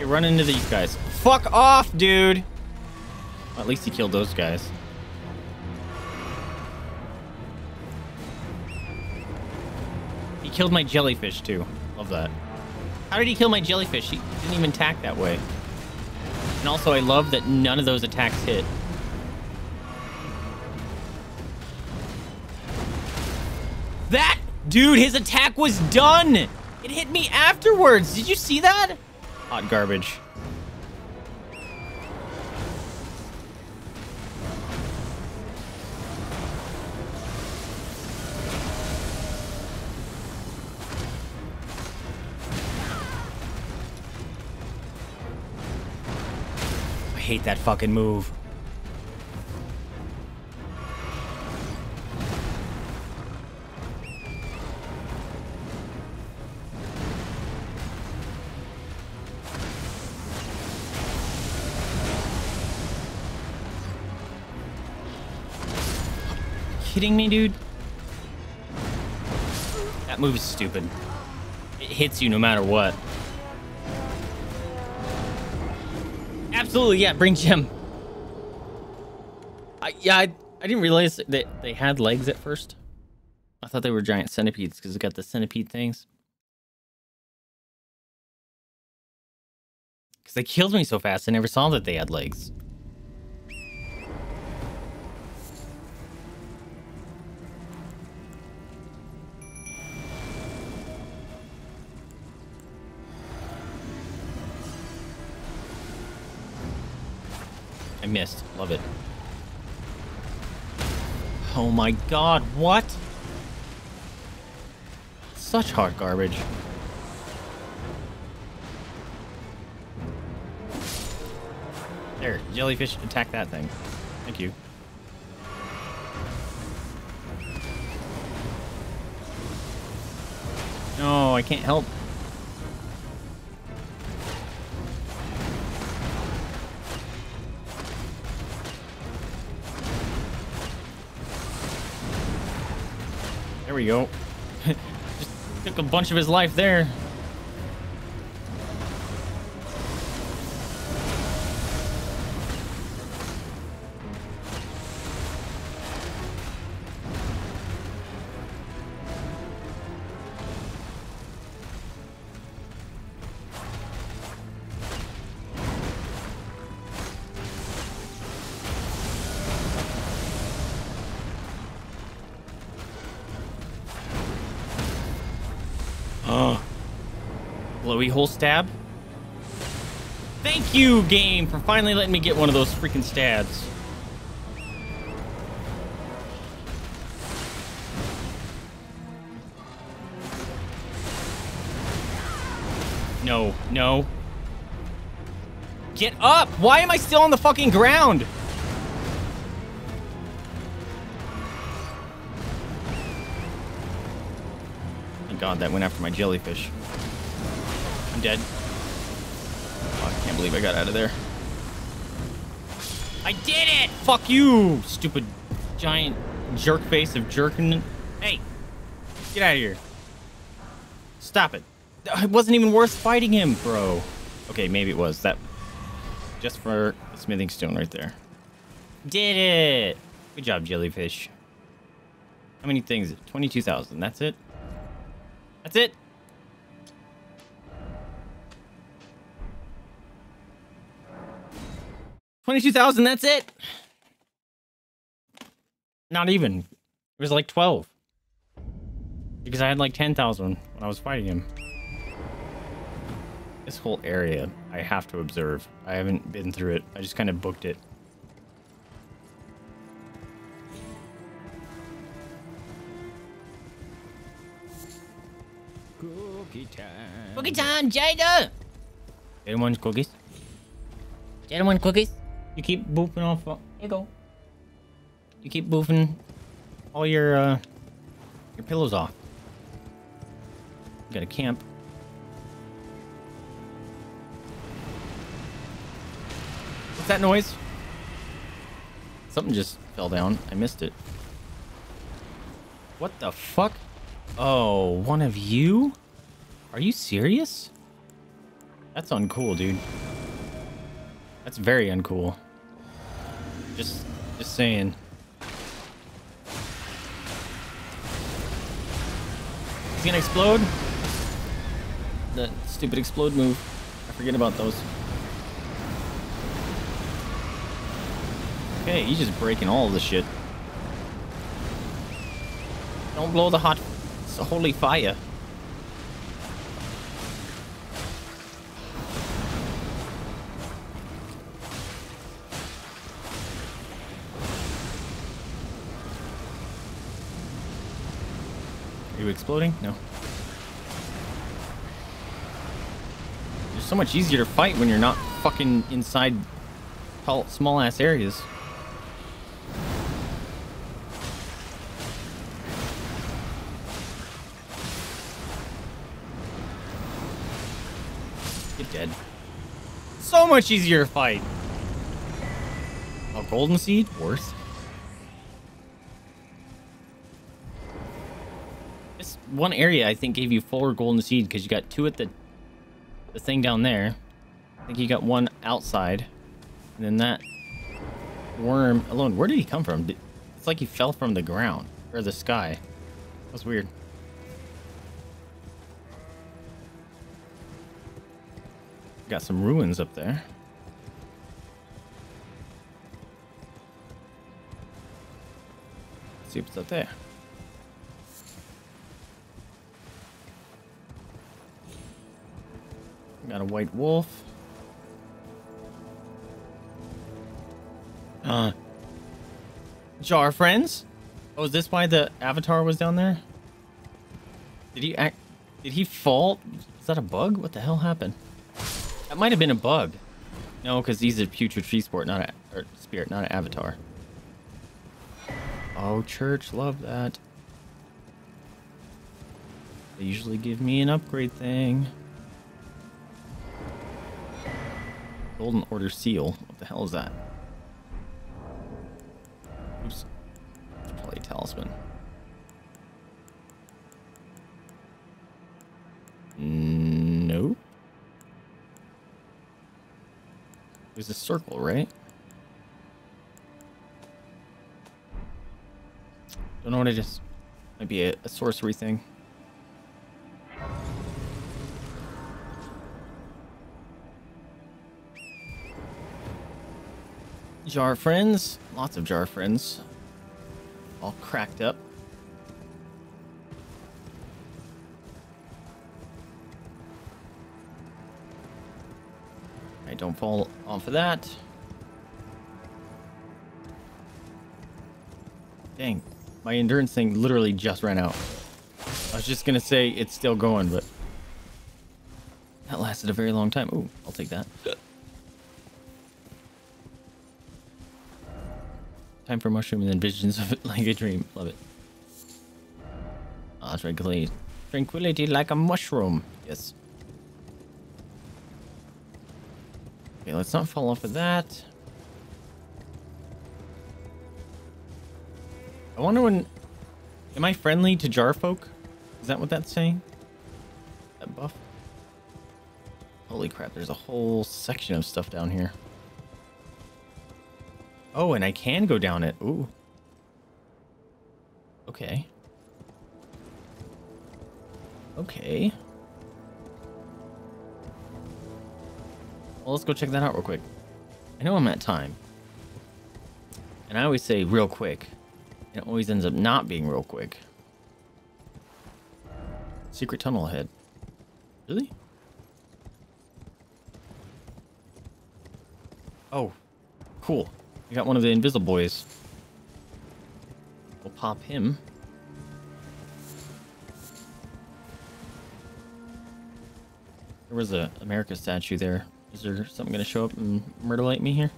Run into these guys. Fuck off, dude. Well, at least he killed those guys. He killed my jellyfish too. Love that. How did he kill my jellyfish? He didn't even attack that way. And also I love that none of those attacks hit. That dude, his attack was done. It hit me afterwards. Did you see that? Hot garbage. I hate that fucking move. Kidding me, dude? That move is stupid. It hits you no matter what. Absolutely, yeah, bring Jim. I didn't realize that they had legs at first. I thought they were giant centipedes because they got the centipede things. Because they killed me so fast, I never saw that they had legs. I missed. Love it. Oh my god, what? Such hot garbage. There, jellyfish, attack that thing. Thank you. No, I can't help. There we go. Just took a bunch of his life there. Hole stab. Thank you, game, for finally letting me get one of those freaking stabs. No, no. Get up! Why am I still on the fucking ground? Thank God that went after my jellyfish. Dead. Oh, I can't believe I got out of there. I did it! Fuck you, stupid giant jerk face of jerkin. Hey, get out of here. Stop it. It wasn't even worth fighting him, bro. Okay, maybe it was. That just for the smithing stone right there. Did it. Good job, jellyfish. How many things? 22,000. That's it. That's it. $22,000, that's it. Not even. It was like 12. Because I had like 10,000 when I was fighting him. This whole area, I have to observe. I haven't been through it. I just kind of booked it. Cookie time. Cookie time, Jada! Jada wants cookies. Jada wants cookies. You keep boofing off. Here you go. You keep boofing all your pillows off. You gotta camp. What's that noise? Something just fell down. I missed it. What the fuck? Oh, one of you? Are you serious? That's uncool, dude. That's very uncool. Just saying. He's gonna explode? That stupid explode move. I forget about those. Okay, he's just breaking all the shit. Don't blow the hot... It's a holy fire. Are you exploding? No. It's so much easier to fight when you're not fucking inside small ass areas. Dead. So much easier to fight. A golden seed? Worse. This one area, I think, gave you 4 golden seed because you got 2 at the thing down there. I think you got 1 outside. And then that worm alone. Where did he come from? It's like he fell from the ground or the sky. That's weird. Got some ruins up there. Let's see what's up there. Got a white wolf. Jar friends. Oh, is this why the avatar was down there? Did he fall? Is that a bug? What the hell happened? That might have been a bug. No, because he's a putrid tree spirit, not an avatar. Oh, church, love that. They usually give me an upgrade thing. Golden Order seal. What the hell is that? Oops. It's probably a talisman. Nope. There's a circle, right? Don't know what it is. Might be a sorcery thing. Jar friends. Lots of jar friends. All cracked up. Don't fall off of that. Dang, my endurance thing literally just ran out. I was just gonna say it's still going, but that lasted a very long time. Ooh, I'll take that. Time for mushroom and then visions of it like a dream. Love it. Ah, tranquility like a mushroom. Yes. Okay, let's not fall off of that. I wonder when... Am I friendly to jar folk? Is that what that's saying? That buff? Holy crap, there's a whole section of stuff down here. Oh, and I can go down it. Ooh. Okay. Okay. Well, let's go check that out real quick. I know I'm at time. And I always say real quick. It always ends up not being real quick. Secret tunnel ahead. Really? Oh, cool. We got one of the invisible boys. We'll pop him. There was an America statue there. Is there something going to show up and murder light me here?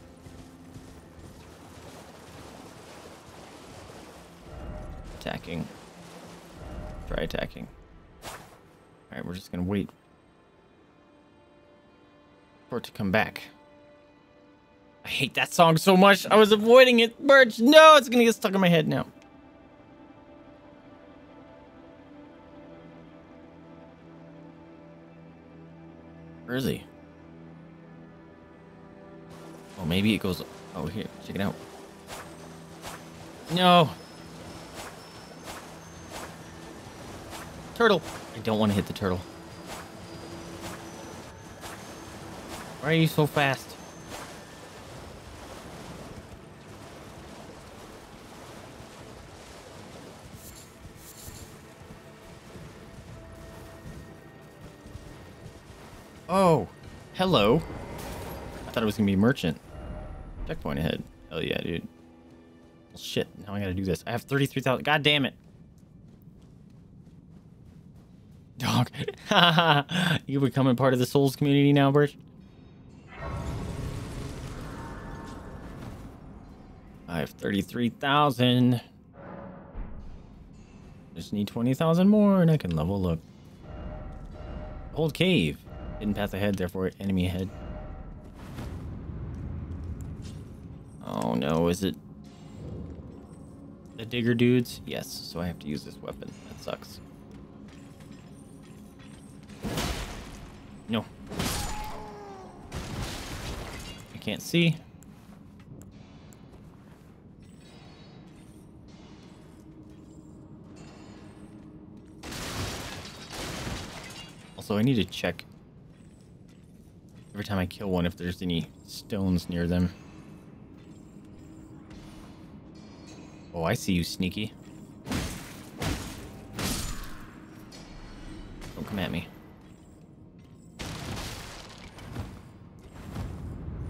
Attacking. Try attacking. Alright, we're just going to wait for it to come back. I hate that song so much. I was avoiding it. Birch, no, it's going to get stuck in my head now. Where is he? Oh, maybe it goes... Oh, here. Check it out. No. Turtle. I don't want to hit the turtle. Why are you so fast? Oh, hello. I thought it was going to be merchant. Checkpoint ahead. Hell yeah, dude. Well, shit, now I got to do this. I have 33,000. God damn it. Dog. You becoming part of the Souls community now, Birch? I have 33,000. Just need 20,000 more and I can level up. Old cave. Hidden path ahead, therefore enemy ahead. Oh no, is it the digger dudes? Yes, so I have to use this weapon. That sucks. No. I can't see. Also, I need to check every time I kill one if there's any stones near them. Oh, I see you, sneaky. Don't come at me.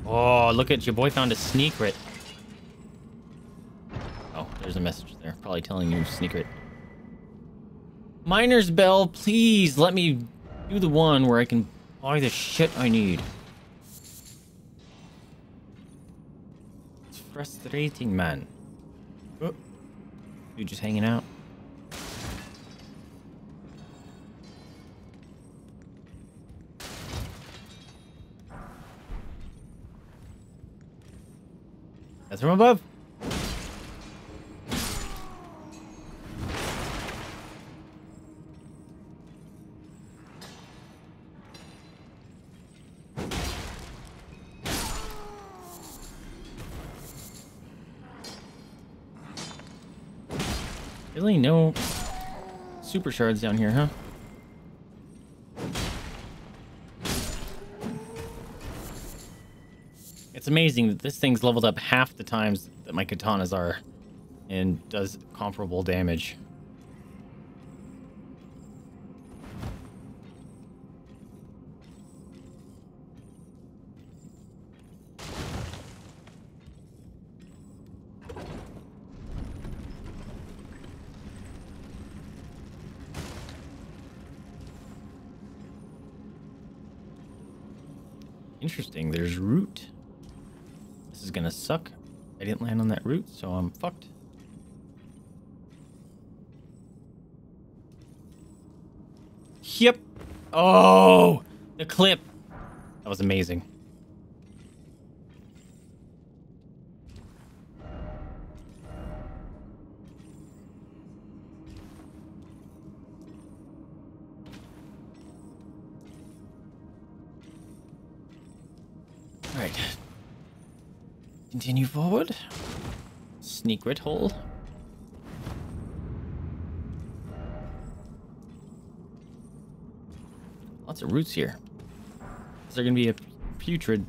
Oh, look at your boy found a sneakrit. Oh, there's a message there. Probably telling you sneakrit. Miner's Bell, please let me do the one where I can buy the shit I need. Frustrating, man. Oh. You just hanging out. That's from above. Really no super shards down here, huh? It's amazing that this thing's leveled up half the times that my katanas are and does comparable damage. Interesting, there's root. This is gonna suck. I didn't land on that root, so I'm fucked. Yep. Oh, the clip. That was amazing. Alright. Continue forward. Sneak red hole. Lots of roots here. Is there gonna be a putrid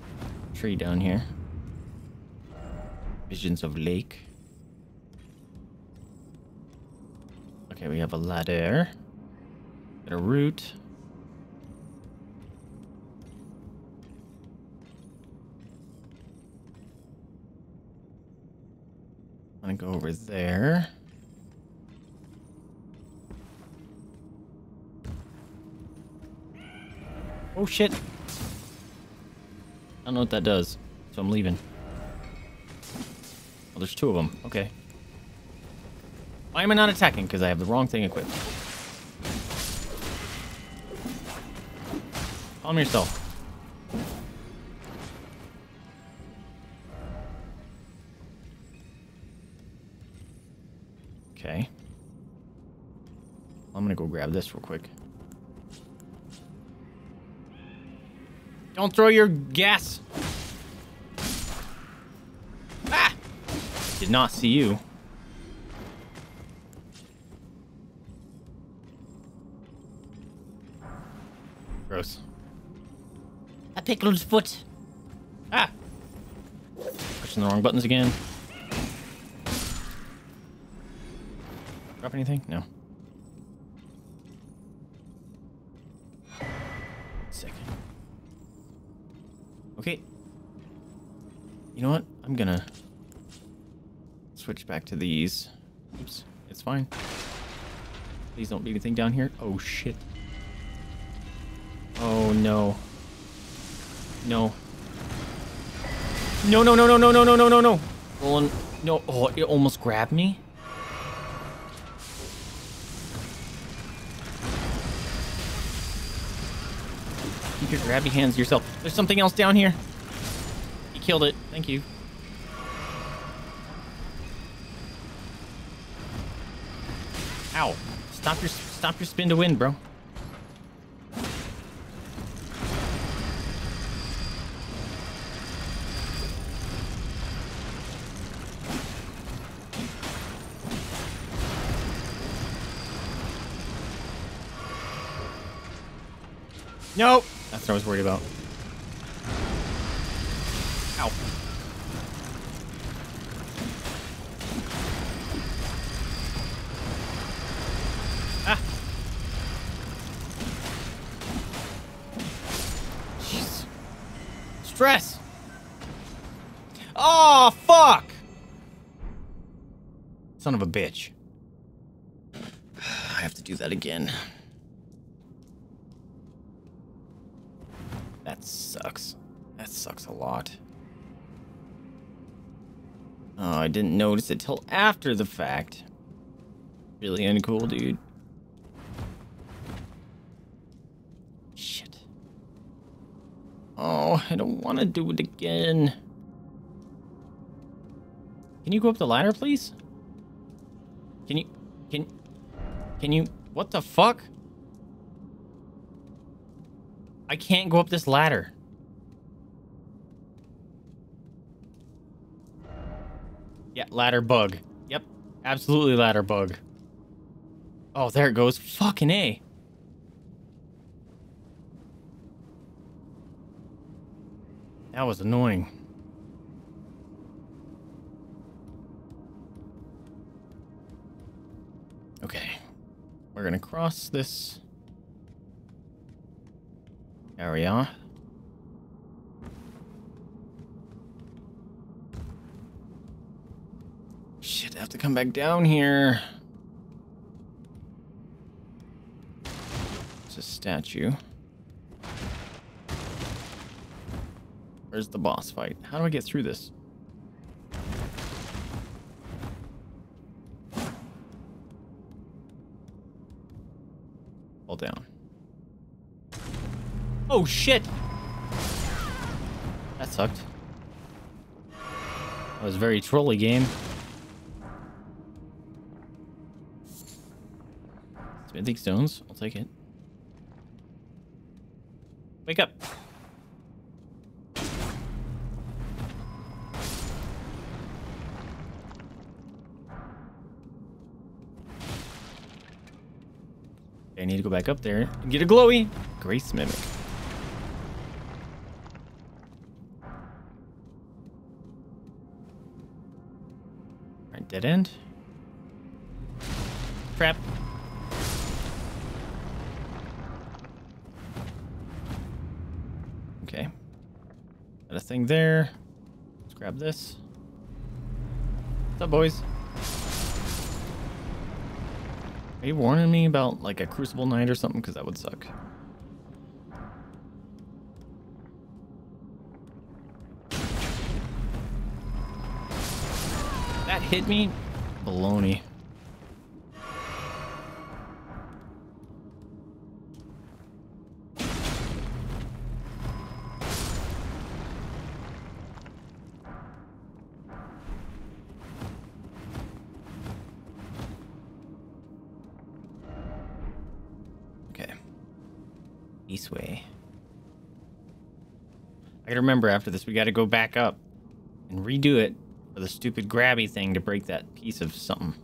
tree down here? Visions of lake. Okay, we have a ladder and a root. I'm gonna go over there. Oh shit! I don't know what that does, so I'm leaving. Oh, there's two of them. Okay. Why am I not attacking? Because I have the wrong thing equipped. Calm yourself. Okay. I'm gonna go grab this real quick. Don't throw your gas. Ah! Did not see you. Gross. I pickled his foot. Ah! Pushing the wrong buttons again. Drop anything? No. Okay, you know what? I'm gonna switch back to these. Oops, it's fine. Please don't leave anything down here. Oh shit. Oh no. No. No, no, no, no, no, no, no, no, no, no. Rolling. No. Oh, it almost grabbed me. Keep your grabby hands to yourself. There's something else down here. He killed it. Thank you. Ow. Stop your spin to win, bro. Nope. That's what I was worried about. Ow. Ah. Jeez. Stress. Oh, fuck. Son of a bitch. I have to do that again. That sucks. That sucks a lot. Oh, I didn't notice it till after the fact. Really uncool, dude. Shit. Oh, I don't want to do it again. Can you go up the ladder, please? Can you? What the fuck? I can't go up this ladder. Yeah, ladder bug. Yep, absolutely ladder bug. Oh, there it goes. Fucking A. That was annoying. Okay. We're gonna cross this area. Shit, I have to come back down here. It's a statue. Where's the boss fight? How do I get through this? Fall down. Oh shit! That sucked. That was a very trolly game. Smithing stones, I'll take it. Wake up! I need to go back up there and get a glowy grace mimic. Dead end. Crap. Okay. Got a thing there. Let's grab this. What's up, boys? Are you warning me about like a Crucible Knight or something? Because that would suck. That hit me? Baloney. Way. I gotta remember after this, we gotta go back up and redo it for the stupid grabby thing to break that piece of something.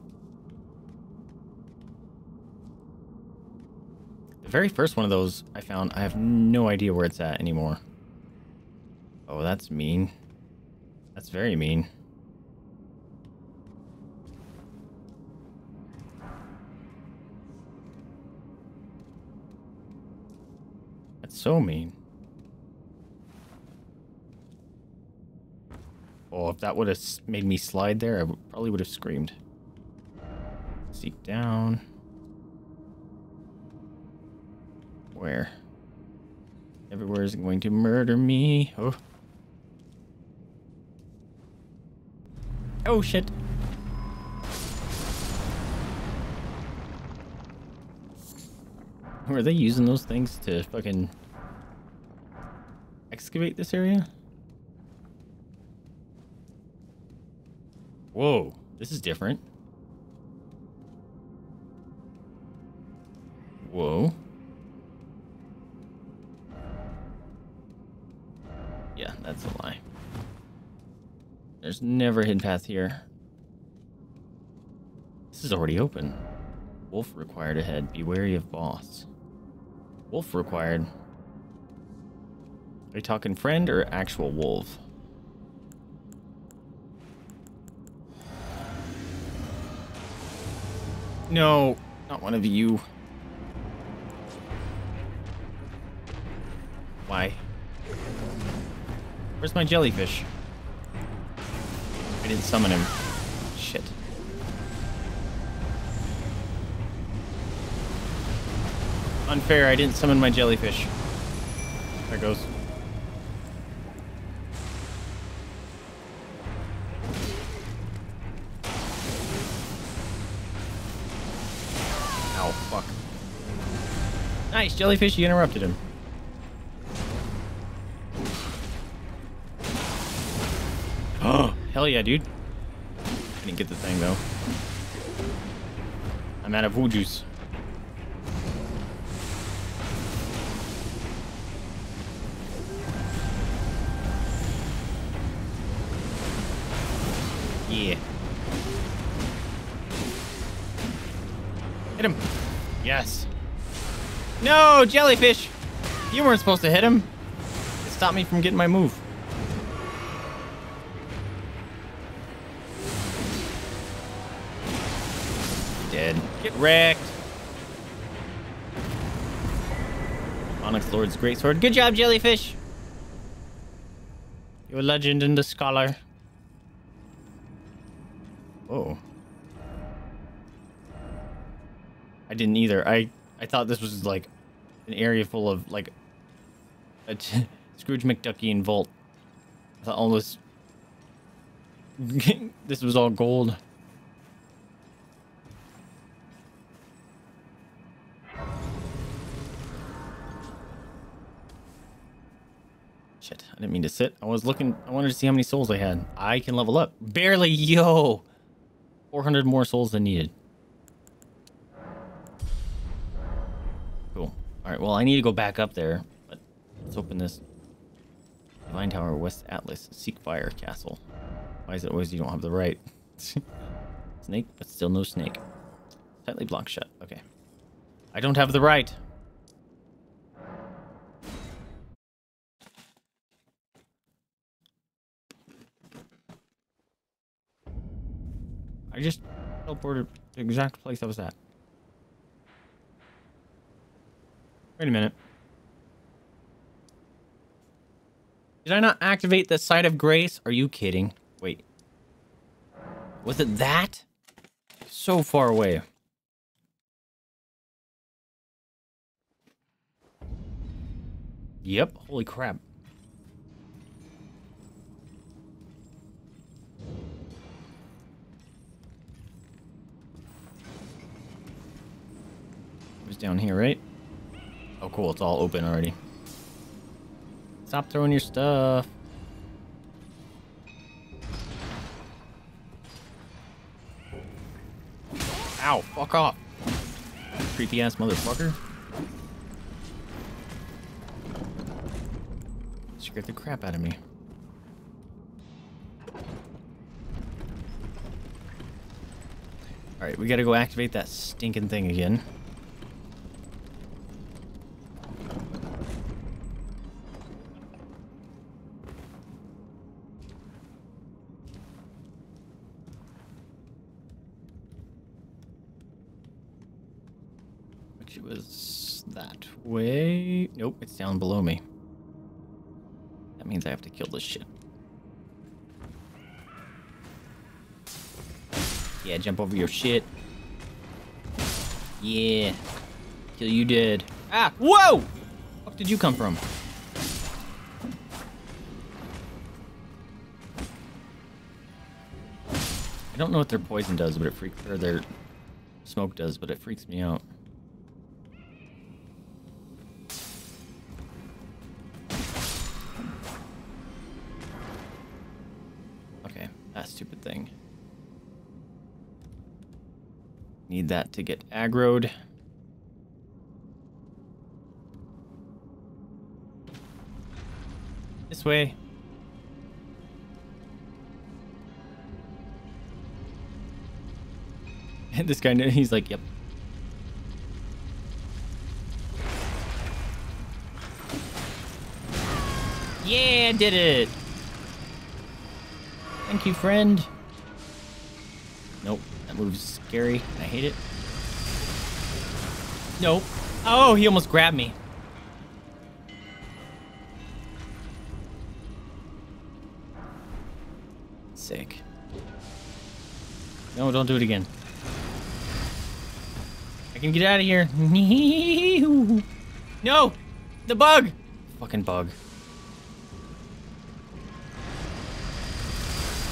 The very first one of those I found, I have no idea where it's at anymore. Oh, that's mean. That's very mean. So mean. Oh, if that would have made me slide there, I probably would have screamed. Seek down. Where? Everywhere is going to murder me. Oh. Oh, shit. Are they using those things to fucking... excavate this area? Whoa, this is different. Whoa. Yeah, that's a lie. There's never a hidden path here. This is already open. Wolf required ahead. Be wary of boss. Wolf required. Are you talking friend or actual wolf? No, not one of you. Why? Where's my jellyfish? I didn't summon him. Shit. Unfair, I didn't summon my jellyfish. There it goes. Nice, jellyfish, you interrupted him. Oh, hell yeah, dude. I didn't get the thing, though. I'm out of woo juice. Yeah. Hit him. Yes. No, jellyfish! You weren't supposed to hit him. It stopped me from getting my move. Dead. Get wrecked. Onyx Lord's Greatsword. Good job, jellyfish! You're a legend and a scholar. Oh. I didn't either. I thought this was like an area full of like a Scrooge McDuckie and Volt. I thought all this this was all gold. Shit, I didn't mean to sit. I was looking, I wanted to see how many souls I had. I can level up. Barely, yo! 400 more souls than needed. Alright, well, I need to go back up there, but let's open this. Divine Tower, West Atlas, Seekfire Castle. Why is it always you don't have the right? Snake, but still no snake. Tightly blocked shut. Okay. I don't have the right. I just teleported to the exact place I was at. Wait a minute. Did I not activate the Site of Grace? Are you kidding? Wait. Was it that? So far away. Yep. Holy crap. It was down here, right? Oh, cool. It's all open already. Stop throwing your stuff. Ow, fuck off. Creepy ass motherfucker. Scared the crap out of me. Alright, we gotta go activate that stinking thing again. Which was that way. Nope, it's down below me. That means I have to kill this shit. Yeah, jump over your shit. Yeah. Kill you dead. Ah! Whoa! Where the fuck did you come from? I don't know what their poison does, but it freaks... Or their smoke does, but it freaks me out. Thing. Need that to get aggroed. This way. And this guy, he's like, yep. Yeah, did it. Thank you, friend. Nope, that move's scary. I hate it. Nope. Oh, he almost grabbed me. Sick. No, don't do it again. I can get out of here. No! The bug! Fucking bug.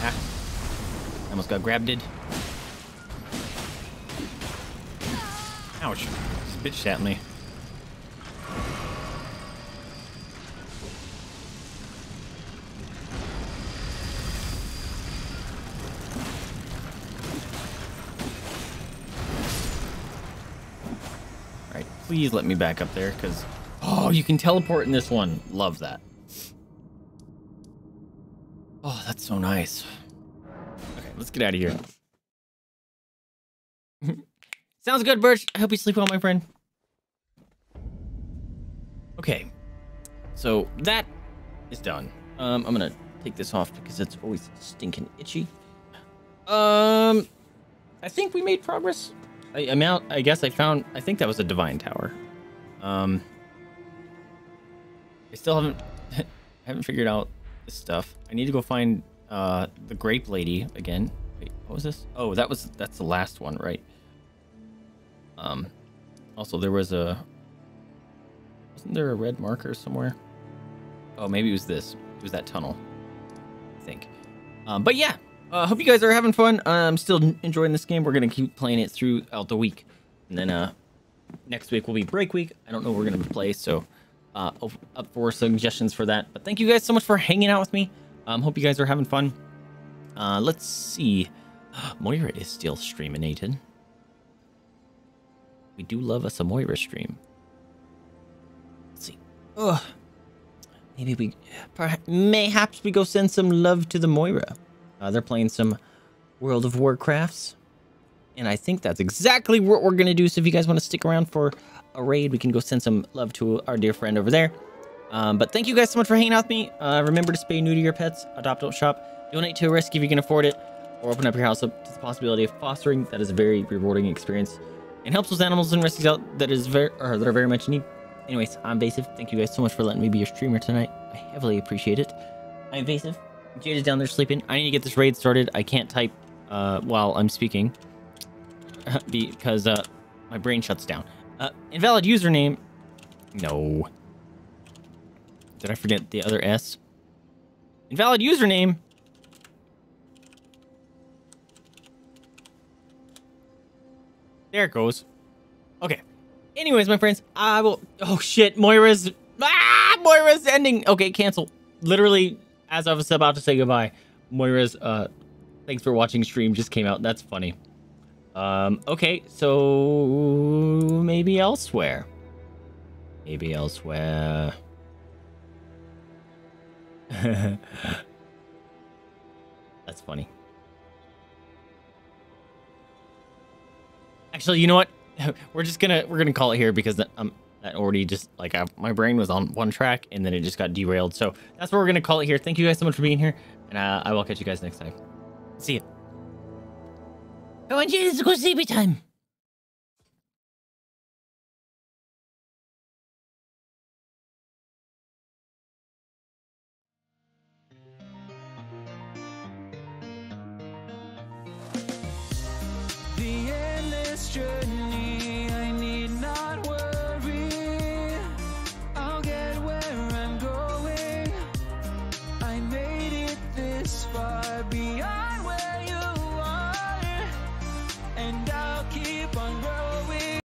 Ah. I almost got grabbed. Ouch. This bitch at me. Alright, please let me back up there, because... Oh, you can teleport in this one. Love that. Oh, that's so nice. Okay, let's get out of here. Sounds good, Birch. I hope you sleep well, my friend. Okay. So that is done. I'm going to take this off because it's always stinking itchy. I think we made progress. I'm out. I guess I found... I think that was a divine tower. I still haven't... haven't figured out this stuff. I need to go find the grape lady again. Wait, what was this? Oh, that was... That's the last one, right? Also there was a, wasn't there a red marker somewhere? Oh, maybe it was this, it was that tunnel, I think. But yeah, hope you guys are having fun. I'm still enjoying this game. We're going to keep playing it throughout the week. And then, next week will be break week. I don't know what we're going to play. So, up for suggestions for that, but thank you guys so much for hanging out with me. Hope you guys are having fun. Let's see. Moira is still streaminated. We do love us a Moira stream. Let's see. Ugh. Maybe we... Mayhaps we go send some love to the Moira. They're playing some World of Warcrafts. And I think that's exactly what we're going to do. So if you guys want to stick around for a raid, we can go send some love to our dear friend over there. But thank you guys so much for hanging out with me. Remember to spay new to your pets. Adopt, don't shop. Donate to a rescue if you can afford it. Or open up your house up to the possibility of fostering. That is a very rewarding experience. And helps those animals and rescues out that are very much in need. Anyways, I'm Vaesive. Thank you guys so much for letting me be your streamer tonight. I heavily appreciate it. I'm Vaesive. Jade is down there sleeping. I need to get this raid started. I can't type while I'm speaking because my brain shuts down. Invalid username. No. Did I forget the other S? Invalid username. There it goes. Okay. Anyways, my friends, I will... Oh, shit. Moira's... Ah! Moira's ending. Okay, cancel. Literally, as I was about to say goodbye, Moira's, thanks for watching stream just came out. That's funny. Okay, so... Maybe elsewhere. Maybe elsewhere. That's funny. Actually, you know what? We're gonna call it here because that already just like my brain was on one track and then it just got derailed. So that's where we're gonna call it here. Thank you guys so much for being here, and I will catch you guys next time. See ya. Everyone, it's go sleepy time.